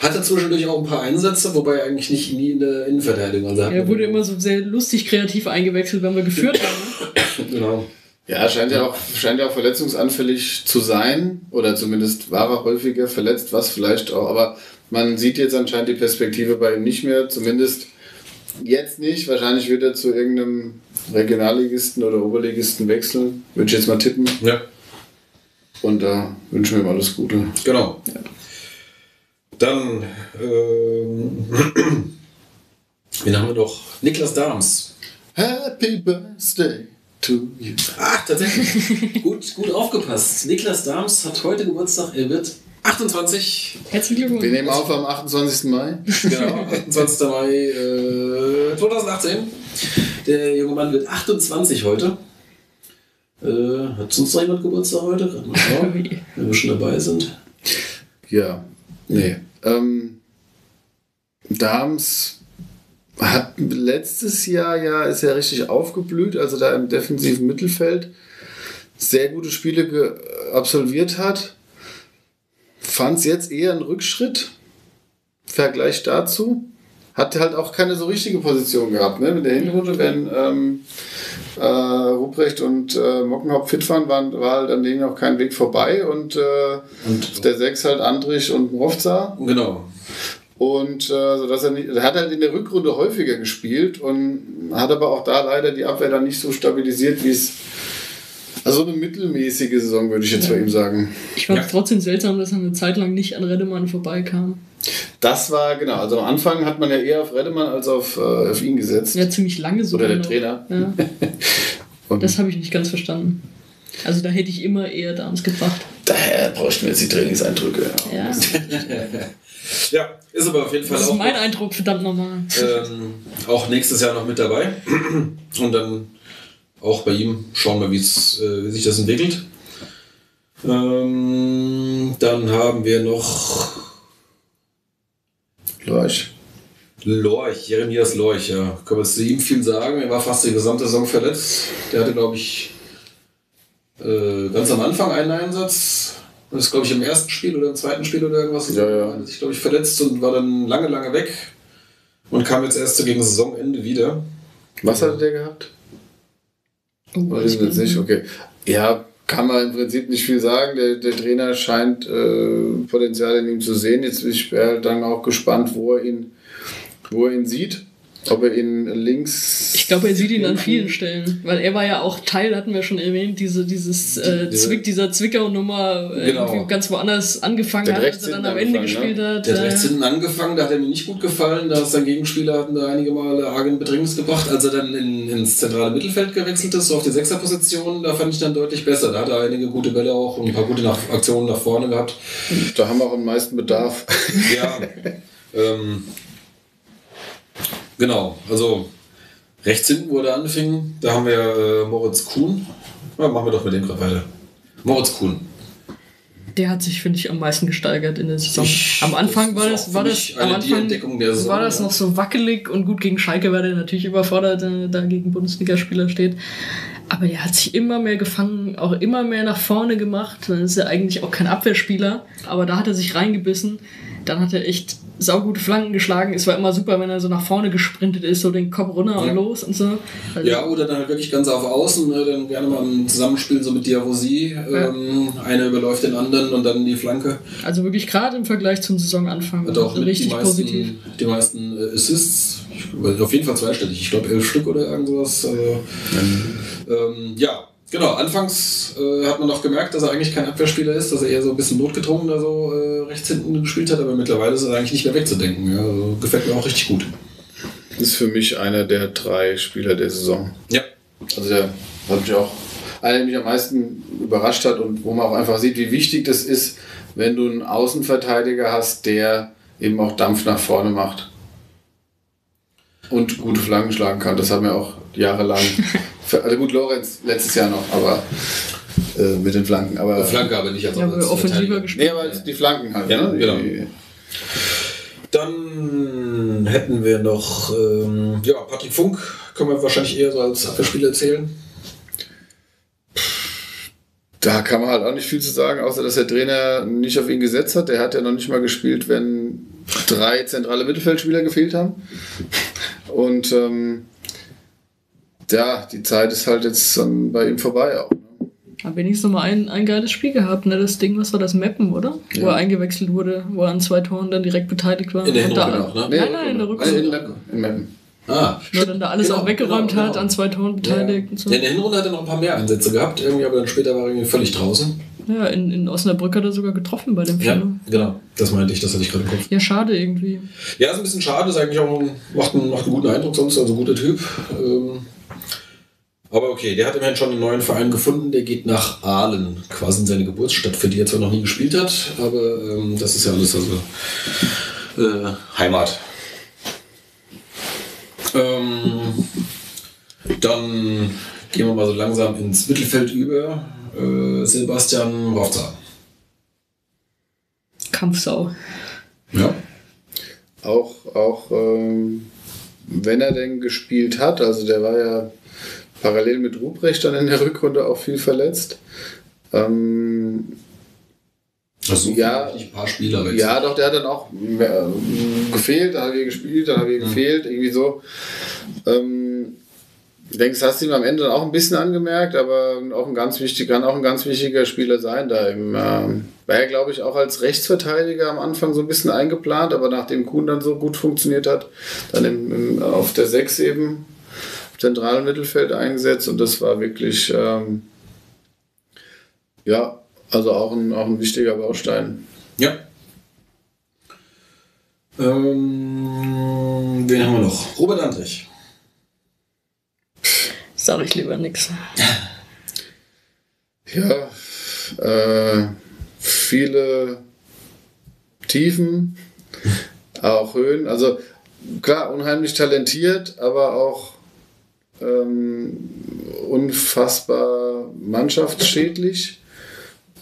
Hatte zwischendurch auch ein paar Einsätze, wobei er eigentlich nie in der Innenverteidigung war. Er wurde immer so sehr lustig kreativ eingewechselt, wenn wir geführt haben. Genau. Ja, scheint ja auch verletzungsanfällig zu sein. Oder zumindest war er häufiger verletzt, was vielleicht auch. Aber man sieht jetzt anscheinend die Perspektive bei ihm nicht mehr. Zumindest jetzt nicht. Wahrscheinlich wird er zu irgendeinem Regionalligisten oder Oberligisten wechseln, würde ich jetzt mal tippen. Ja. Und da wünschen wir ihm alles Gute. Genau. Ja. Dann, wen haben wir doch? Niklas Dahms. Happy Birthday to you. Ach, tatsächlich. gut aufgepasst. Niklas Dahms hat heute Geburtstag. Er wird 28. Herzlichen Glückwunsch. Wir nehmen auf am 28. Mai. Genau, 28. Mai 2018. Der junge Mann wird 28 heute. Hat sonst noch jemand Geburtstag heute? Gerade mal schauen, wenn wir schon dabei sind. Ja, nee. Dahms hat letztes Jahr ist ja richtig aufgeblüht, also da im defensiven Mittelfeld sehr gute Spiele absolviert hat. Fand es jetzt eher ein Rückschritt im Vergleich dazu. Hat halt auch keine so richtige Position gehabt. Ne? Mit der Hinrunde, wenn Ruprecht und Mockenhaupt fit war halt an denen auch kein Weg vorbei. Und der Sechs halt Andrich und Mrovza. Genau. Und sodass er hat halt in der Rückrunde häufiger gespielt und hat aber auch da leider die Abwehr dann nicht so stabilisiert, wie es. Also eine mittelmäßige Saison, würde ich jetzt bei ihm sagen. Ich fand es trotzdem seltsam, dass er eine Zeit lang nicht an Reddemann vorbeikam. Das war, genau, also am Anfang hat man ja eher auf Reddemann als auf ihn gesetzt. Ja, ziemlich lange so. Oder der Trainer. Ja. Das habe ich nicht ganz verstanden. Also da hätte ich immer eher Dahms gebracht. Daher bräuchten wir jetzt die Trainingseindrücke. Ja, ja, ist aber auf jeden Fall auch... Das ist mein Eindruck, verdammt nochmal. Auch nächstes Jahr noch mit dabei. Und dann... Auch bei ihm schauen wir, wie sich das entwickelt. Dann haben wir noch Lorch, Jeremias Lorch, ja. Können wir zu ihm viel sagen? Er war fast die gesamte Saison verletzt. Der hatte, glaube ich, ganz am Anfang einen Einsatz. Das ist, glaube ich, im ersten Spiel oder im zweiten Spiel oder irgendwas. Ja. Hat sich, glaube ich, verletzt und war dann lange, lange weg. Und kam jetzt erst gegen Saisonende wieder. Was hatte der gehabt? Nicht? Okay. Ja, kann man im Prinzip nicht viel sagen. Der Trainer scheint Potenzial in ihm zu sehen. Jetzt bin ich dann auch gespannt, wo er ihn sieht. Ob er ihn links... Ich glaube, er sieht ihn an vielen Stellen. Weil er war ja auch Teil, hatten wir schon erwähnt, dieser Zwickau-Nummer irgendwie ganz woanders angefangen hat, als er dann am Ende gespielt hat. Der hat rechts hinten angefangen, da hat er mir nicht gut gefallen. Da ist sein Gegenspieler, hatten da einige Male arg in Bedrängnis gebracht. Als er dann ins zentrale Mittelfeld gewechselt ist, so auf die Sechserposition, da fand ich dann deutlich besser. Da hat er einige gute Bälle auch und ein paar gute Aktionen nach vorne gehabt. Da haben wir auch am meisten Bedarf. Ja, genau, also rechts hinten, wo er anfing, da haben wir Moritz Kuhn. Ja, machen wir doch mit dem gerade weiter. Moritz Kuhn. der hat sich, finde ich, am meisten gesteigert in der Saison. Am Anfang war das noch so wackelig und gut gegen Schalke, weil der natürlich überfordert da gegen Bundesligaspieler steht. Aber der hat sich immer mehr gefangen, auch immer mehr nach vorne gemacht. Dann ist er eigentlich auch kein Abwehrspieler, aber da hat er sich reingebissen. Dann hat er echt saugute Flanken geschlagen. Es war immer super, wenn er so nach vorne gesprintet ist, so den Kopf runter und los und so. Also ja, oder dann halt wirklich ganz auf Außen, dann gerne mal im Zusammenspiel so mit Diawusie. Einer überläuft den anderen und dann die Flanke. Also wirklich gerade im Vergleich zum Saisonanfang. Doch, richtig positiv. Die meisten Assists, auf jeden Fall zweistellig, ich glaube 11 Stück oder irgendwas. Ja. Genau, anfangs hat man noch gemerkt, dass er eigentlich kein Abwehrspieler ist, dass er eher so ein bisschen notgedrungen da so rechts hinten gespielt hat, aber mittlerweile ist er eigentlich nicht mehr wegzudenken. Ja, also gefällt mir auch richtig gut. Ist für mich einer der 3 Spieler der Saison. Ja. Also der hat mich auch, einer, der mich am meisten überrascht hat und wo man auch einfach sieht, wie wichtig das ist, wenn du einen Außenverteidiger hast, der eben auch Dampf nach vorne macht und gute Flanken schlagen kann. Das haben wir auch jahrelang... Also gut, Lorenz letztes Jahr noch, aber mit den Flanken. Aber Flanke aber nicht als offensiver gespielt. Nee, aber die Flanken halt. Ja, ne? Genau. Dann hätten wir noch Patrick Funk, können wir wahrscheinlich eher so als Abwehrspieler zählen. Da kann man halt auch nicht viel zu sagen, außer dass der Trainer nicht auf ihn gesetzt hat. Der hat ja noch nicht mal gespielt, wenn 3 zentrale Mittelfeldspieler gefehlt haben. Und ja, die Zeit ist halt jetzt dann bei ihm vorbei auch. Hat wenigstens nochmal ein geiles Spiel gehabt, ne? Das Ding, was war das, Meppen, oder? Ja. Wo er eingewechselt wurde, wo er an 2 Toren dann direkt beteiligt war. In der Rückrunde auch, ne? Nein, in der Rückrunde. In Meppen. Ah. Wo er dann da alles auch weggeräumt hat, an 2 Toren beteiligt und so. Ja, in der Hinrunde hat er noch ein paar mehr Einsätze gehabt, irgendwie, aber dann später war er irgendwie völlig draußen. Ja, in Osnabrück hat er sogar getroffen bei dem Film. Ja, genau. Das meinte ich, das hatte ich gerade im Kopf. Ja, schade irgendwie. Ja, ist ein bisschen schade, ist eigentlich auch, macht einen guten Eindruck sonst, also guter Typ. Aber okay, der hat immerhin schon einen neuen Verein gefunden, der geht nach Aalen, quasi in seine Geburtsstadt, für die er zwar noch nie gespielt hat, aber das ist ja alles also Heimat. Dann gehen wir mal so langsam ins Mittelfeld über. Sebastian Rofza. Kampfsau. Ja. Auch wenn er denn gespielt hat, also der war ja parallel mit Ruprecht dann in der Rückrunde auch viel verletzt. Also ja, ein paar Spieler. Ja, doch, der hat dann auch gefehlt, dann hat er gespielt, dann hat er gefehlt, irgendwie so. Ich denke, das hast du ihm am Ende dann auch ein bisschen angemerkt, aber auch ein ganz wichtiger Spieler sein da. War ja, glaube ich, auch als Rechtsverteidiger am Anfang so ein bisschen eingeplant, aber nachdem Kuhn dann so gut funktioniert hat, dann auf der 6 eben zentralen Mittelfeld eingesetzt, und das war wirklich auch ein wichtiger Baustein. Ja. Wen haben wir noch? Robert Andrich. Sag ich lieber nichts. Ja, viele Tiefen, auch Höhen. Also klar, unheimlich talentiert, aber auch unfassbar mannschaftsschädlich.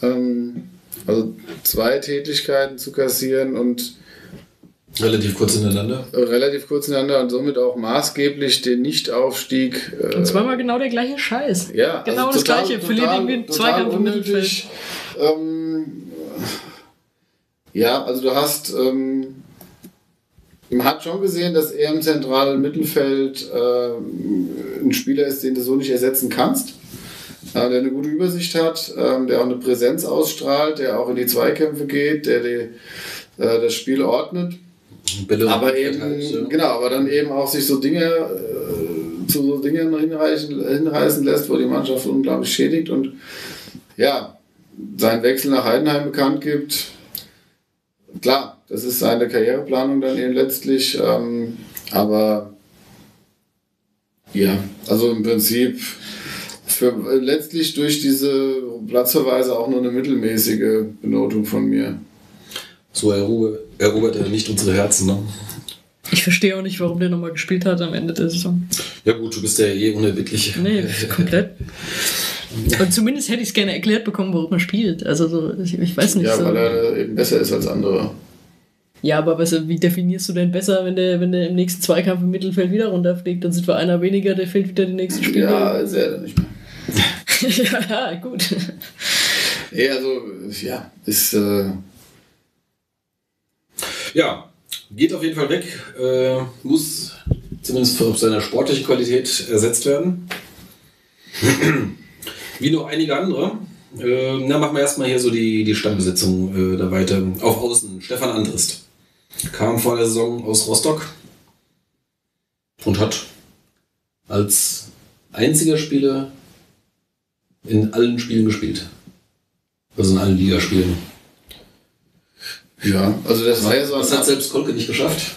Also 2 Tätlichkeiten zu kassieren und relativ kurz ineinander und somit auch maßgeblich den Nichtaufstieg. Und zweimal genau der gleiche Scheiß. Ja, genau, also das gleiche. Verliert irgendwie 2 Kampf im Mittelfeld. Ja, also du hast. Man hat schon gesehen, dass er im zentralen Mittelfeld ein Spieler ist, den du so nicht ersetzen kannst, der eine gute Übersicht hat, der auch eine Präsenz ausstrahlt, der auch in die Zweikämpfe geht, der das Spiel ordnet. Aber eben halt, ja. Genau, aber dann eben auch sich so Dinge zu so Dingen hinreißen lässt, wo die Mannschaft unglaublich schädigt, und ja, seinen Wechsel nach Heidenheim bekannt gibt. Klar, das ist seine Karriereplanung dann eben letztlich, aber ja, also im Prinzip letztlich durch diese Platzverweise auch nur eine mittelmäßige Benotung von mir. So erobert er nicht unsere Herzen, ne? Ich verstehe auch nicht, warum der nochmal gespielt hat am Ende der Saison. Ja gut, du bist ja eh unerbittlich. Nee, komplett. Und zumindest hätte ich es gerne erklärt bekommen, worum er spielt. Also so, ich weiß nicht. Ja, so. Weil er eben besser ist als andere. Ja, aber weißt, wie definierst du denn besser, wenn der im nächsten Zweikampf im Mittelfeld wieder runterfliegt? Dann sind wir einer weniger, der fällt wieder den nächsten Spieler. Ja, sehr dann nicht mehr. Ja, gut. Ja, also, ja, ist... Ja, geht auf jeden Fall weg. Muss zumindest von seiner sportlichen Qualität ersetzt werden. Wie noch einige andere. Dann machen wir erstmal hier so die Stammbesetzung da weiter. Auf Außen, Stefan Andrist. Kam vor der Saison aus Rostock und hat als einziger Spieler in allen Spielen gespielt. Also in allen Ligaspielen. Ja, also das war ja so... Das hat selbst Kolke nicht geschafft.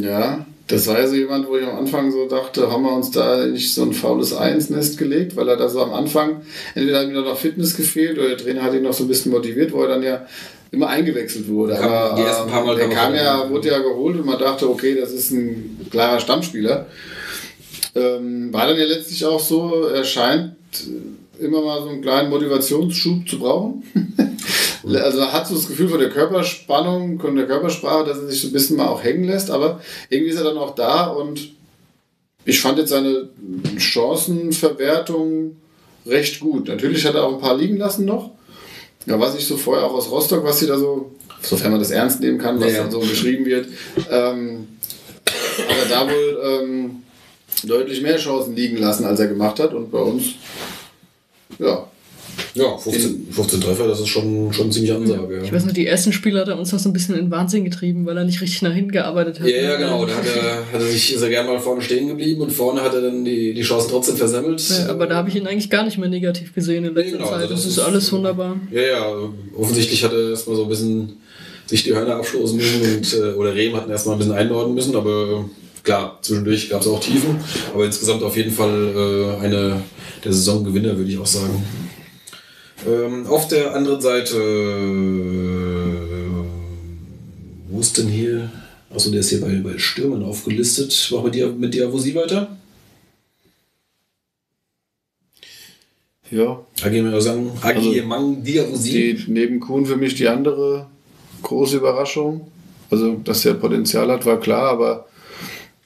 Ja, das war ja so jemand, wo ich am Anfang so dachte, haben wir uns da nicht so ein faules Ei ins Nest gelegt, weil er da so am Anfang, entweder hat ihm noch Fitness gefehlt oder der Trainer hat ihn noch so ein bisschen motiviert, wo er dann ja immer eingewechselt wurde. Aber die ersten paar Mal er kam ja, wurde ja geholt und man dachte, okay, das ist ein klarer Stammspieler. War dann ja letztlich auch so, er scheint immer mal so einen kleinen Motivationsschub zu brauchen. Also hat so das Gefühl von der Körperspannung, von der Körpersprache, dass er sich so ein bisschen mal auch hängen lässt, aber irgendwie ist er dann auch da und ich fand jetzt seine Chancenverwertung recht gut. Natürlich hat er auch ein paar liegen lassen noch, ja, was ich so vorher auch aus Rostock, was sie da so, sofern man das ernst nehmen kann, was dann so geschrieben wird, hat er da wohl deutlich mehr Chancen liegen lassen, als er gemacht hat und bei uns, ja. Ja, 15 Treffer, das ist schon ziemlich Ansage. Ja. Ich weiß nicht, die ersten Spiele hat er uns noch so ein bisschen in Wahnsinn getrieben, weil er nicht richtig nach hinten gearbeitet hat. Ja, ja, genau. Da ist er gerne mal vorne stehen geblieben und vorne hat er dann die Chancen trotzdem versammelt. Ja, aber da habe ich ihn eigentlich gar nicht mehr negativ gesehen in letzter Zeit. Also das ist alles wunderbar. Ja, ja. Offensichtlich hat er erstmal so ein bisschen sich die Hörner abstoßen müssen oder Rehm hatten erstmal ein bisschen einordnen müssen, aber klar, zwischendurch gab es auch Tiefen. Aber insgesamt auf jeden Fall eine der Saisongewinner, würde ich auch sagen. Auf der anderen Seite, wo ist denn hier? Achso, der ist hier bei Stürmern aufgelistet. Machen wir mit Diawusie weiter? Ja. Agimang Diawusie. Neben Kuhn für mich die andere große Überraschung. Also, dass er Potenzial hat, war klar, aber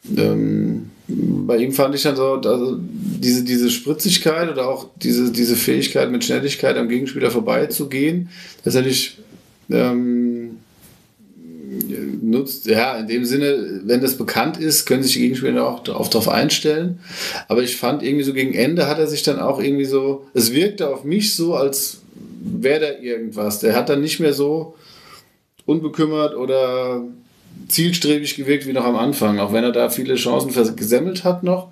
bei ihm fand ich dann so, also diese Spritzigkeit oder auch diese Fähigkeit mit Schnelligkeit am Gegenspieler vorbeizugehen, das er nicht nutzt. Ja, in dem Sinne, wenn das bekannt ist, können sich die Gegenspieler auch oft darauf einstellen. Aber ich fand irgendwie so gegen Ende hat er sich dann auch irgendwie so, es wirkte auf mich so, als wäre da irgendwas. Der hat dann nicht mehr so unbekümmert oder zielstrebig gewirkt wie noch am Anfang. Auch wenn er da viele Chancen gesammelt hat noch,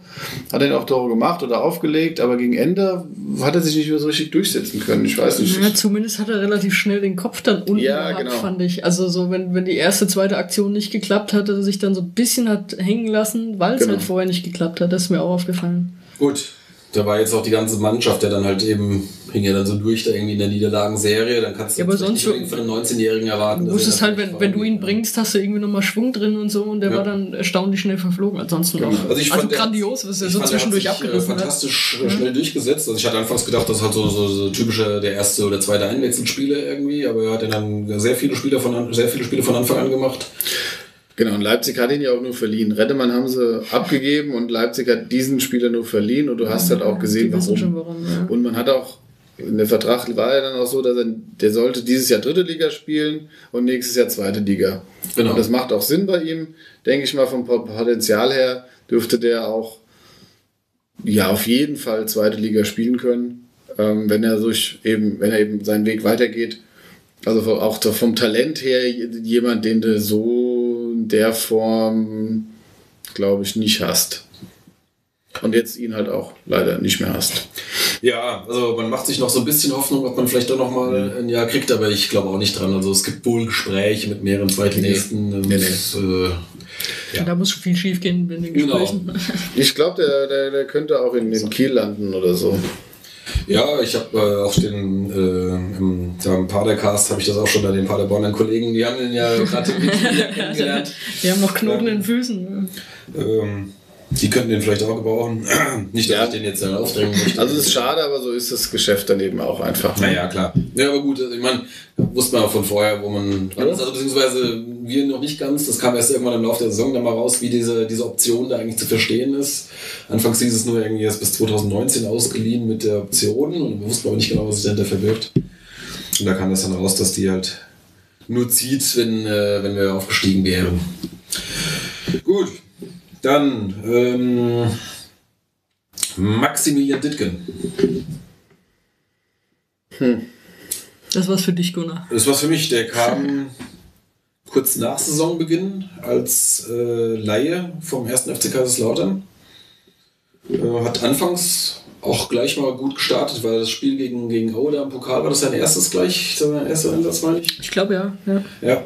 hat er auch Tore gemacht oder aufgelegt, aber gegen Ende hat er sich nicht mehr so richtig durchsetzen können. Ich weiß nicht. Ja, zumindest hat er relativ schnell den Kopf dann unten gehabt, genau. Fand ich. Also so, wenn die erste, zweite Aktion nicht geklappt hat, hat er sich dann so ein bisschen hat hängen lassen, weil es halt vorher nicht geklappt hat. Das ist mir auch aufgefallen. Gut. Da war jetzt auch die ganze Mannschaft, der dann halt eben, hing ja dann so durch da irgendwie in der Niederlagenserie, dann kannst du ja, sonst nicht von einem 19-Jährigen erwarten. Du wusstest halt, wenn du ihn bringst, hast du irgendwie nochmal Schwung drin und so und der war dann erstaunlich schnell verflogen. Ansonsten auch. Also grandios, was er so zwischendurch abgerissen hat. Fantastisch schnell durchgesetzt. Also ich hatte anfangs gedacht, das ist halt so typischer der erste oder zweite Einwechselspieler irgendwie, aber er hat dann sehr viele Spiele von Anfang an gemacht. Genau, und Leipzig hat ihn ja auch nur verliehen. Reddemann haben sie abgegeben und Leipzig hat diesen Spieler nur verliehen und du hast halt auch gesehen, warum. Ja. Und man hat auch, in der Vertrag war ja dann auch so, dass der sollte dieses Jahr dritte Liga spielen und nächstes Jahr zweite Liga. Genau. Und das macht auch Sinn bei ihm. Denke ich mal, vom Potenzial her dürfte der auch auf jeden Fall zweite Liga spielen können, wenn er eben seinen Weg weitergeht. Also auch vom Talent her jemand, den du so der Form, glaube ich, nicht hast. Und jetzt ihn halt auch leider nicht mehr hast. Ja, also man macht sich noch so ein bisschen Hoffnung, ob man vielleicht doch nochmal ein Jahr kriegt, aber ich glaube auch nicht dran. Also es gibt wohl Gespräche mit mehreren Zweitligisten. Da muss viel schief gehen in den Gesprächen. Genau. Ich glaube, der könnte auch in Kiel landen oder so. Ja, ich habe auch im Padercast habe ich das auch schon an den Paderborner Kollegen, die haben den ja gerade kennengelernt. Die haben noch Knoten in den Füßen. Die könnten den vielleicht auch gebrauchen. Nicht, dass ich den jetzt dann aufdrängen möchte. Also es ist schade, aber so ist das Geschäft daneben auch einfach. Naja, klar. Ja, aber gut, ich meine, wusste man auch von vorher, wo man dran ist. Also beziehungsweise wir noch nicht ganz. Das kam erst irgendwann im Laufe der Saison dann mal raus, wie diese Option da eigentlich zu verstehen ist. Anfangs hieß es nur irgendwie erst bis 2019 ausgeliehen mit der Option. Und wir wussten aber nicht genau, was sich dahinter verbirgt. Und da kam das dann raus, dass die halt nur zieht, wenn wir aufgestiegen wären. Gut. Dann Maximilian Dittgen. Das war's für dich, Gunnar. Das war's für mich. Der kam kurz nach Saisonbeginn als Laie vom 1. FC Kaiserslautern. Hat anfangs auch gleich mal gut gestartet, weil das Spiel gegen Aue da im Pokal war. Das sein erstes gleich, sein erster Einsatz, meine ich? Ich glaube, ja.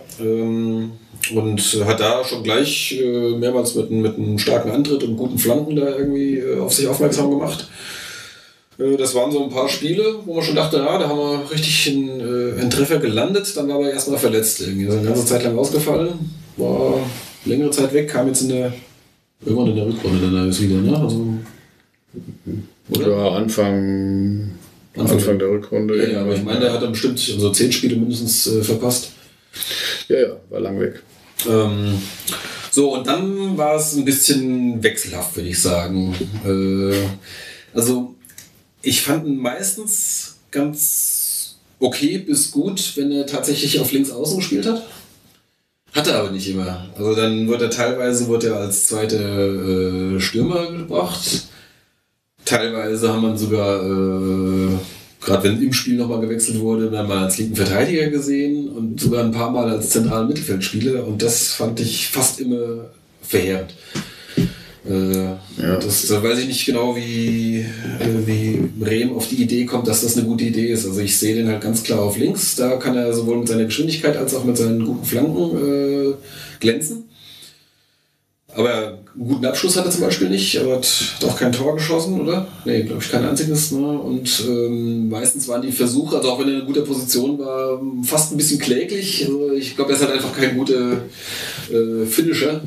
Und hat da schon gleich mehrmals mit einem starken Antritt und guten Flanken da irgendwie auf sich aufmerksam gemacht. Das waren so ein paar Spiele, wo man schon dachte, da haben wir richtig einen Treffer gelandet. Dann war er erstmal verletzt irgendwie. Das ist eine ganze Zeit lang ausgefallen, war längere Zeit weg, kam jetzt irgendwann in der Rückrunde dann alles wieder, ne? Also, oder? Ja, Anfang der Rückrunde. Ja, aber ich meine, der hat dann bestimmt so 10 Spiele mindestens verpasst. Ja, war lang weg. So, und dann war es ein bisschen wechselhaft, würde ich sagen. Also, ich fand ihn meistens ganz okay bis gut, wenn er tatsächlich auf links außen gespielt hat. Hat er aber nicht immer. Also dann wird er teilweise als zweiter Stürmer gebracht. Teilweise haben man sogar... gerade wenn im Spiel nochmal gewechselt wurde, dann mal als linken Verteidiger gesehen und sogar ein paar Mal als zentralen Mittelfeldspieler, und das fand ich fast immer verheerend. Das weiß ich nicht genau, wie Bremen auf die Idee kommt, dass das eine gute Idee ist. Also ich sehe den halt ganz klar auf links, da kann er sowohl mit seiner Geschwindigkeit als auch mit seinen guten Flanken glänzen. Aber einen guten Abschluss hat er zum Beispiel nicht, aber hat auch kein Tor geschossen, oder? Nee, glaube ich, kein einziges. Ne? Und meistens waren die Versuche, also auch wenn er in guter Position war, fast ein bisschen kläglich. Also ich glaube, er ist halt einfach kein guter Finisher.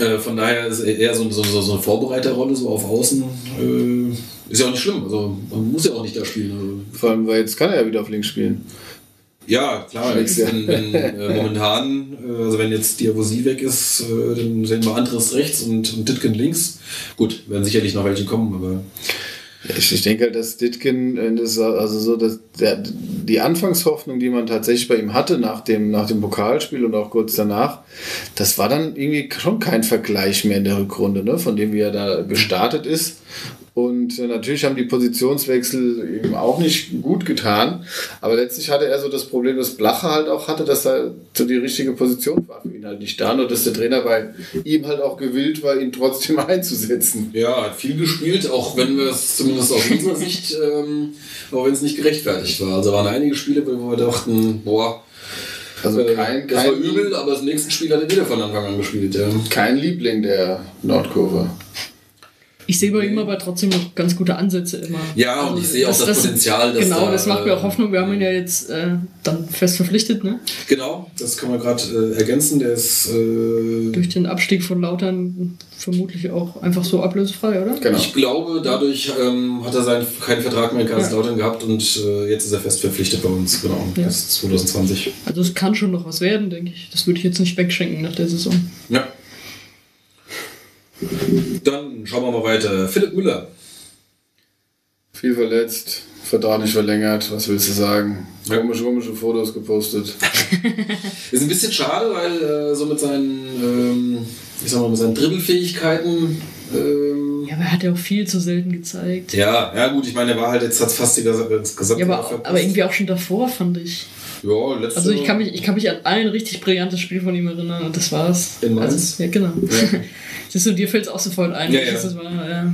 Ja. Von daher ist er eher so eine Vorbereiterrolle, so auf Außen. Ist ja auch nicht schlimm, also man muss ja auch nicht da spielen. Also. Vor allem, weil jetzt kann er ja wieder auf links spielen. Ja, klar, wenn momentan, also wenn jetzt Diawusie weg ist, dann sehen wir Andrich rechts und Dittgen links. Gut, werden sicherlich noch welche kommen, aber... Ich denke halt, dass Dittgen, die Anfangshoffnung, die man tatsächlich bei ihm hatte nach dem Pokalspiel und auch kurz danach, das war dann irgendwie schon kein Vergleich mehr in der Rückrunde, ne, von dem wie er da gestartet ist. Und natürlich haben die Positionswechsel ihm auch nicht gut getan, aber letztlich hatte er so das Problem, dass Blacher halt auch hatte, dass er so die richtige Position war für ihn halt nicht da, nur dass der Trainer bei ihm halt auch gewillt war, ihn trotzdem einzusetzen. Ja, hat viel gespielt, auch wenn wir es zumindest aus unserer Sicht, auch wenn es nicht gerechtfertigt war. Also waren einige Spiele, wo wir dachten, boah, also das war übel, aber das nächste Spiel hat er wieder von Anfang an gespielt. Ja. Kein Liebling der Nordkurve. Ich sehe bei ihm aber trotzdem noch ganz gute Ansätze immer. Ja, und also, ich sehe auch das Potenzial. Genau, das macht mir auch Hoffnung. Wir haben ihn ja jetzt dann fest verpflichtet, ne? Genau, das kann man gerade ergänzen. Der ist durch den Abstieg von Lautern vermutlich auch einfach so ablösefrei, oder? Genau. Ich glaube, dadurch hat er keinen Vertrag mehr in Kaiserslautern gehabt und jetzt ist er fest verpflichtet bei uns. Genau, ja. Bis 2020. Also es kann schon noch was werden, denke ich. Das würde ich jetzt nicht wegschenken nach der Saison. Ja. Dann schauen wir mal weiter. Philipp Müller. Viel verletzt, Vertrag nicht verlängert, was willst du sagen? Komische Fotos gepostet. Ist ein bisschen schade, weil so mit seinen, mit seinen Dribbelfähigkeiten. Ja, aber er hat ja auch viel zu selten gezeigt. Ja gut, ich meine, er war halt jetzt fast das gesamte Jahr verpasst. Aber irgendwie auch schon davor, fand ich. Ja, also ich kann mich an ein richtig brillantes Spiel von ihm erinnern und das war's. In Mainz? Also, ja, genau. Ja. Siehst du, dir fällt es auch sofort ein. Ja. Das war, ja.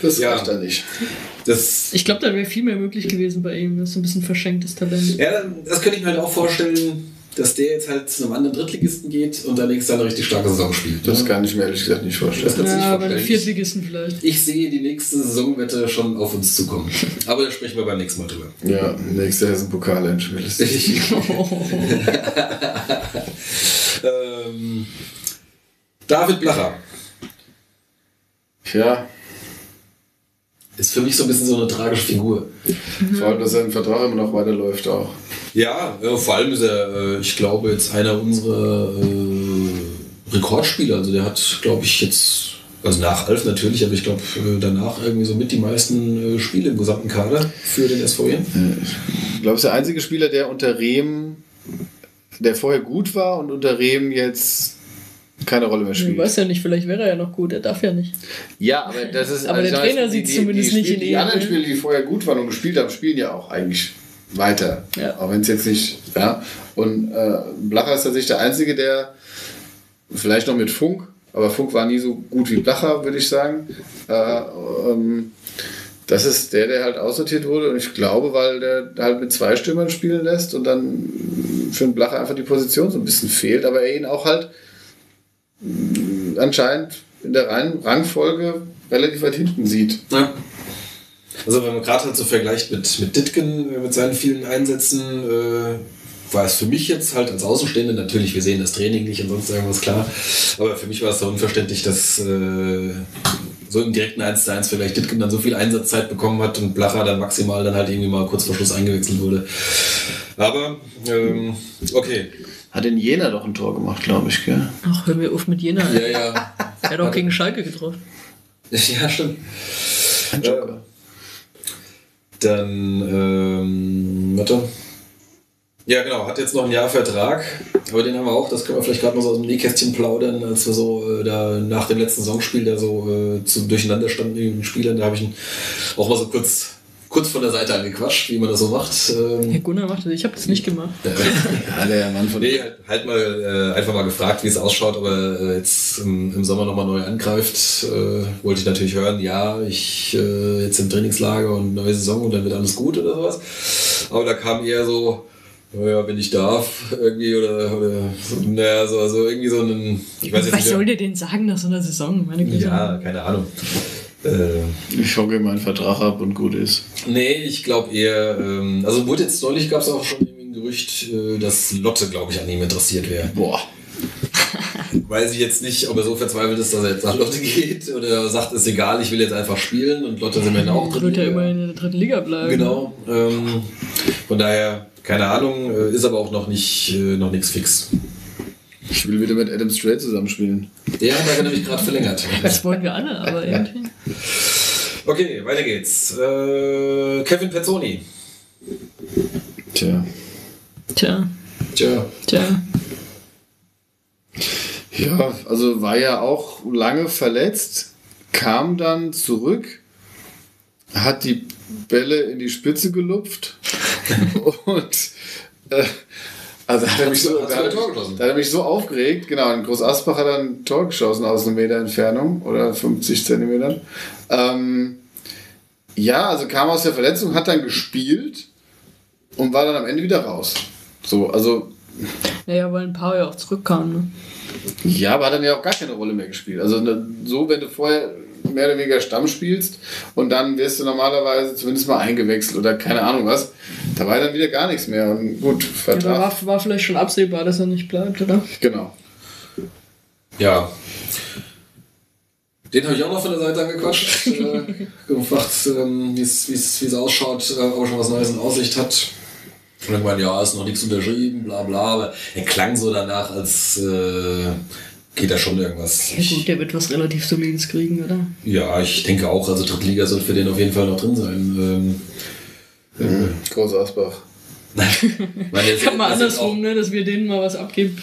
Das reicht da nicht. Ich glaube, da wäre viel mehr möglich gewesen bei ihm. Das ist ein bisschen verschenktes Talent. Ja, das könnte ich mir halt auch vorstellen, dass der jetzt halt zu einem anderen Drittligisten geht und dann nächstes Jahr eine richtig starke Saison spielt. Das kann ich mir ehrlich gesagt nicht vorstellen. Das kannst du nicht vorstellen. Bei den Viertligisten vielleicht. Ich sehe die nächste Saisonwette schon auf uns zukommen. Aber da sprechen wir beim nächsten Mal drüber. Ja, nächstes Jahr ist ein Pokal-Endspiel. David Blacher. Ja. Ist für mich so ein bisschen so eine tragische Figur. Vor allem, dass sein Vertrag immer noch weiterläuft auch. Ja, vor allem ist er, ich glaube, jetzt einer unserer Rekordspieler. Also der hat, glaube ich, jetzt, also nach Alf natürlich, aber ich glaube danach irgendwie so mit die meisten Spiele im gesamten Kader für den SVW. Ich glaube, es ist der einzige Spieler, der unter Rehm, der vorher gut war und unter Rehm jetzt keine Rolle mehr spielt. Ich weiß ja nicht, vielleicht wäre er ja noch gut, er darf ja nicht. Ja, aber das ist. Aber also der Trainer sieht zumindest die nicht in die anderen Spiele, die vorher gut waren und gespielt haben, spielen ja auch eigentlich weiter. Ja. Auch wenn es jetzt nicht. Ja. Und Blacher ist tatsächlich der Einzige, der vielleicht noch mit Funk, aber Funk war nie so gut wie Blacher, würde ich sagen. Das ist der, der halt aussortiert wurde, und ich glaube, weil der halt mit zwei Stürmern spielen lässt und dann für den Blacher einfach die Position so ein bisschen fehlt, aber er ihn auch halt anscheinend in der reinen Rangfolge relativ weit hinten sieht. Ja. Also wenn man gerade halt so vergleicht mit Dittgen, mit seinen vielen Einsätzen, war es für mich jetzt halt als Außenstehende, natürlich, wir sehen das Training nicht und sonst irgendwas, klar, aber für mich war es so unverständlich, dass so im direkten 1:1 vielleicht Dittgen dann so viel Einsatzzeit bekommen hat und Blacher dann maximal dann halt irgendwie mal kurz vor Schluss eingewechselt wurde. Aber, okay. Hat in Jena doch ein Tor gemacht, glaube ich, gell? Ach, hör mir auf mit Jena. Ja, ja. Er hat auch gegen Schalke getroffen. Ja, stimmt. Ein Joker. Dann, warte. Ja, genau, hat jetzt noch ein Jahr Vertrag, aber den haben wir auch, das können wir vielleicht gerade mal so aus dem Nähkästchen plaudern, als wir so da nach dem letzten Saisonspiel da so durcheinander standen mit den Spielern, da habe ich ihn auch mal so kurz von der Seite angequatscht, wie man das so macht. Herr Gunnar macht das, ich habe das nicht gemacht. Ja, der Mann von... Nee, halt mal, einfach mal gefragt, wie es ausschaut, ob er jetzt im Sommer nochmal neu angreift. Wollte ich natürlich hören, ja, ich jetzt im Trainingslager und neue Saison und dann wird alles gut oder sowas. Aber da kam eher so, naja, wenn ich darf, irgendwie, oder naja, so, also irgendwie so ein... Ich weiß jetzt was nicht, soll der denn sagen nach so einer Saison? Meine Güte. Ja, keine Ahnung. Ich hocke meinen Vertrag ab und gut ist. Nee, ich glaube eher, also wurde jetzt neulich, gab es auch schon ein Gerücht, dass Lotte, glaube ich, an ihm interessiert wäre. Boah. Weiß ich jetzt nicht, ob er so verzweifelt ist, dass er jetzt nach Lotte geht oder sagt, ist egal, ich will jetzt einfach spielen, und Lotte sind wir dann auch drin. Wird ja immer in der dritten Liga bleiben. Genau. Von daher, keine Ahnung, ist aber auch noch nicht, noch nichts fix. Ich will wieder mit Adam Strait zusammenspielen. Der hat er nämlich gerade verlängert. Das wollen wir alle, aber irgendwie. Okay, weiter geht's. Kevin Pezzoni. Tja. Ja, also war ja auch lange verletzt, kam dann zurück, hat die Bälle in die Spitze gelupft und... also hat er mich so aufgeregt, genau, in Großaspach hat er ein Tor geschossen aus 1 Meter Entfernung oder 50 Zentimetern. Ja, also kam aus der Verletzung, hat dann gespielt und war dann am Ende wieder raus. So, also... Naja, weil ein paar ja auch zurückkamen, ne? Ja, aber hat dann ja auch gar keine Rolle mehr gespielt. Also so, wenn du vorher mehr oder weniger Stamm spielst und dann wirst du normalerweise zumindest mal eingewechselt oder keine Ahnung was. Da war dann wieder gar nichts mehr. Und gut, Vertrag. Ja, war vielleicht schon absehbar, dass er nicht bleibt, oder? Genau. Ja. Den habe ich auch noch von der Seite angequatscht. Gefragt, wie es ausschaut, ob er schon was Neues in Aussicht hat. Und dann meinte, ja, ist noch nichts unterschrieben, bla bla. Aber er klang so danach, als... geht da schon irgendwas. Ja gut, der wird was relativ Solides kriegen, oder? Ja, ich denke auch. Also Drittliga soll für den auf jeden Fall noch drin sein. Großaspach. Kann man andersrum, ne, dass wir denen mal was abgeben.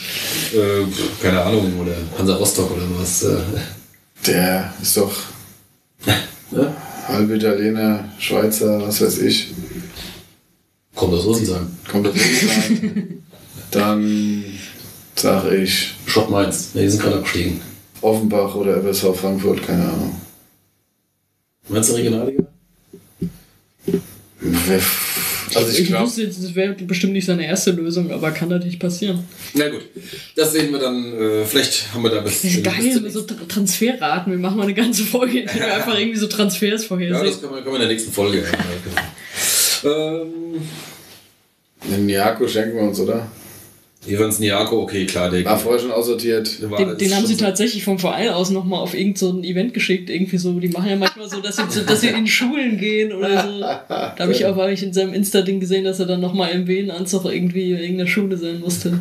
Keine Ahnung, oder Hansa Rostock oder was. Der ist doch ne? Halb Italiener, Schweizer, was weiß ich. Kommt aus Russland. Dann... sag ich. Schott Mainz. Ne, die sind gerade abgestiegen. Offenbach oder FSV Frankfurt, keine Ahnung. Meinst du Regionalliga? Also ich glaube, das wäre bestimmt nicht seine erste Lösung, aber kann natürlich passieren. Na gut, das sehen wir dann. Vielleicht haben wir da ein bisschen... Geil, so Transferraten. Wir machen mal eine ganze Folge, in der wir einfach irgendwie so Transfers vorhersehen. Ja, das können wir in der nächsten Folge. Den Niako schenken wir uns, oder? Evans Niako, okay, klar, der war vorher schon aussortiert. Den haben sie tatsächlich vom Verein aus nochmal auf irgend so ein Event geschickt, irgendwie so. Die machen ja manchmal so, dass sie in Schulen gehen oder so. Da habe ich auch in seinem Insta-Ding gesehen, dass er dann nochmal im Wehenanzug irgendwie in irgendeiner Schule sein musste.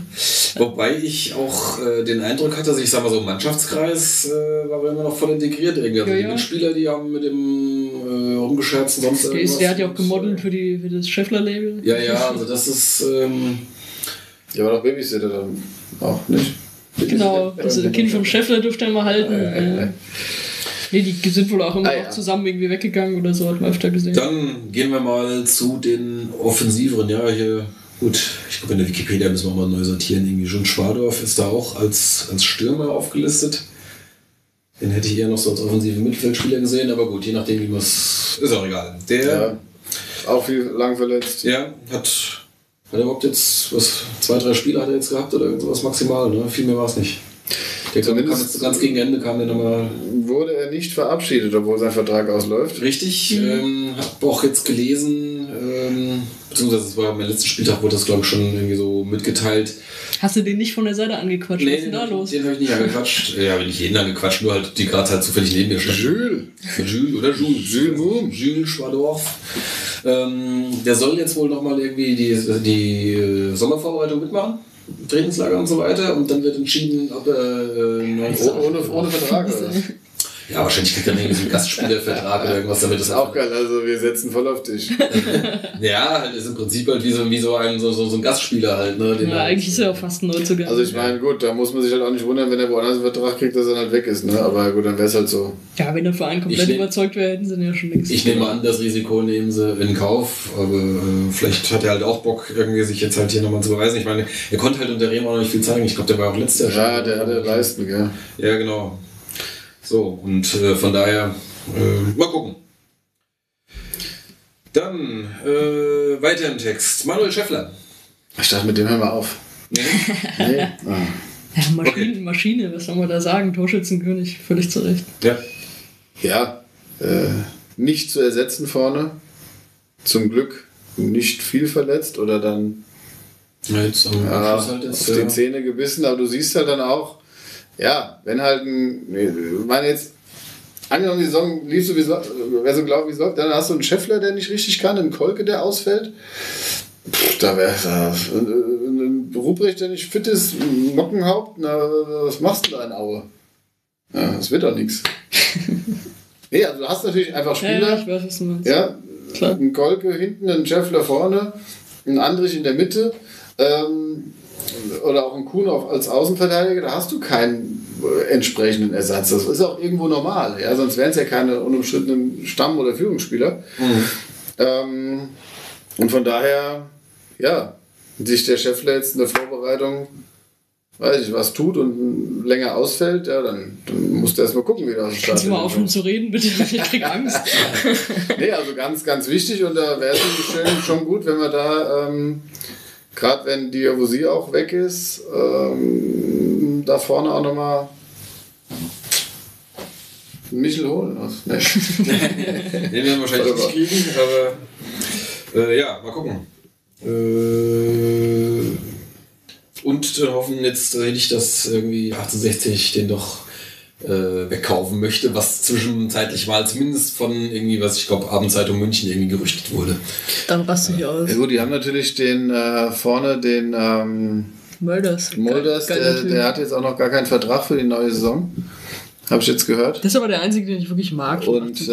Wobei ich auch den Eindruck hatte, dass ich sag mal so im Mannschaftskreis war immer noch voll integriert. Irgendwie ja. Spieler, die haben mit dem rumgescherzt und sonst irgendwas. Der hat ja auch gemodelt für das Schäffler-Label. Ja, ja, also das ist... ja, aber doch Babysitter dann auch nicht. Genau, das Kind vom Schäffler dürfte er mal halten. Nee, die sind wohl auch immer zusammen irgendwie weggegangen oder so, hat man öfter gesehen. Dann gehen wir mal zu den offensiveren. Ja, hier, gut, ich glaube in der Wikipedia müssen wir mal neu sortieren. Irgendwie John Schwadorf ist da auch als Stürmer aufgelistet. Den hätte ich eher noch so als offensiven Mittelfeldspieler gesehen, aber gut, je nachdem wie man es... Ist auch egal. Der... Ja, auch viel lang verletzt. Ja, hat er überhaupt jetzt, 2-3 Spiele hat er jetzt gehabt oder irgendwas maximal, ne? Viel mehr war es nicht. Der kam jetzt ganz gegen Ende, kam der nochmal. Wurde er nicht verabschiedet, obwohl sein Vertrag ausläuft? Richtig, hab auch jetzt gelesen, beziehungsweise es war mein letzter Spieltag, wurde das glaube ich schon irgendwie so mitgeteilt. Hast du den nicht von der Seite angequatscht? Nee, was ist denn da los? Den habe ich nicht angequatscht. Ja, bin ich jeden angequatscht, nur halt die Graz halt zufällig neben mir stand. Jules Schwadorf. Der soll jetzt wohl nochmal irgendwie die Sommervorbereitung mitmachen, Trainingslager und so weiter, und dann wird entschieden, ob er ohne Vertrag oder was. Ja, wahrscheinlich kriegt er irgendwie so einen Gastspielervertrag oder irgendwas, damit das auch geil. Also wir setzen voll auf dich. Ja, das ist im Prinzip halt wie so ein Gastspieler halt, ne? Ja, eigentlich ist er auch fast ein Neuzugang. Also ich meine, gut, da muss man sich halt auch nicht wundern, wenn er woanders einen Vertrag kriegt, dass er halt weg ist, ne? Aber gut, dann wäre es halt so. Ja, wenn der Verein komplett überzeugt wäre, hätten sie ihn ja schon nichts. Ich nehme an, das Risiko nehmen sie in Kauf, aber vielleicht hat er halt auch Bock, irgendwie sich jetzt halt hier nochmal zu beweisen. Ich meine, er konnte halt unter Rehm auch noch nicht viel zeigen. Ich glaube, der war auch letzter Jahr. Ja, der hatte Leisten, gell? Ja, genau. So, und von daher, mal gucken. Dann, weiter im Text. Manuel Schäffler. Ich dachte, mit dem hören wir auf. Nee? Nee? Ah. Ja, Maschine, was soll man da sagen? Torschützenkönig, völlig zu Recht. Ja. Ja, nicht zu ersetzen vorne. Zum Glück nicht viel verletzt oder dann auf die Zähne gebissen. Aber du siehst halt dann auch, ja, wenn halt ich meine jetzt, angenommen die Saison lief so, wer so glaubt, wie es läuft, dann hast du einen Schäffler, der nicht richtig kann, einen Kolke, der ausfällt. Pff, da wäre ein Ruprecht, der nicht fit ist, ein Mockenhaupt, na, was machst du da in Aue? Ja, das wird doch nichts. Nee, also du hast natürlich einfach Spieler. Ja, ich weiß, was du meinst. Ja, klar. Einen Kolke hinten, einen Schäffler vorne, einen Andrich in der Mitte, oder auch ein Kuhn als Außenverteidiger, da hast du keinen entsprechenden Ersatz. Das ist auch irgendwo normal. Ja? Sonst wären es ja keine unumstrittenen Stamm- oder Führungsspieler. Mhm. Und von daher, ja, sich der Schäffler jetzt in der Vorbereitung, weiß ich, was tut und länger ausfällt, ja, dann musst du erst mal gucken, wie das startet. Kannst du mal aufhören zu reden, bitte? Ich krieg Angst. Nee, also ganz, ganz wichtig, und da wäre es schon gut, wenn wir da... gerade wenn Diawusie auch weg ist, da vorne auch nochmal Michel holen. Nee. Den werden wir wahrscheinlich nicht kriegen, aber ja, mal gucken. Und hoffen jetzt nicht, dass irgendwie 1860 den doch wegkaufen möchte, was zwischenzeitlich mal zumindest von irgendwie, was ich glaube, Abendzeitung München irgendwie gerüchtet wurde. Dann raste ich aus. Ja, gut, die haben natürlich den vorne den Mölders der hat jetzt auch noch gar keinen Vertrag für die neue Saison. Habe ich jetzt gehört. Das ist aber der einzige, den ich wirklich mag. Und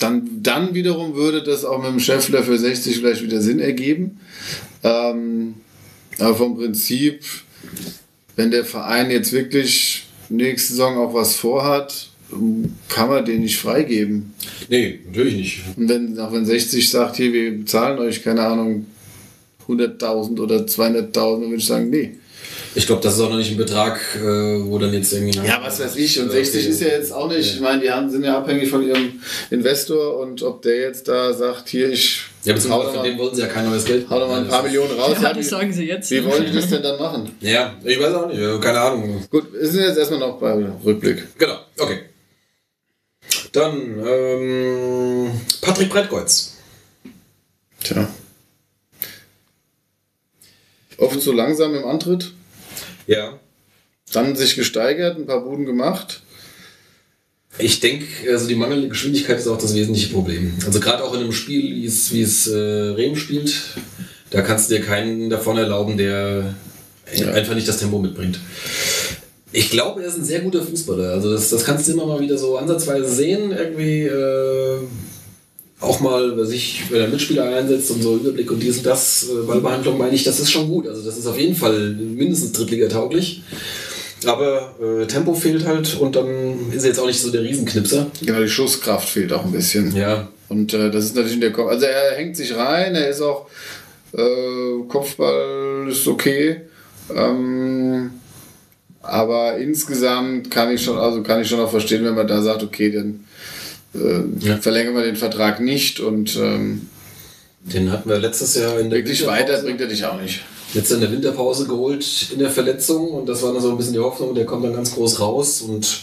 dann wiederum würde das auch mit dem Schäffler für 60 vielleicht wieder Sinn ergeben. Aber vom Prinzip, wenn der Verein jetzt wirklich nächste Saison auch was vorhat, kann man den nicht freigeben. Nee, natürlich nicht. Und auch wenn 60 sagt, hier, wir bezahlen euch, keine Ahnung, 100.000 oder 200.000, dann würde ich sagen, nee. Ich glaube, das ist auch noch nicht ein Betrag, wo dann jetzt irgendwie... Ja, was weiß ich, und 60 ist ja jetzt auch nicht, ich meine, die sind ja abhängig von ihrem Investor, und ob der jetzt da sagt, hier, ich... Ja, beziehungsweise von dem wollten sie ja kein neues Geld. Hau doch mal ein paar Millionen raus. Ja, das sagen sie jetzt. Wie wollen die das denn dann machen? Ja, ich weiß auch nicht, keine Ahnung. Gut, wir sind jetzt erstmal noch beim Rückblick. Genau, okay. Dann, Patrick Breitgoltz. Tja. Oft so langsam im Antritt. Ja. Dann sich gesteigert, ein paar Buden gemacht. Ich denke, also die mangelnde Geschwindigkeit ist auch das wesentliche Problem. Also gerade auch in einem Spiel, wie es Bremen spielt, da kannst du dir keinen davon erlauben, der einfach nicht das Tempo mitbringt. Ich glaube, er ist ein sehr guter Fußballer. Also das kannst du immer mal wieder so ansatzweise sehen. Irgendwie auch mal, wenn er Mitspieler einsetzt und so Überblick und dies und das, Ballbehandlung meine ich, das ist schon gut. Also das ist auf jeden Fall mindestens Drittliga-tauglich. Aber Tempo fehlt halt und dann ist er jetzt auch nicht so der Riesenknipser. Genau, die Schusskraft fehlt auch ein bisschen. Ja. Und das ist natürlich in der Kopf. Also er hängt sich rein, er ist auch Kopfball ist okay. Aber insgesamt kann ich schon auch verstehen, wenn man da sagt, okay, dann verlängern wir den Vertrag nicht und den hatten wir letztes Jahr in der wirklich Winterpause. Weiter bringt er dich auch nicht. Jetzt in der Winterpause geholt in der Verletzung und das war dann so ein bisschen die Hoffnung, der kommt dann ganz groß raus und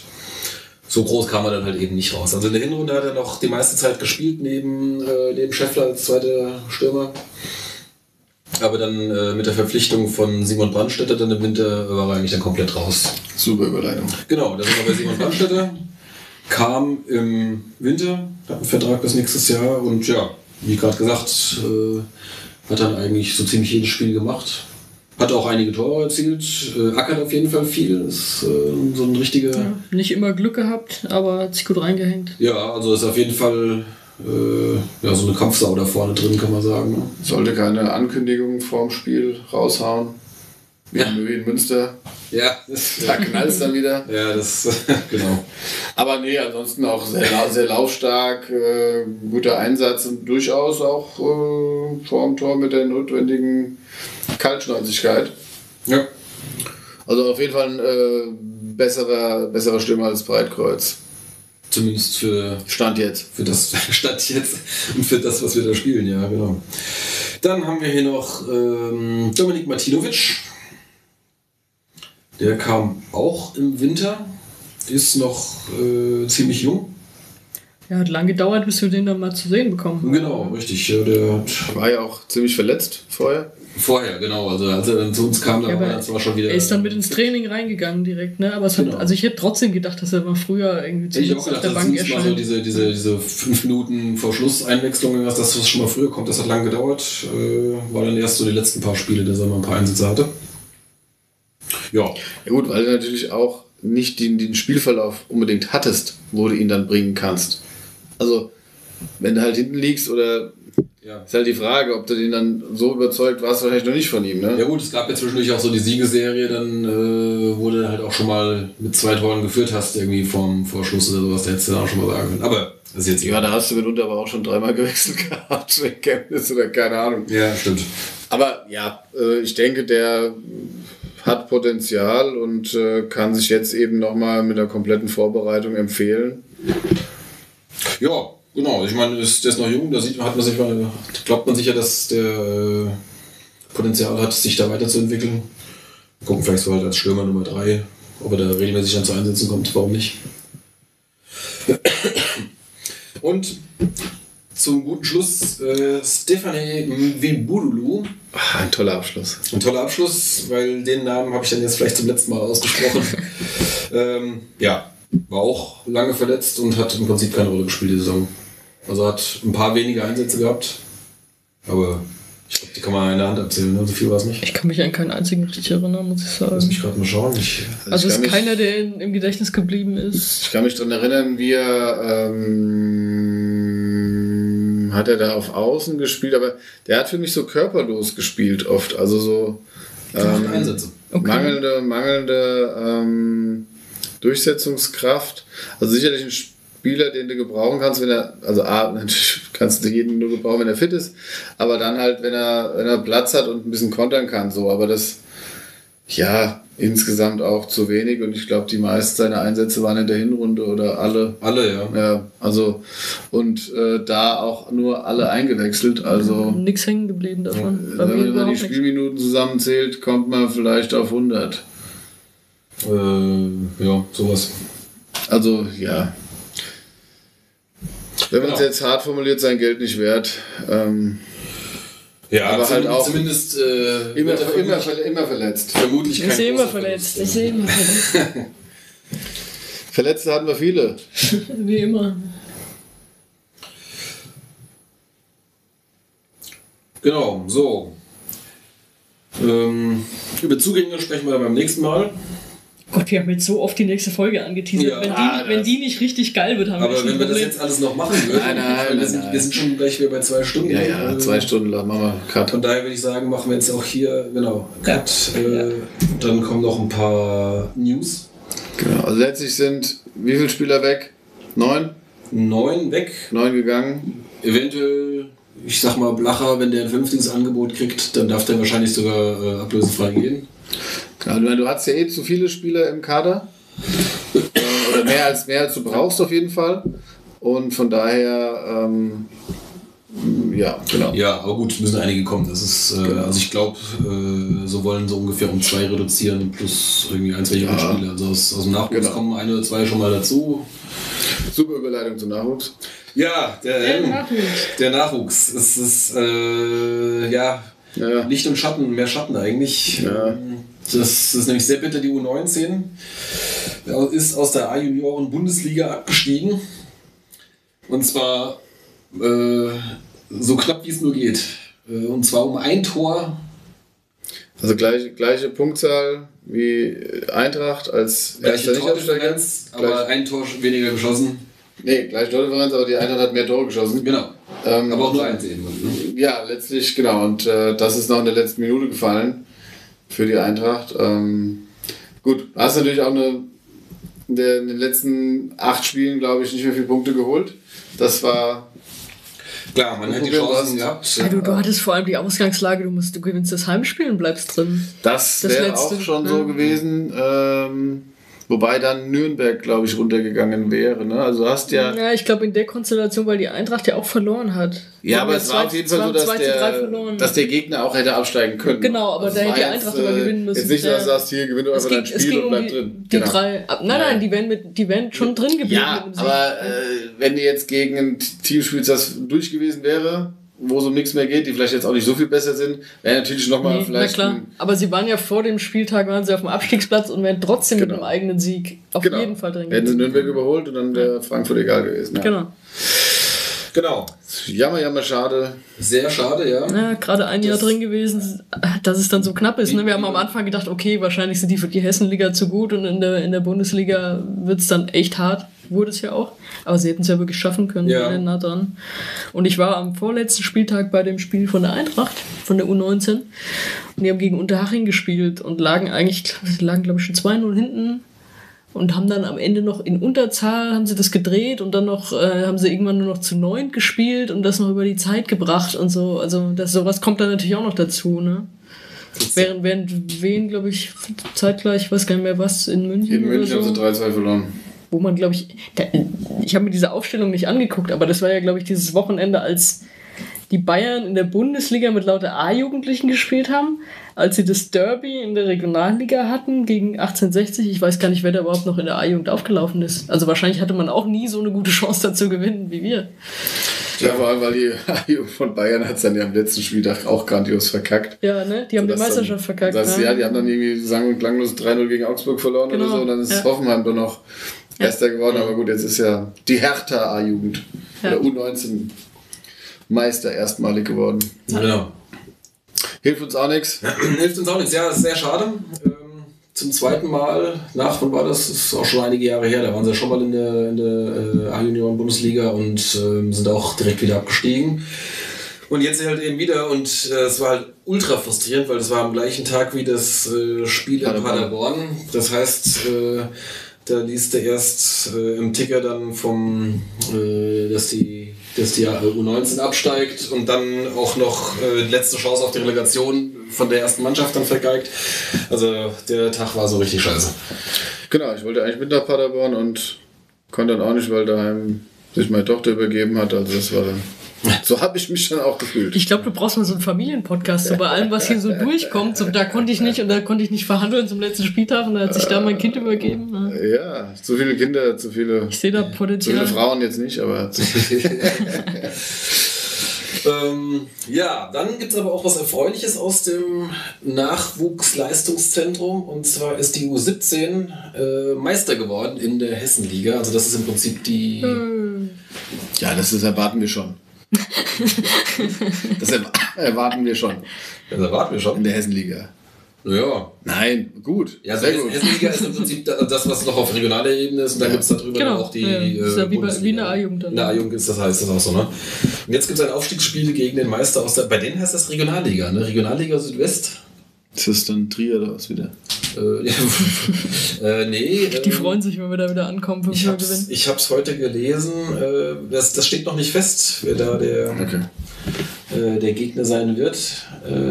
so groß kam er dann halt eben nicht raus. Also in der Hinrunde hat er noch die meiste Zeit gespielt neben Schäffler als zweiter Stürmer. Aber dann mit der Verpflichtung von Simon Brandstätter dann im Winter war er eigentlich dann komplett raus. Super Überleitung. Genau, da sind wir bei Simon Brandstätter. Kam im Winter, hat einen Vertrag bis nächstes Jahr und ja, wie gerade gesagt, hat dann eigentlich so ziemlich jedes Spiel gemacht. Hat auch einige Tore erzielt, ackert auf jeden Fall viel, ist so ein richtiger... Ja, nicht immer Glück gehabt, aber hat sich gut reingehängt. Ja, also ist auf jeden Fall... so eine Kampfsau da vorne drin, kann man sagen. Sollte keine Ankündigung vorm Spiel raushauen. Wie in Münster. Ja. Da knallt es dann wieder. Ja, das genau. Aber nee, ansonsten auch sehr, sehr laufstark, guter Einsatz und durchaus auch vorm Tor mit der notwendigen Kaltschnäuzigkeit. Ja. Also auf jeden Fall ein besserer Stürmer als Breitkreuz. Zumindest für Stand jetzt. Für das Stand jetzt und für das, was wir da spielen, ja, genau. Dann haben wir hier noch Dominik Martinovic. Der kam auch im Winter, ist noch ziemlich jung. Ja, hat lange gedauert, bis wir den dann mal zu sehen bekommen. Genau, richtig. Ja, der war ja auch ziemlich verletzt vorher. Vorher, genau. Also als er dann zu uns kam, dann war er zwar schon wieder... Er ist dann mit ins Training reingegangen direkt, ne? Aber ich hätte trotzdem gedacht, dass er mal früher irgendwie zu uns auf der Bank erscheint. Ich auch gedacht, dass mal so diese 5 Minuten vor Schluss Einwechslung, dass das schon mal früher kommt, das hat lange gedauert. War dann erst so die letzten paar Spiele, dass er mal ein paar Einsätze hatte. Ja gut, weil du natürlich auch nicht den Spielverlauf unbedingt hattest, wo du ihn dann bringen kannst. Also, wenn du halt hinten liegst oder... Ja. Ist halt die Frage, ob du den dann so überzeugt warst, wahrscheinlich noch nicht von ihm, ne? Ja gut, es gab ja zwischendurch auch so die Siegeserie, dann wo du halt auch schon mal mit 2 Toren geführt hast, irgendwie vor Schluss oder sowas, da hättest du dann auch schon mal sagen können. Aber das ist jetzt egal. Ja, da hast du mitunter aber auch schon 3-mal gewechselt gehabt, wegen Chemnitz oder keine Ahnung. Ja, stimmt. Aber ja, ich denke, der hat Potenzial und kann sich jetzt eben nochmal mit der kompletten Vorbereitung empfehlen. Ja. Genau, ich meine, der ist noch jung, da glaubt man sicher, dass der Potenzial hat, sich da weiterzuentwickeln. Gucken vielleicht so halt als Stürmer Nummer 3, ob er da regelmäßig dann zu Einsätzen kommt, warum nicht. Und zum guten Schluss Stephane Mbidulu. Ein toller Abschluss. Ein toller Abschluss, weil den Namen habe ich dann jetzt vielleicht zum letzten Mal ausgesprochen. War auch lange verletzt und hat im Prinzip keine Rolle gespielt die Saison. Also hat ein paar wenige Einsätze gehabt, aber ich glaube, die kann man in der Hand abzählen, ne? So viel war es nicht. Ich kann mich an keinen einzigen richtig erinnern, muss ich sagen. Lass mich gerade mal schauen. Keiner, der im Gedächtnis geblieben ist. Ich kann mich daran erinnern, hat er da auf Außen gespielt, aber der hat für mich so körperlos gespielt oft, also so Einsätze. Okay. Mangelnde Durchsetzungskraft, also sicherlich ein Spieler, den du gebrauchen kannst, wenn er, also A, natürlich kannst du jeden nur gebrauchen, wenn er fit ist, aber dann halt, wenn er Platz hat und ein bisschen kontern kann, so, aber das, ja, insgesamt auch zu wenig und ich glaube, die meisten seiner Einsätze waren in der Hinrunde oder alle. Alle, ja. Ja, also, und da auch nur alle eingewechselt, also. Nichts hängen geblieben davon. Wenn man die Spielminuten zusammenzählt, kommt man vielleicht auf 100. Sowas. Also, ja. Wenn man es jetzt hart formuliert, sein Geld nicht wert. Ja, aber halt auch zumindest immer verletzt. Vermutlich kein großer Verlust. Ich sehe immer verletzt. Verletzte hatten wir viele. Wie immer. Genau, so. Über Zugänge sprechen wir beim nächsten Mal. Gott, wir haben jetzt so oft die nächste Folge angeteasert. Ja, wenn die nicht richtig geil wird, haben wir schon. Aber wenn wir das jetzt alles noch machen würden, wir sind schon gleich wieder bei 2 Stunden. Ja, ja, 2 Stunden lang machen wir Cut. Von daher würde ich sagen, machen wir jetzt auch hier, genau, Cut. Dann kommen noch ein paar News. Genau, also letztlich sind wie viele Spieler weg? 9? 9 weg. 9 gegangen. Eventuell, ich sag mal, Blacher, wenn der ein 50. Angebot kriegt, dann darf der wahrscheinlich sogar ablösefrei gehen. Genau, du hast ja eh zu viele Spieler im Kader. Oder mehr als du brauchst auf jeden Fall. Und von daher, ja, genau. Ja, aber gut, müssen einige kommen. Das ist, genau. Also ich glaube, so wollen so ungefähr um 2 reduzieren, plus irgendwie 1, 2 Spieler. Also aus dem Nachwuchs kommen 1 oder 2 schon mal dazu. Super Überleitung zum Nachwuchs. Ja, der Nachwuchs. Es ist ja Licht und Schatten, mehr Schatten eigentlich. Ja. Das ist nämlich sehr bitter, die U19 ist aus der A-Junioren-Bundesliga abgestiegen. Und zwar so knapp wie es nur geht. Und zwar um 1 Tor. Also gleiche Punktzahl wie Eintracht als erster Tordifferenz, aber 1 Tor weniger geschossen. Nee, gleiche Tordifferenz, aber die Eintracht hat mehr Tore geschossen. Genau. Aber auch nur 1 eben. Ne? Ja, letztlich, genau. Und das ist noch in der letzten Minute gefallen für die Eintracht. Gut, hast natürlich auch in den letzten 8 Spielen, glaube ich, nicht mehr viele Punkte geholt. Das war... Klar, man hat die Chancen gehabt. Ja, du hattest vor allem die Ausgangslage, du gewinnst das Heimspiel und bleibst drin. Das wäre auch schon so gewesen, wobei dann Nürnberg, glaube ich, runtergegangen wäre. Ne? Also hast ja... Ja, ich glaube in der Konstellation, weil die Eintracht ja auch verloren hat. Ja, aber es war auf jeden Fall so, dass der Gegner auch hätte absteigen können. Genau, aber also da hätte die Eintracht aber gewinnen müssen. Jetzt nicht, dass du sagst, hier gewinnt einfach dein Spiel und bleib drin. Die 3. Nein, die wären schon drin geblieben. Ja, aber wenn du jetzt gegen ein Team spielst, das durch gewesen wäre, wo es um nichts mehr geht, die vielleicht jetzt auch nicht so viel besser sind, wäre natürlich nochmal vielleicht... Na klar, aber sie waren ja vor dem Spieltag auf dem Abstiegsplatz und wären trotzdem mit einem eigenen Sieg auf jeden Fall drin gewesen. Hätten sie Nürnberg überholt und dann wäre Frankfurt egal gewesen. Ja. Genau. Jammer, schade. Sehr schade, ja. Ja, gerade ein Jahr drin gewesen, dass es dann so knapp ist. Ne? Wir haben am Anfang gedacht, okay, wahrscheinlich sind die für die Hessenliga zu gut und in der Bundesliga wird es dann echt hart. Wurde es ja auch. Aber sie hätten es ja wirklich schaffen können. Ja. Nah dran. Und ich war am vorletzten Spieltag bei dem Spiel von der Eintracht, von der U19. Und die haben gegen Unterhaching gespielt und lagen, glaube ich, schon 2-0 hinten. Und haben dann am Ende noch in Unterzahl, haben sie das gedreht und dann noch haben sie irgendwann nur noch zu 9 gespielt und das noch über die Zeit gebracht und so. Also sowas kommt dann natürlich auch noch dazu, ne? Während wen, glaube ich, zeitgleich, weiß gar nicht mehr was, in München. In München haben sie 3-2 verloren. Wo man, glaube ich, ich habe mir diese Aufstellung nicht angeguckt, aber das war ja, glaube ich, dieses Wochenende, als die Bayern in der Bundesliga mit lauter A-Jugendlichen gespielt haben, als sie das Derby in der Regionalliga hatten gegen 1860. Ich weiß gar nicht, wer da überhaupt noch in der A-Jugend aufgelaufen ist. Also wahrscheinlich hatte man auch nie so eine gute Chance dazu gewinnen wie wir. Ja, vor allem, weil die A-Jugend von Bayern hat es dann ja am letzten Spieltag auch grandios verkackt. Ja, ne? Die haben die Meisterschaft verkackt. Ja, die haben dann irgendwie sang- und klanglos 3-0 gegen Augsburg verloren oder so. Und dann ist Hoffenheim dann noch Erster geworden. Aber gut, jetzt ist ja die Hertha A-Jugend oder U19 Meister erstmalig geworden. Genau. Hilft uns auch nichts. Hilft uns auch nichts, ja, das ist sehr schade. Zum zweiten Mal nach, wann war das? Das ist auch schon einige Jahre her, da waren sie ja schon mal in der A-Junioren-Bundesliga und sind auch direkt wieder abgestiegen. Und jetzt halt eben wieder und es war halt ultra frustrierend, weil das war am gleichen Tag wie das Spiel in Paderborn. Das heißt, da liest du erst im Ticker dann vom, dass die U19 absteigt und dann auch noch die letzte Chance auf die Relegation von der ersten Mannschaft dann vergeigt. Also der Tag war so richtig scheiße. Genau, ich wollte eigentlich mit nach Paderborn und konnte dann auch nicht, weil daheim sich meine Tochter übergeben hat. Also das war dann... So habe ich mich dann auch gefühlt. Ich glaube, du brauchst mal so einen Familienpodcast, so bei allem, was hier so durchkommt. So, da konnte ich nicht verhandeln zum letzten Spieltag und da hat sich da mein Kind übergeben. Ne? Ja, zu viele Kinder, zu viele. Ich sehe da Potenzial. Zu viele Frauen jetzt nicht, aber zu viele. Ja, dann gibt es aber auch was Erfreuliches aus dem Nachwuchsleistungszentrum, und zwar ist die U17 Meister geworden in der Hessenliga. Also das ist im Prinzip die... Ja, das erwarten wir schon. Das erwarten wir schon. Das erwarten wir schon? In der Hessenliga. Ja. Nein, gut. Ja, also Hessenliga ist im Prinzip das, was noch auf regionaler Ebene ist, und dann gibt es darüber genau. Auch die. Ja, ist ja wie eine A-Jugend dann. Eine A-Jugend ist das, heißt das auch so, ne? Und jetzt gibt es ein Aufstiegsspiel gegen den Meister aus der. Bei denen heißt das Regionalliga, ne? Regionalliga Südwest. Ist das dann Trier oder was wieder? Nee. Die freuen sich, wenn wir da wieder ankommen. Ich hab's heute gelesen. Das steht noch nicht fest, wer da der Gegner sein wird.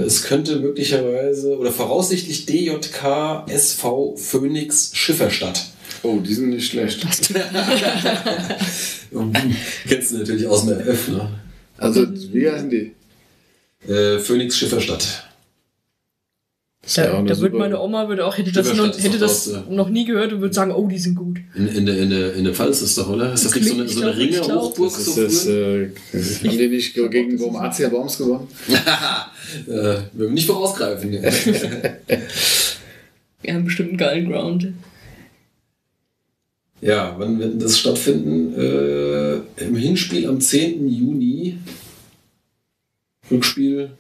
Es könnte möglicherweise oder voraussichtlich DJK SV Phoenix Schifferstadt. Oh, die sind nicht schlecht. Kennst du natürlich aus dem FF, ne? Also, wie heißen die? Phoenix Schifferstadt. Da würde meine Oma hätte das noch nie gehört und würde sagen, oh, die sind gut. In der Pfalz ist doch, oder? Ist das nicht so eine Ringerhochburg? Haben die nicht gegen Bormatia Worms gewonnen? Wir müssen nicht vorausgreifen. Wir haben bestimmt einen geilen Ground. Ja, wann wird das stattfinden? Im Hinspiel am 10. Juni. Rückspiel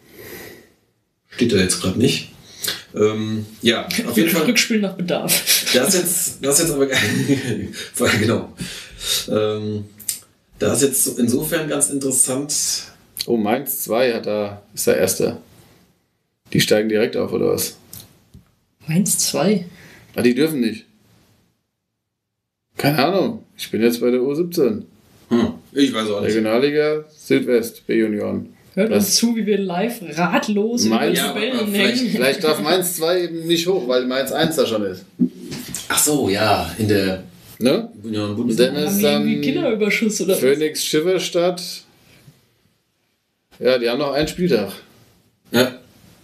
steht da jetzt gerade nicht. Ja, auf jeden Fall. Rückspiel nach Bedarf. Das jetzt aber genau. Das ist jetzt insofern ganz interessant. Oh, Mainz 2 ist der Erste. Die steigen direkt auf, oder was? Mainz 2? Ah, die dürfen nicht. Keine Ahnung. Ich bin jetzt bei der U17. Ich weiß auch nicht. Regionalliga Südwest, B-Junioren. Hört uns zu, wie wir live ratlos Mainz, über die Tabellen hängen. Vielleicht darf Mainz 2 eben nicht hoch, weil Mainz 1 da schon ist. Ach so, ja. In der Bundesliga. Dann Kinderüberschuss oder Phoenix Schifferstadt. Ja, die haben noch einen Spieltag. Ja.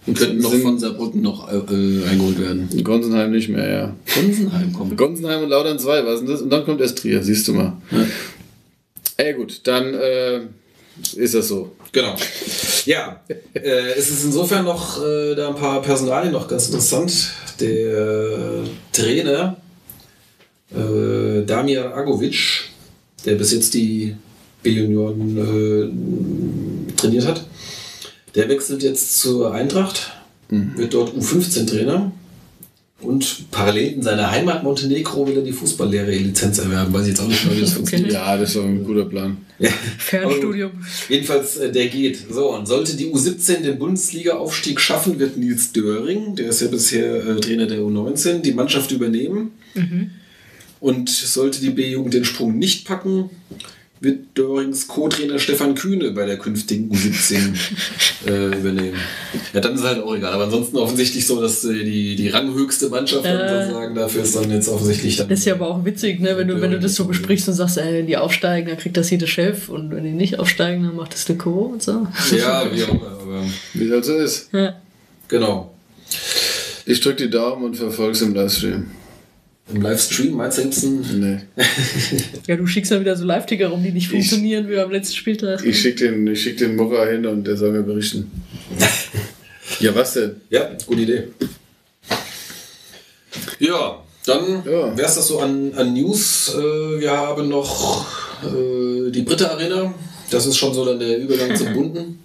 Und könnten noch von Saarbrücken noch eingeholt werden. Gonsenheim nicht mehr, ja. Gonsenheim kommt. Gonsenheim und Laudern 2, was ist das? Und dann kommt erst Trier, siehst du mal. Ja. Ey, gut, dann... ist das so? Genau. Ja, es ist insofern noch da ein paar Personalien noch ganz interessant. Der Trainer Damir Agovic, der bis jetzt die B-Junioren trainiert hat, der wechselt jetzt zur Eintracht, wird dort U15-Trainer. Und parallel in seiner Heimat Montenegro will er die Fußballlehrer-Lizenz erwerben, weiß ich jetzt auch nicht, wie das funktioniert. Ja, das ist doch ein guter Plan. Ja. Fernstudium. Jedenfalls, der geht. So, und sollte die U17 den Bundesliga-Aufstieg schaffen, wird Nils Döring, der ist ja bisher Trainer der U19, die Mannschaft übernehmen. Und sollte die B-Jugend den Sprung nicht packen, wird Dörings Co-Trainer Stefan Kühne bei der künftigen U17 übernehmen. Ja, dann ist halt auch egal. Aber ansonsten offensichtlich so, dass die ranghöchste Mannschaft sozusagen dafür ist dann jetzt offensichtlich... Dann das ist ja aber auch witzig, ne? wenn du das so besprichst und sagst, wenn die aufsteigen, dann kriegt das jeder Chef, und wenn die nicht aufsteigen, dann macht das der Co. und so. Ja, wie auch immer. Wie das so ist. Ja. Genau. Ich drücke die Daumen und verfolge es im Livestream. Im Livestream, meinst du jetzt ein... Nee. Ja, du schickst dann wieder so Live-Ticker rum, die nicht funktionieren wie am letzten Spieltag. Ich schicke den Mocker hin und der soll mir berichten. Ja, was denn? Ja, gute Idee. Ja, dann wäre es das so an News. Wir haben noch die Britta-Arena. Das ist schon so dann der Übergang zum Bunden.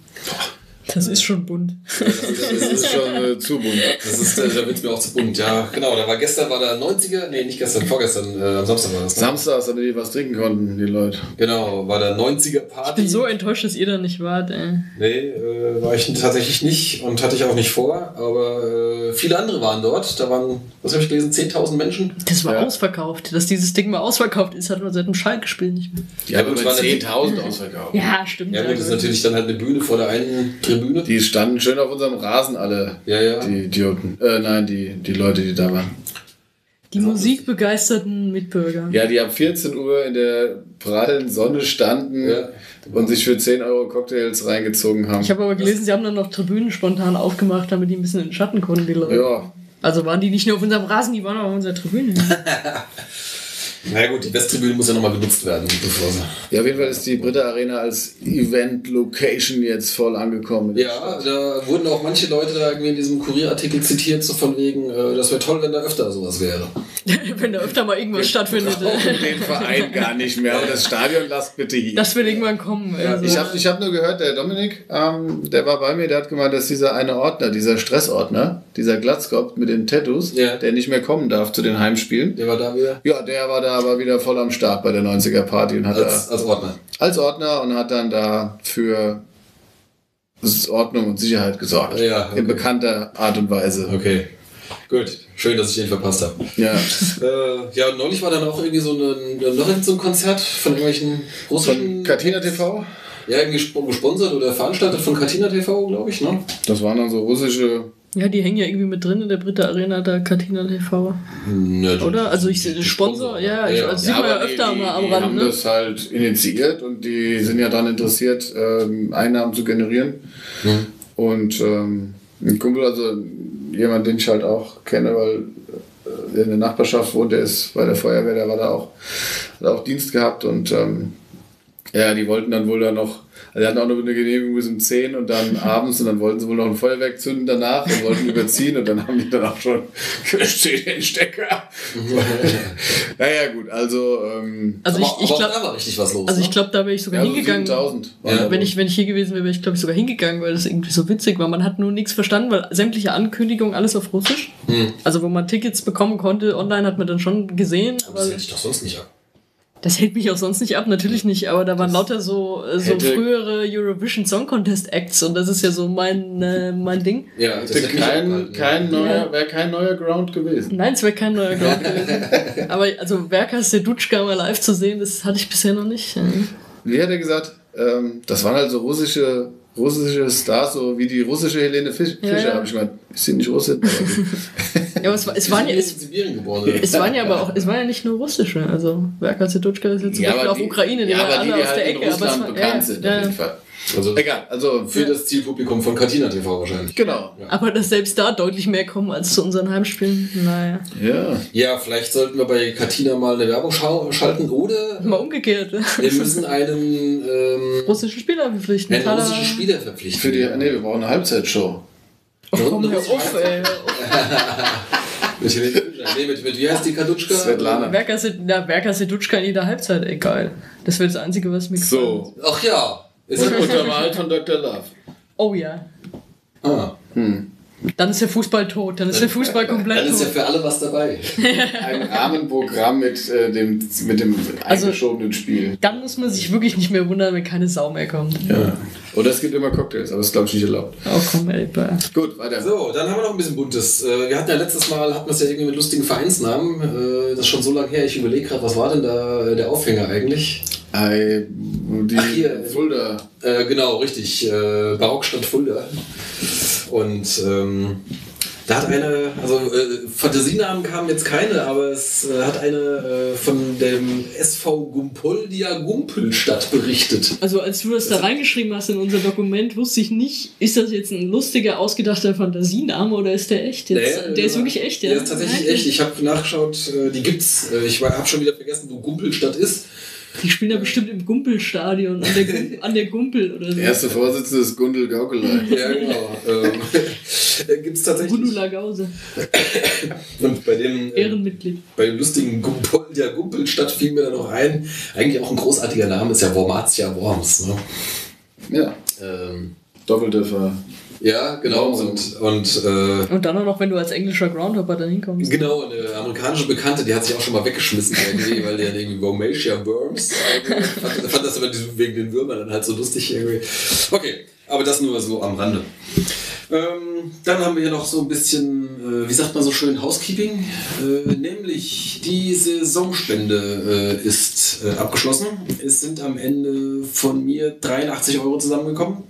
Das ist schon bunt. Das ist schon zu bunt. Das ist da wird mir auch zu bunt, ja. Genau, da war der 90er, nee, nicht gestern, vorgestern, am Samstag war das. Ne? Samstags, damit die was trinken konnten, die Leute. Genau, war der 90er-Party. Ich bin so enttäuscht, dass ihr da nicht wart, ey. Nee, war ich tatsächlich nicht und hatte ich auch nicht vor, aber viele andere waren dort. Da waren, was habe ich gelesen, 10.000 Menschen. Das war ausverkauft. Dass dieses Ding mal ausverkauft ist, hat man seit dem Schalke-Spiel nicht mehr. Ja, aber es waren 10.000 ausverkauft. Ja, stimmt. Ja, das ist natürlich dann halt eine Bühne vor der einen Tribüne. Die standen schön auf unserem Rasen alle, ja. Die Idioten. Nein, die Leute, die da waren. Die musikbegeisterten Mitbürger. Ja, die ab 14 Uhr in der prallen Sonne standen und sich für 10 Euro Cocktails reingezogen haben. Ich habe aber gelesen, sie haben dann noch Tribünen spontan aufgemacht, damit die ein bisschen in den Schatten konnten, die Leute. Ja. Also waren die nicht nur auf unserem Rasen, die waren auch auf unserer Tribüne. Na gut, die Westtribüne muss ja nochmal genutzt werden. Ja, auf jeden Fall ist die Britta Arena als Event-Location jetzt voll angekommen. Ja, da wurden auch manche Leute da irgendwie in diesem Kurierartikel zitiert, so von wegen, das wäre toll, wenn da öfter sowas wäre. Wenn da öfter mal irgendwas stattfindet. Wir brauchen den Verein gar nicht mehr, aber das Stadion lasst bitte hier. Das will irgendwann kommen. Also. Ich hab nur gehört, der Dominik, der war bei mir, der hat gemeint, dass dieser eine Ordner, dieser Stressordner, dieser Glatzkopf mit den Tattoos, der nicht mehr kommen darf zu den Heimspielen. Der war da wieder? Ja, der war da aber wieder voll am Start bei der 90er Party und hat als Ordner. Als Ordner und hat dann da für Ordnung und Sicherheit gesorgt. Ja, okay. In bekannter Art und Weise. Okay. Gut, schön, dass ich den verpasst habe. Ja, ja, und neulich war dann auch irgendwie so ein Konzert von irgendwelchen russischen... Von Katina TV? Ja, irgendwie gesponsert oder veranstaltet von Katina TV, glaube ich, ne? Das waren dann so russische... Ja, die hängen ja irgendwie mit drin in der Britta Arena, da Katina TV. Ja, oder? Also ich Sponsor, ja, ich, also ja, sieht man ja öfter mal am Rand. Die haben das halt initiiert und die sind ja daran interessiert, Einnahmen zu generieren. Mhm. Und ein Kumpel, also jemand, den ich halt auch kenne, weil der in der Nachbarschaft wohnt, der ist bei der Feuerwehr, der war da auch, hat auch Dienst gehabt und ja, die wollten dann wohl da noch, also die hatten auch noch eine Genehmigung bis um 10 und dann abends und dann wollten sie wohl noch ein Feuerwerk zünden danach und wollten überziehen und dann haben die dann auch schon den Stecker. Naja gut, also ich glaube, da war richtig was los. Also ich glaube, da wäre ich sogar hingegangen. So ja, wenn ich hier gewesen wäre, ich glaube sogar hingegangen, weil das irgendwie so witzig war. Man hat nur nichts verstanden, weil sämtliche Ankündigungen, alles auf Russisch. Hm. Also wo man Tickets bekommen konnte, online hat man dann schon gesehen. Aber das hätte ich doch sonst nicht ab. Das hält mich auch sonst nicht ab, natürlich nicht, aber da waren lauter so frühere Eurovision Song Contest Acts und das ist ja so mein Ding. Ja, das wäre kein neuer Ground gewesen. Nein, es wäre kein neuer Ground gewesen. Aber also Werkers Sedutschka mal live zu sehen, das hatte ich bisher noch nicht. Wie hat er gesagt, das waren halt so russische Stars, so wie die russische Helene Fischer, ja. Habe ich mal. Ich bin nicht Russin. Aber ja, aber es waren ja nicht nur russische. Also Werka Sedutschka ist jetzt zum Beispiel auf Ukraine, die waren alle aus der Ecke. Aber die bekannt sind auf jeden Fall. Also, egal, also für das Zielpublikum von Katina TV wahrscheinlich. Genau. Ja. Aber dass selbst da deutlich mehr kommen als zu unseren Heimspielen, naja. Ja, vielleicht sollten wir bei Katina mal eine Werbung schalten oder... Mal umgekehrt. Wir müssen einen... russischen Spieler verpflichten. Einen russischen Spieler verpflichten. Wir brauchen eine Halbzeitshow. Oh, komm, hör auf, ey. mit wie heißt die Kadutschka? Svetlana. Werka Sedutschka in jeder Halbzeit, egal. Das wäre das Einzige, was mir gefällt. Ach ja. Ist untermalt von Dr. Love. Oh ja. Ah. Hm. Dann ist der Fußball tot, dann ist der Fußball komplett tot. Dann ist ja für alle was dabei. Ein Rahmenprogramm mit dem eingeschobenen Spiel. Dann muss man sich wirklich nicht mehr wundern, wenn keine Sau mehr kommt. Ja. Oder es gibt immer Cocktails, aber das ist glaube ich nicht erlaubt. Oh komm, ey. Gut, weiter. So, dann haben wir noch ein bisschen Buntes. Wir hatten ja letztes Mal, hatten wir es ja irgendwie mit lustigen Vereinsnamen. Das ist schon so lange her, ich überlege gerade, was war denn da der Aufhänger eigentlich? Fulda. Genau, richtig. Barockstadt Fulda. Und da hat eine, also Fantasienamen kamen jetzt keine, aber es hat eine von dem SV Gumpoldia Gumpelstadt berichtet. Also als du das da reingeschrieben hast in unser Dokument, wusste ich nicht, ist das jetzt ein lustiger, ausgedachter Fantasiename oder ist der echt? Jetzt, der ist wirklich echt, ja? Der ist tatsächlich echt. Ich habe nachgeschaut, die gibt's. Ich habe schon wieder vergessen, wo Gumpelstadt ist. Die spielen da bestimmt im Gumpelstadion, an der Gumpel oder so. Der erste Vorsitzende ist Gundel Gaukelei. Ja, genau. Gibt's tatsächlich. Gundula Gause. Und bei dem Ehrenmitglied. Bei dem lustigen Gumpel der Gumpelstadt fiel mir da noch ein. Eigentlich auch ein großartiger Name ist ja Wormatia Worms. Ne? Ja. Doppeldörfer. Ja, genau. Und dann auch noch, wenn du als englischer Groundhopper dann hinkommst. Genau, eine amerikanische Bekannte, die hat sich auch schon mal weggeschmissen, irgendwie, weil die ja irgendwie Wormatia Worms fand das aber wegen den Würmern dann halt so lustig irgendwie. Okay, aber das nur so am Rande. Dann haben wir hier noch so ein bisschen, wie sagt man so schön, Housekeeping. Nämlich die Saisonspende ist abgeschlossen. Es sind am Ende von mir 83 Euro zusammengekommen.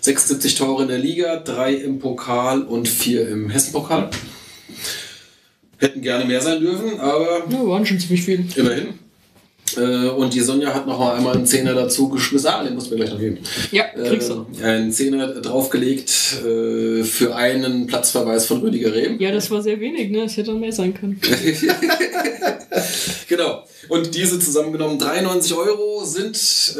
76 Tore in der Liga, 3 im Pokal und 4 im Hessenpokal. Hätten gerne mehr sein dürfen, aber... Ja, waren schon ziemlich viel. Immerhin. Und die Sonja hat noch mal einmal einen Zehner dazu geschmissen. Ah, den muss mir gleich noch geben. Ja, kriegst du. Einen Zehner draufgelegt für einen Platzverweis von Rüdiger Rehm. Ja, das war sehr wenig, ne? Das hätte dann mehr sein können. Genau. Und diese zusammengenommen 93 Euro sind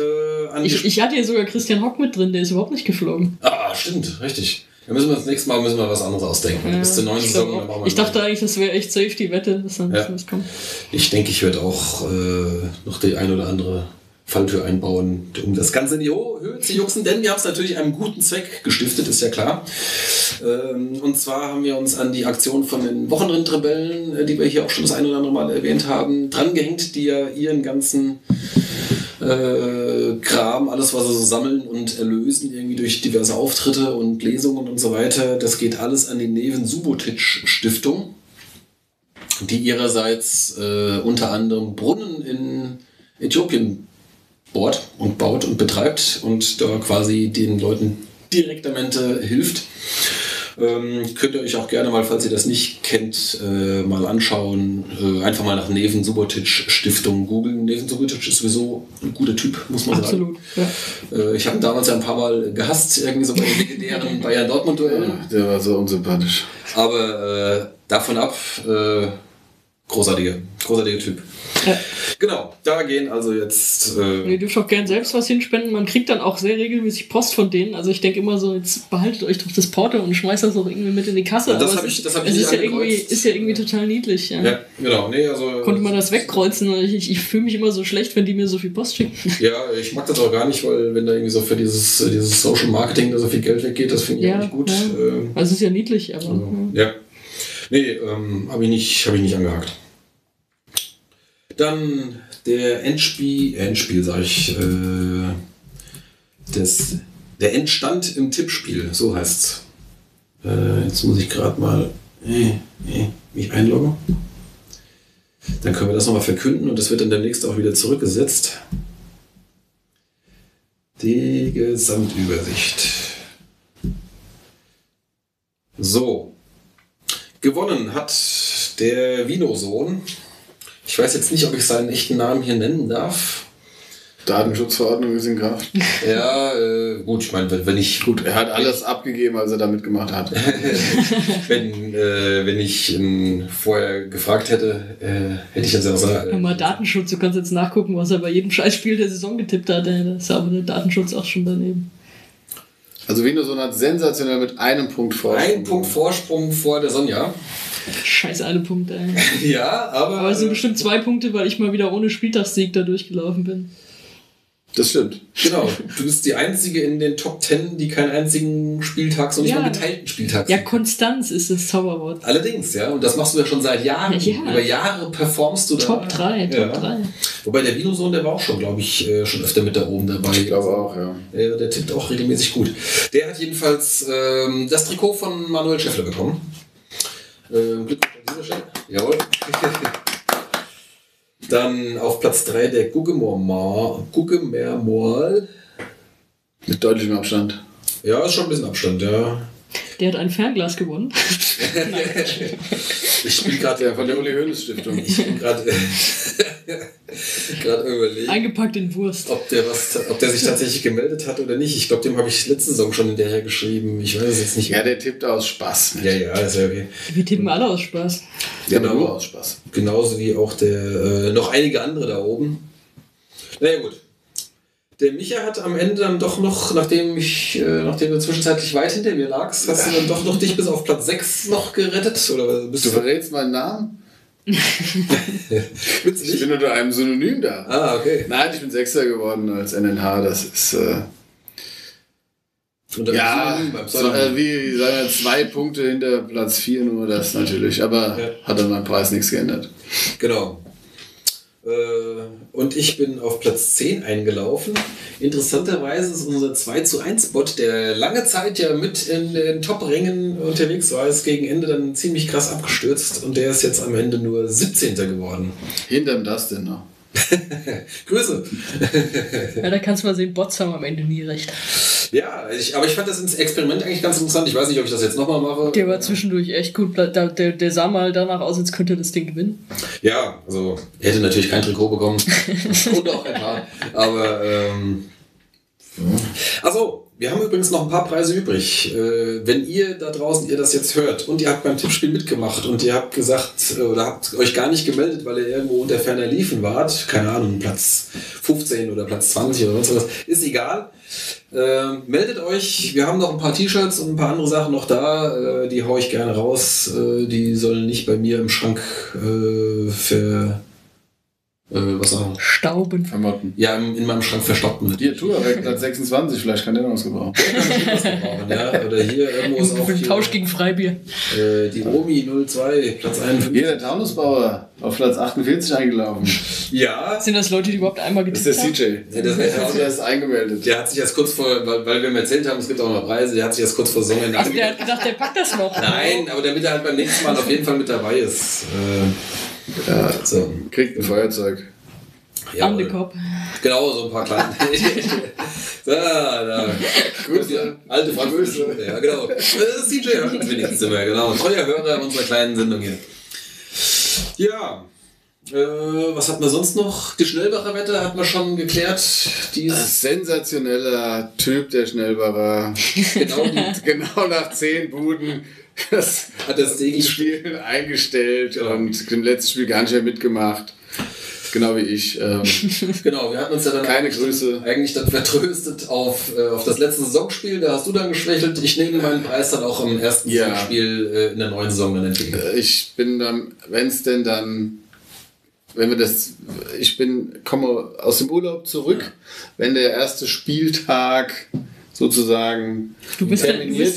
an... Ich hatte ja sogar Christian Hock mit drin, der ist überhaupt nicht geflogen. Ah, stimmt, richtig. Dann müssen wir das nächste Mal was anderes ausdenken. Ja, bis zur neuen Saison. Ich dachte eigentlich, das wäre echt safe, die Wette, dass dann was kommt. Ich denke, ich werde auch noch die ein oder andere Falltür einbauen, um das Ganze in die Höhe zu juxen, denn wir haben es natürlich einem guten Zweck gestiftet, ist ja klar. Und zwar haben wir uns an die Aktion von den Wochenendrebellen, die wir hier auch schon das ein oder andere Mal erwähnt haben, drangehängt, die ja ihren ganzen Kram, alles was sie so sammeln und erlösen, irgendwie durch diverse Auftritte und Lesungen und so weiter, das geht alles an die Neven Subotic Stiftung, die ihrerseits unter anderem Brunnen in Äthiopien bohrt und baut und betreibt und da quasi den Leuten direktamente hilft. Könnt ihr euch auch gerne mal, falls ihr das nicht kennt, mal anschauen. Einfach mal nach Neven Subotic Stiftung googeln. Neven Subotic ist sowieso ein guter Typ, muss man sagen. Absolut. Ja. Ich habe ihn damals ja ein paar Mal gehasst, irgendwie so bei den legendären Bayern-Dortmund-Duellen. Ja, der war so unsympathisch. Aber davon ab, großartiger Typ. Ja. Genau, da gehen also jetzt... ihr dürft auch gerne selbst was hinspenden. Man kriegt dann auch sehr regelmäßig Post von denen. Also ich denke immer so, jetzt behaltet euch doch das Porto und schmeißt das auch irgendwie mit in die Kasse. Ja, das habe ich, ist ja irgendwie total niedlich. Ja, ja genau. Nee, also, konnte man das wegkreuzen. Ich fühle mich immer so schlecht, wenn die mir so viel Post schicken. Ja, ich mag das auch gar nicht, weil wenn da irgendwie so für dieses Social Marketing da so viel Geld weggeht, das finde ich auch nicht gut. Ja. Also ist ja niedlich, aber... Also, ja. Nee, habe ich nicht angehakt. Dann der Endspiel sage ich, der Endstand im Tippspiel, so heißt's. Jetzt muss ich gerade mal mich einloggen. Dann können wir das nochmal verkünden und das wird dann demnächst auch wieder zurückgesetzt. Die Gesamtübersicht. So. Gewonnen hat der Vino-Sohn. Ich weiß jetzt nicht, ob ich seinen echten Namen hier nennen darf. Datenschutzverordnung ist in Kraft. Ja, gut, ich meine, wenn ich... Gut, er hat alles abgegeben, was er da mitgemacht hat. Wenn ich ihn vorher gefragt hätte, hätte ich jetzt auch sagen... Nochmal Datenschutz, du kannst jetzt nachgucken, was er bei jedem Scheißspiel der Saison getippt hat. Da ist aber der Datenschutz auch schon daneben. Also Windoson hat sensationell mit einem Punkt Vorsprung. Ein Punkt Vorsprung vor der Sonja. Scheiß alle Punkte, ey. Ja, aber es sind bestimmt 2 Punkte, weil ich mal wieder ohne Spieltagssieg da durchgelaufen bin. Das stimmt. Genau. Du bist die Einzige in den Top 10, die keinen einzigen Spieltag, sondern nicht mal geteilten Spieltag. Ja, Konstanz ist das Zauberwort. Allerdings, ja. Und das machst du ja schon seit Jahren. Ja. Über Jahre performst du da. Top 3. Wobei der Vino-Sohn, der war auch schon, glaube ich, schon öfter mit da oben dabei. Ich glaube auch, ja. Der tippt auch regelmäßig gut. Der hat jedenfalls das Trikot von Manuel Schäffler bekommen. Glückwunsch an dieser Stelle. Jawohl. Dann auf Platz 3 der Guggemermorl. Mit deutlichem Abstand. Ja, ist schon ein bisschen Abstand, ja. Der hat ein Fernglas gewonnen. Ich bin gerade von der Uli Hoeneß Stiftung. Ich bin gerade überlegt. Eingepackt in Wurst. Ob der sich tatsächlich gemeldet hat oder nicht. Ich glaube, dem habe ich letzte Saison schon hinterher geschrieben. Ich weiß es jetzt nicht mehr. Ja, der tippt aus Spaß. Mit. Ja, ist ja okay. Wir tippen alle aus Spaß. Genau, nur aus Spaß. Genauso wie auch der noch einige andere da oben. Naja, gut. Der Micha hat am Ende dann doch noch, nachdem du zwischenzeitlich weit hinter mir lagst, hast du dann doch noch dich bis auf Platz 6 noch gerettet? Oder bist du verrätst meinen Namen? Ich bin unter einem Synonym da. Ah, okay. Nein, ich bin 6er geworden als NNH, das ist... wie sagen wir, 2 Punkte hinter Platz 4 nur, das natürlich, aber hat an meinem Preis nichts geändert. Genau. Und ich bin auf Platz 10 eingelaufen. Interessanterweise ist unser 2:1-Bot, der lange Zeit ja mit in den Top-Rängen unterwegs war, ist gegen Ende dann ziemlich krass abgestürzt und der ist jetzt am Ende nur 17. geworden. Hinterm Dustin noch. Grüße. Ja, da kannst du mal sehen, Bots haben am Ende nie recht. Ja, aber ich fand das Experiment eigentlich ganz interessant. Ich weiß nicht, ob ich das jetzt nochmal mache. Der war zwischendurch echt gut. Der sah mal danach aus, als könnte das Ding gewinnen. Ja, also hätte natürlich kein Trikot bekommen. Und auch ein Haar. Aber, also, wir haben übrigens noch ein paar Preise übrig. Wenn ihr da draußen, ihr das jetzt hört und ihr habt beim Tippspiel mitgemacht und ihr habt gesagt oder habt euch gar nicht gemeldet, weil ihr irgendwo unter ferner Liefen wart, keine Ahnung, Platz 15 oder Platz 20 oder sonst was, ist egal. Meldet euch, wir haben noch ein paar T-Shirts und ein paar andere Sachen noch da, die haue ich gerne raus, die sollen nicht bei mir im Schrank was auch? Stauben. Vermotten. Ja, in meinem Schrank verstopfen. Die Tour weg, Platz 26, vielleicht kann der noch was gebrauchen. Ja, oder hier irgendwo ist auch für den Tausch gegen Freibier. Die Omi 02, Platz 51. Hier der Taunusbauer auf Platz 48 eingelaufen. Ja. Sind das Leute, die überhaupt einmal getippt haben? Das ist der CJ. Ja, der ist eingemeldet. Der hat sich erst kurz vor, weil wir ihm erzählt haben, es gibt auch noch Preise, der hat sich erst kurz vor Sonja. Also der hat gedacht, der packt das noch. Nein, aber damit er halt beim nächsten Mal auf jeden Fall mit dabei ist. Ja, so. Kriegt ein Feuerzeug. Ja, Kopf. Genau, so ein paar kleine. Da. Grüße. Ja, alte Französische. Ja, genau. Das ist CJ, wenigstens mehr, genau. Treuer Hörer unserer kleinen Sendung hier. Ja. Was hat man sonst noch? Die Schnellbacher-Wette hat man schon geklärt. Sensationeller Typ, der Schnellbacher. Genau nach 10 Buden. Das hat das Spiel eingestellt und im letzten Spiel gar nicht mehr mitgemacht. Genau wie ich. Genau, wir hatten uns ja dann keine Grüße. Eigentlich dann vertröstet auf das letzte Saisonspiel. Da hast du dann geschwächelt. Ich nehme meinen Preis dann auch im ersten Saisonspiel in der neuen Saison dann entgegen. Ich bin dann, komme aus dem Urlaub zurück, wenn der erste Spieltag sozusagen. Du wirst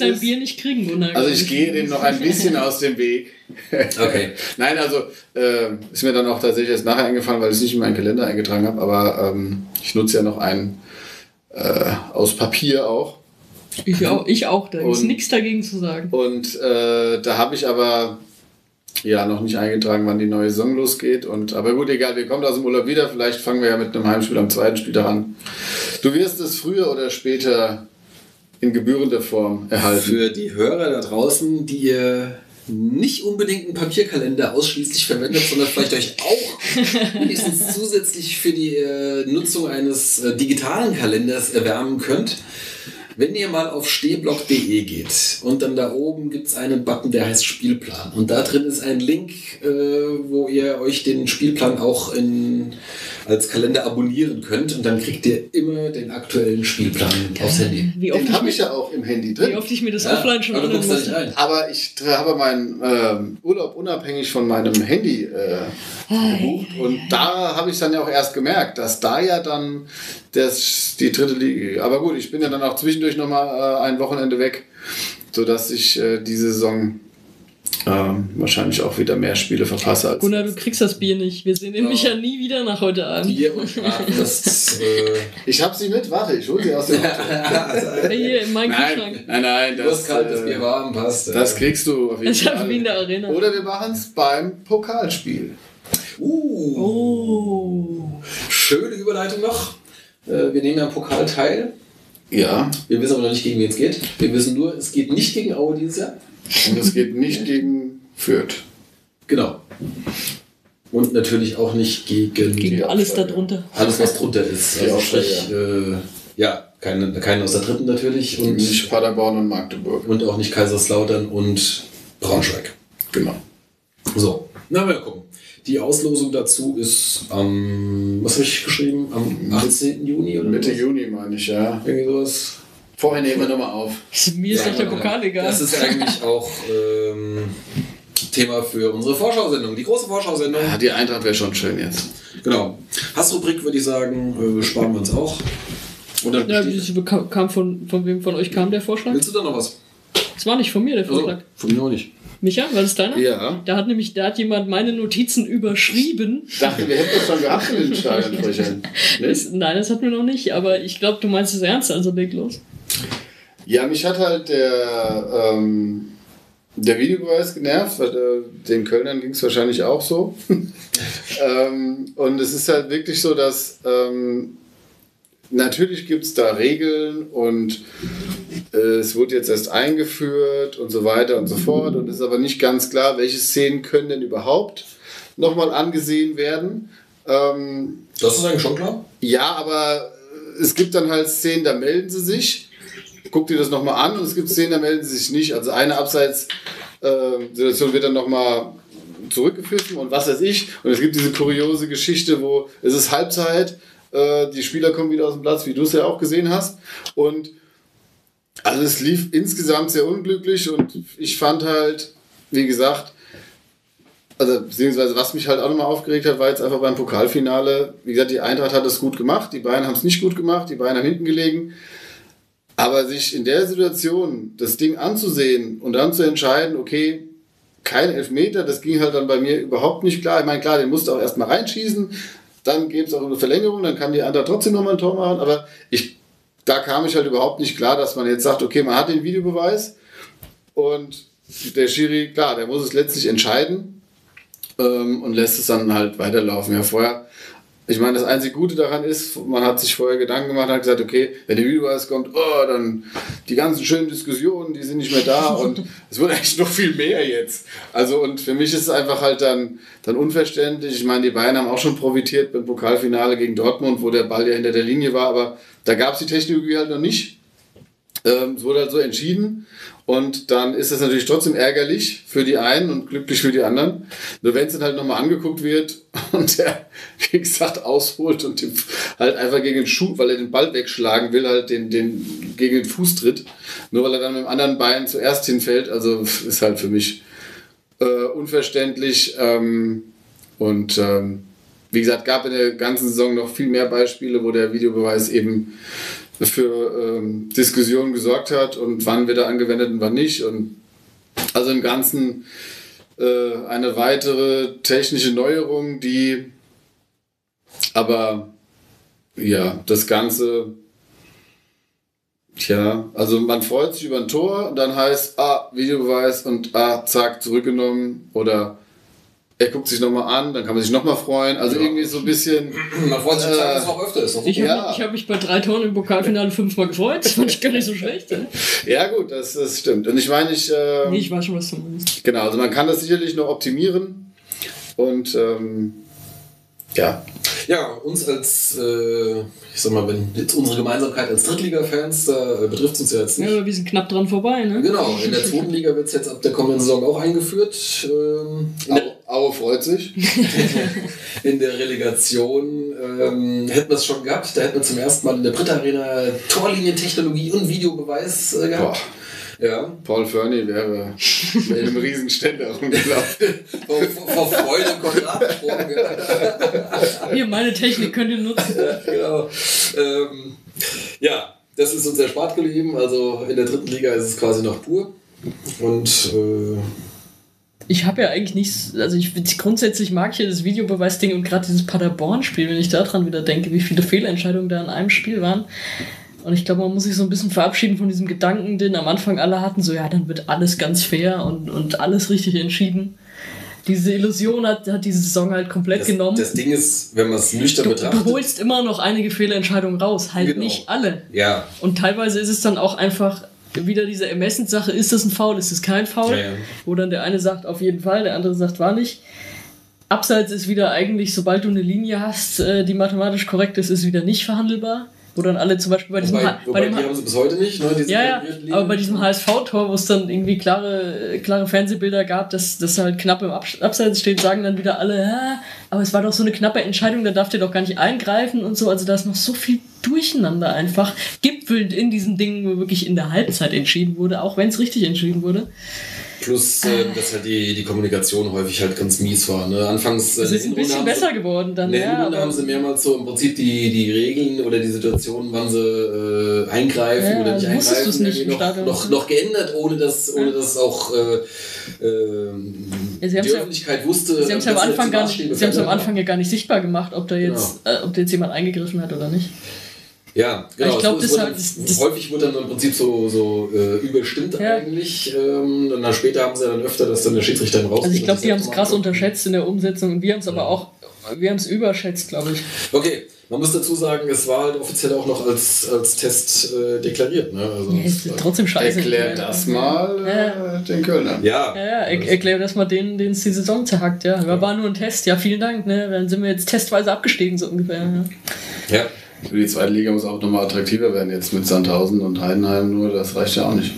dein Bier nicht kriegen, Gunnar. Also ich gehe dem noch ein bisschen aus dem Weg. Okay. Nein, also ist mir dann auch tatsächlich erst nachher eingefallen, weil ich es nicht in meinen Kalender eingetragen habe, aber ich nutze ja noch einen aus Papier auch. Ich auch, da ist nichts dagegen zu sagen. Und da habe ich aber noch nicht eingetragen, wann die neue Saison losgeht. Aber gut, egal, wir kommen aus dem Urlaub wieder. Vielleicht fangen wir ja mit einem Heimspiel am zweiten Spiel daran. Du wirst es früher oder später in gebührender Form erhalten. Für die Hörer da draußen, die ihr nicht unbedingt einen Papierkalender ausschließlich verwendet, sondern vielleicht euch auch wenigstens zusätzlich für die Nutzung eines digitalen Kalenders erwärmen könnt. Wenn ihr mal auf stehblock.de geht und dann da oben gibt es einen Button, der heißt Spielplan. Und da drin ist ein Link, wo ihr euch den Spielplan auch als Kalender abonnieren könnt. Und dann kriegt ihr immer den aktuellen Spielplan aufs Handy. Den habe ich ja auch im Handy drin. Wie oft ich mir das offline schon anhören musste. Aber ich habe meinen Urlaub unabhängig von meinem Handy gebucht. Und da habe ich dann ja auch erst gemerkt, dass da ja dann die dritte Liga... Aber gut, ich bin ja dann auch zwischendurch nochmal ein Wochenende weg, sodass ich diese Saison wahrscheinlich auch wieder mehr Spiele verpasse. Als Gunnar, du kriegst das Bier nicht. Wir sehen nämlich ja nie wieder nach heute Abend. Bier und ich hab sie mit, warte, ich hol sie aus dem Auto. Hier in meinem Kühlschrank. Nein, das kaltes Bier warm passt. Das kriegst du auf jeden Fall. Wie in der Arena. Oder wir machen es beim Pokalspiel. Schöne Überleitung noch. Wir nehmen am Pokal teil. Ja. Wir wissen aber noch nicht, gegen wen es geht. Wir wissen nur, es geht nicht gegen Aue dieses Jahr. Und es geht nicht gegen Fürth. Genau. Und natürlich auch nicht gegen alles darunter. Alles, was drunter ist. Also sprich, keinen aus der dritten natürlich. Und nicht Paderborn und Magdeburg. Und auch nicht Kaiserslautern und Braunschweig. Genau. So, mal gucken. Die Auslosung dazu ist was habe ich geschrieben? Am 18. Juni? Oder Mitte Juni, meine ich, ja. Irgendwie sowas. Vorher nehmen wir nochmal auf. Mir ist doch der Pokal egal. Das ist eigentlich auch Thema für unsere Vorschau-Sendung. Die große Vorschau-Sendung. Die Eintracht wäre schon schön jetzt. Genau. Hassrubrik würde ich sagen, sparen wir uns auch. Und dann von wem von euch kam der Vorschlag? Willst du da noch was? Es war nicht von mir der Vorschlag. Also, von mir auch nicht. Micha, war das deiner? Ja. Da hat jemand meine Notizen überschrieben. Ich dachte, wir hätten das schon gehabt in den Stadionsprechern. Nein, das hatten wir noch nicht, aber ich glaube, du meinst es ernst, also leg los. Ja, mich hat halt der Der Videobeweis genervt, weil den Kölnern ging es wahrscheinlich auch so. Und es ist halt wirklich so, dass natürlich gibt es da Regeln und es wurde jetzt erst eingeführt und so weiter und so fort. Und es ist aber nicht ganz klar, welche Szenen können denn überhaupt nochmal angesehen werden. Das ist eigentlich schon klar? Ja, aber es gibt dann halt Szenen, da melden sie sich. Guckt ihr das nochmal an und es gibt Szenen, da melden sie sich nicht. Also eine Abseits-Situation wird dann nochmal zurückgepfiffen und was weiß ich. Und es gibt diese kuriose Geschichte, wo es ist Halbzeit, die Spieler kommen wieder aus dem Platz, wie du es ja auch gesehen hast. Und also es lief insgesamt sehr unglücklich und ich fand halt, wie gesagt, also beziehungsweise was mich halt auch nochmal aufgeregt hat, war jetzt einfach beim Pokalfinale, wie gesagt, die Eintracht hat das gut gemacht, die Bayern haben es nicht gut gemacht, die Bayern haben hinten gelegen. Aber sich in der Situation das Ding anzusehen und dann zu entscheiden, okay, kein Elfmeter, das ging halt dann bei mir überhaupt nicht klar. Ich meine, klar, den musst du auch erstmal reinschießen, dann gäbe es auch eine Verlängerung, dann kann die Eintracht trotzdem nochmal ein Tor machen. Aber da kam ich halt überhaupt nicht klar, dass man jetzt sagt, okay, man hat den Videobeweis und der Schiri, klar, der muss es letztlich entscheiden und lässt es dann halt weiterlaufen. Ja, vorher. Ich meine, das einzige Gute daran ist, man hat sich vorher Gedanken gemacht, hat gesagt, okay, wenn der Videobeweis kommt, oh, dann die ganzen schönen Diskussionen, die sind nicht mehr da und es wird eigentlich noch viel mehr jetzt. Also und für mich ist es einfach halt dann unverständlich. Ich meine, die Bayern haben auch schon profitiert beim Pokalfinale gegen Dortmund, wo der Ball ja hinter der Linie war, aber da gab es die Technologie halt noch nicht. Es wurde halt so entschieden und dann ist das natürlich trotzdem ärgerlich für die einen und glücklich für die anderen. Nur wenn es dann halt nochmal angeguckt wird und der, wie gesagt, ausholt und dem halt einfach gegen den Schuh, weil er den Ball wegschlagen will, halt den gegen den Fuß tritt, nur weil er dann mit dem anderen Bein zuerst hinfällt, also ist halt für mich unverständlich und wie gesagt, gab in der ganzen Saison noch viel mehr Beispiele, wo der Videobeweis eben für Diskussionen gesorgt hat und wann wird er angewendet und wann nicht. Und also im Ganzen eine weitere technische Neuerung, die aber ja, das Ganze, tja, also man freut sich über ein Tor und dann heißt, ah, Videobeweis und ah, zack, zurückgenommen oder er guckt sich nochmal an, dann kann man sich nochmal freuen. Also ja, irgendwie so ein bisschen... Man freut sich, dass es noch öfter ist. Ich habe mich bei 3 Toren im Pokalfinale 5-mal gefreut. Das fand ich gar nicht so schlecht. Ja gut, das stimmt. Und ich meine, ich weiß schon, was du meinst. Genau, also man kann das sicherlich noch optimieren. Und ja. Ja, uns als, ich sag mal, wenn jetzt unsere Gemeinsamkeit als Drittliga-Fans, da betrifft es uns ja jetzt nicht. Ja, aber wir sind knapp dran vorbei, ne? Genau, in der zweiten Liga wird es jetzt ab der kommenden Saison auch eingeführt. Aue freut sich. In der Relegation hätten wir es schon gehabt, da hätten wir zum ersten Mal in der Brit-Arena Torlinientechnologie und Videobeweis gehabt. Boah. Ja. Paul Fernie wäre mit einem Riesenständer rumgelaufen. Vor Freude kommt ab. Hier, meine Technik könnt ihr nutzen. Ja, genau. Ja, das ist uns erspart geblieben. Also in der dritten Liga ist es quasi noch pur. Und ich habe ja eigentlich nichts, also grundsätzlich mag ich ja das Videobeweis-Ding und gerade dieses Paderborn-Spiel, wenn ich daran wieder denke, wie viele Fehlentscheidungen da in einem Spiel waren. Und ich glaube, man muss sich so ein bisschen verabschieden von diesem Gedanken, den am Anfang alle hatten, so ja, dann wird alles ganz fair und alles richtig entschieden. Diese Illusion hat diese Saison halt komplett genommen. Das Ding ist, wenn man es nüchtern betrachtet... Du holst immer noch einige Fehlentscheidungen raus, halt genau. Nicht alle. Ja. Und teilweise ist es dann auch einfach wieder diese Ermessenssache, ist das ein Foul, ist das kein Foul? Ja. Wo dann der eine sagt, auf jeden Fall, der andere sagt, war nicht. Abseits ist wieder eigentlich, sobald du eine Linie hast, die mathematisch korrekt ist wieder nicht verhandelbar. Wo dann alle zum Beispiel bei diesem... die haben sie bis heute nicht, ne? Ja, aber bei diesem HSV-Tor, wo es dann irgendwie klare Fernsehbilder gab, dass das halt knapp im Abseits steht, sagen dann wieder alle, ja, aber es war doch so eine knappe Entscheidung, da darf ihr doch gar nicht eingreifen und so. Also da ist noch so viel Durcheinander einfach gipfelnd in diesen Dingen, wo wirklich in der Halbzeit entschieden wurde, auch wenn es richtig entschieden wurde. Plus, dass halt die Kommunikation häufig halt ganz mies war. Ne? Anfangs es ist ein bisschen besser geworden dann. Haben sie mehrmals so im Prinzip die Regeln oder die Situationen, wann sie eingreifen oder nicht eingreifen, noch geändert, ohne dass auch die Öffentlichkeit wusste. Sie haben es am Anfang ja gar nicht sichtbar gemacht, ob da jetzt jemand eingegriffen hat oder nicht. Ja, genau. Ich glaube, das häufig wurde dann im Prinzip so überstimmt eigentlich. Und dann später haben sie dann öfter, dass dann der Schiedsrichter rauskommt. Also ich glaube, die haben es krass unterschätzt in der Umsetzung und wir haben es aber auch, wir haben es überschätzt, glaube ich. Okay, man muss dazu sagen, es war halt offiziell auch noch als Test deklariert. Ne? Also ja, ist trotzdem scheiße. Erklär das mal den Kölnern. Ja, erklär das mal denen, denen es die Saison zerhackt. Ja, war nur ein Test. Ja, vielen Dank. Ne? Dann sind wir jetzt testweise abgestiegen, so ungefähr. Ja. Für die zweite Liga muss auch nochmal attraktiver werden jetzt mit Sandhausen und Heidenheim, nur das reicht ja auch nicht.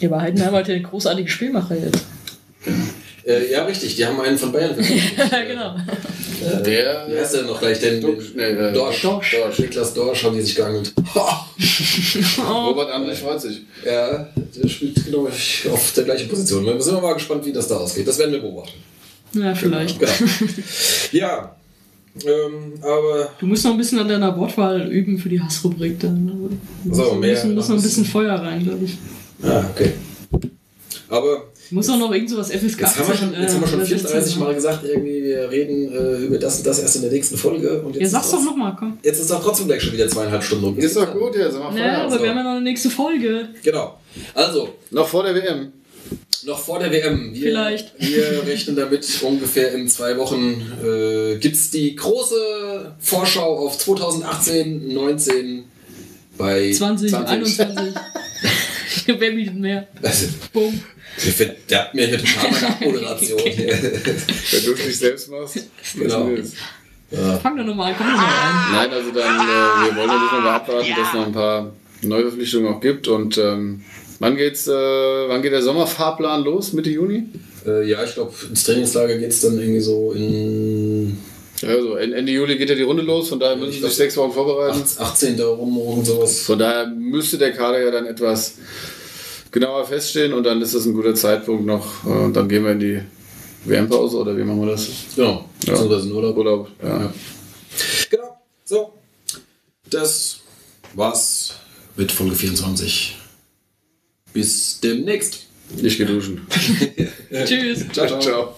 Ja, aber Heidenheim hat ja eine großartige Spielmacher jetzt. Ja, richtig, die haben einen von Bayern verkauft. Genau. Der heißt ja noch gleich, denn Dorsch. Niklas Dorsch haben die sich geangelt. Robert Andrich freut sich. Ja, der spielt genau auf der gleichen Position. Wir sind mal gespannt, wie das da ausgeht. Das werden wir beobachten. Ja, vielleicht. Genau. Ja. Aber du musst noch ein bisschen an deiner Wortwahl üben für die Hassrubrik dann. So, mehr. Du musst noch ein bisschen Feuer rein, glaube ich. Ah, okay. Aber. Muss auch noch irgend so was FSK. Jetzt haben wir schon 34 Mal gesagt, irgendwie, wir reden über das und das erst in der nächsten Folge. Und jetzt sag's doch nochmal, komm. Jetzt ist doch trotzdem gleich schon wieder 2,5 Stunden rum. Ist doch gut, ja, sag mal Feuer. Ja, aber wir haben ja noch eine nächste Folge. Genau. Also. Noch vor der WM. Wir rechnen damit, ungefähr in 2 Wochen gibt es die große Vorschau auf 2018, 19 bei 2021. Wer bietet mehr? Also, boom. Der verderbt mir hier total meine Abmoderation. Wenn du es nicht selbst machst, genau. Fang doch nochmal an, komm doch mal rein. Nein, also dann, wir wollen natürlich nochmal abwarten, dass es noch ein paar Neuverpflichtungen auch gibt und wann geht der Sommerfahrplan los? Mitte Juni? Ja, ich glaube, ins Trainingslager geht es dann irgendwie so in... Also Ende Juli geht ja die Runde los, von daher müssen sie sich 6 Wochen vorbereiten. 18. rum und sowas. Von daher müsste der Kader ja dann etwas genauer feststehen und dann ist das ein guter Zeitpunkt noch. Und dann gehen wir in die WM-Pause oder wie machen wir das? Genau. Ja. Also das ist ein Urlaub. Ja. Genau. So. Das war's mit Folge 24. Bis demnächst. Ich gehe duschen. Tschüss. Ciao, ciao.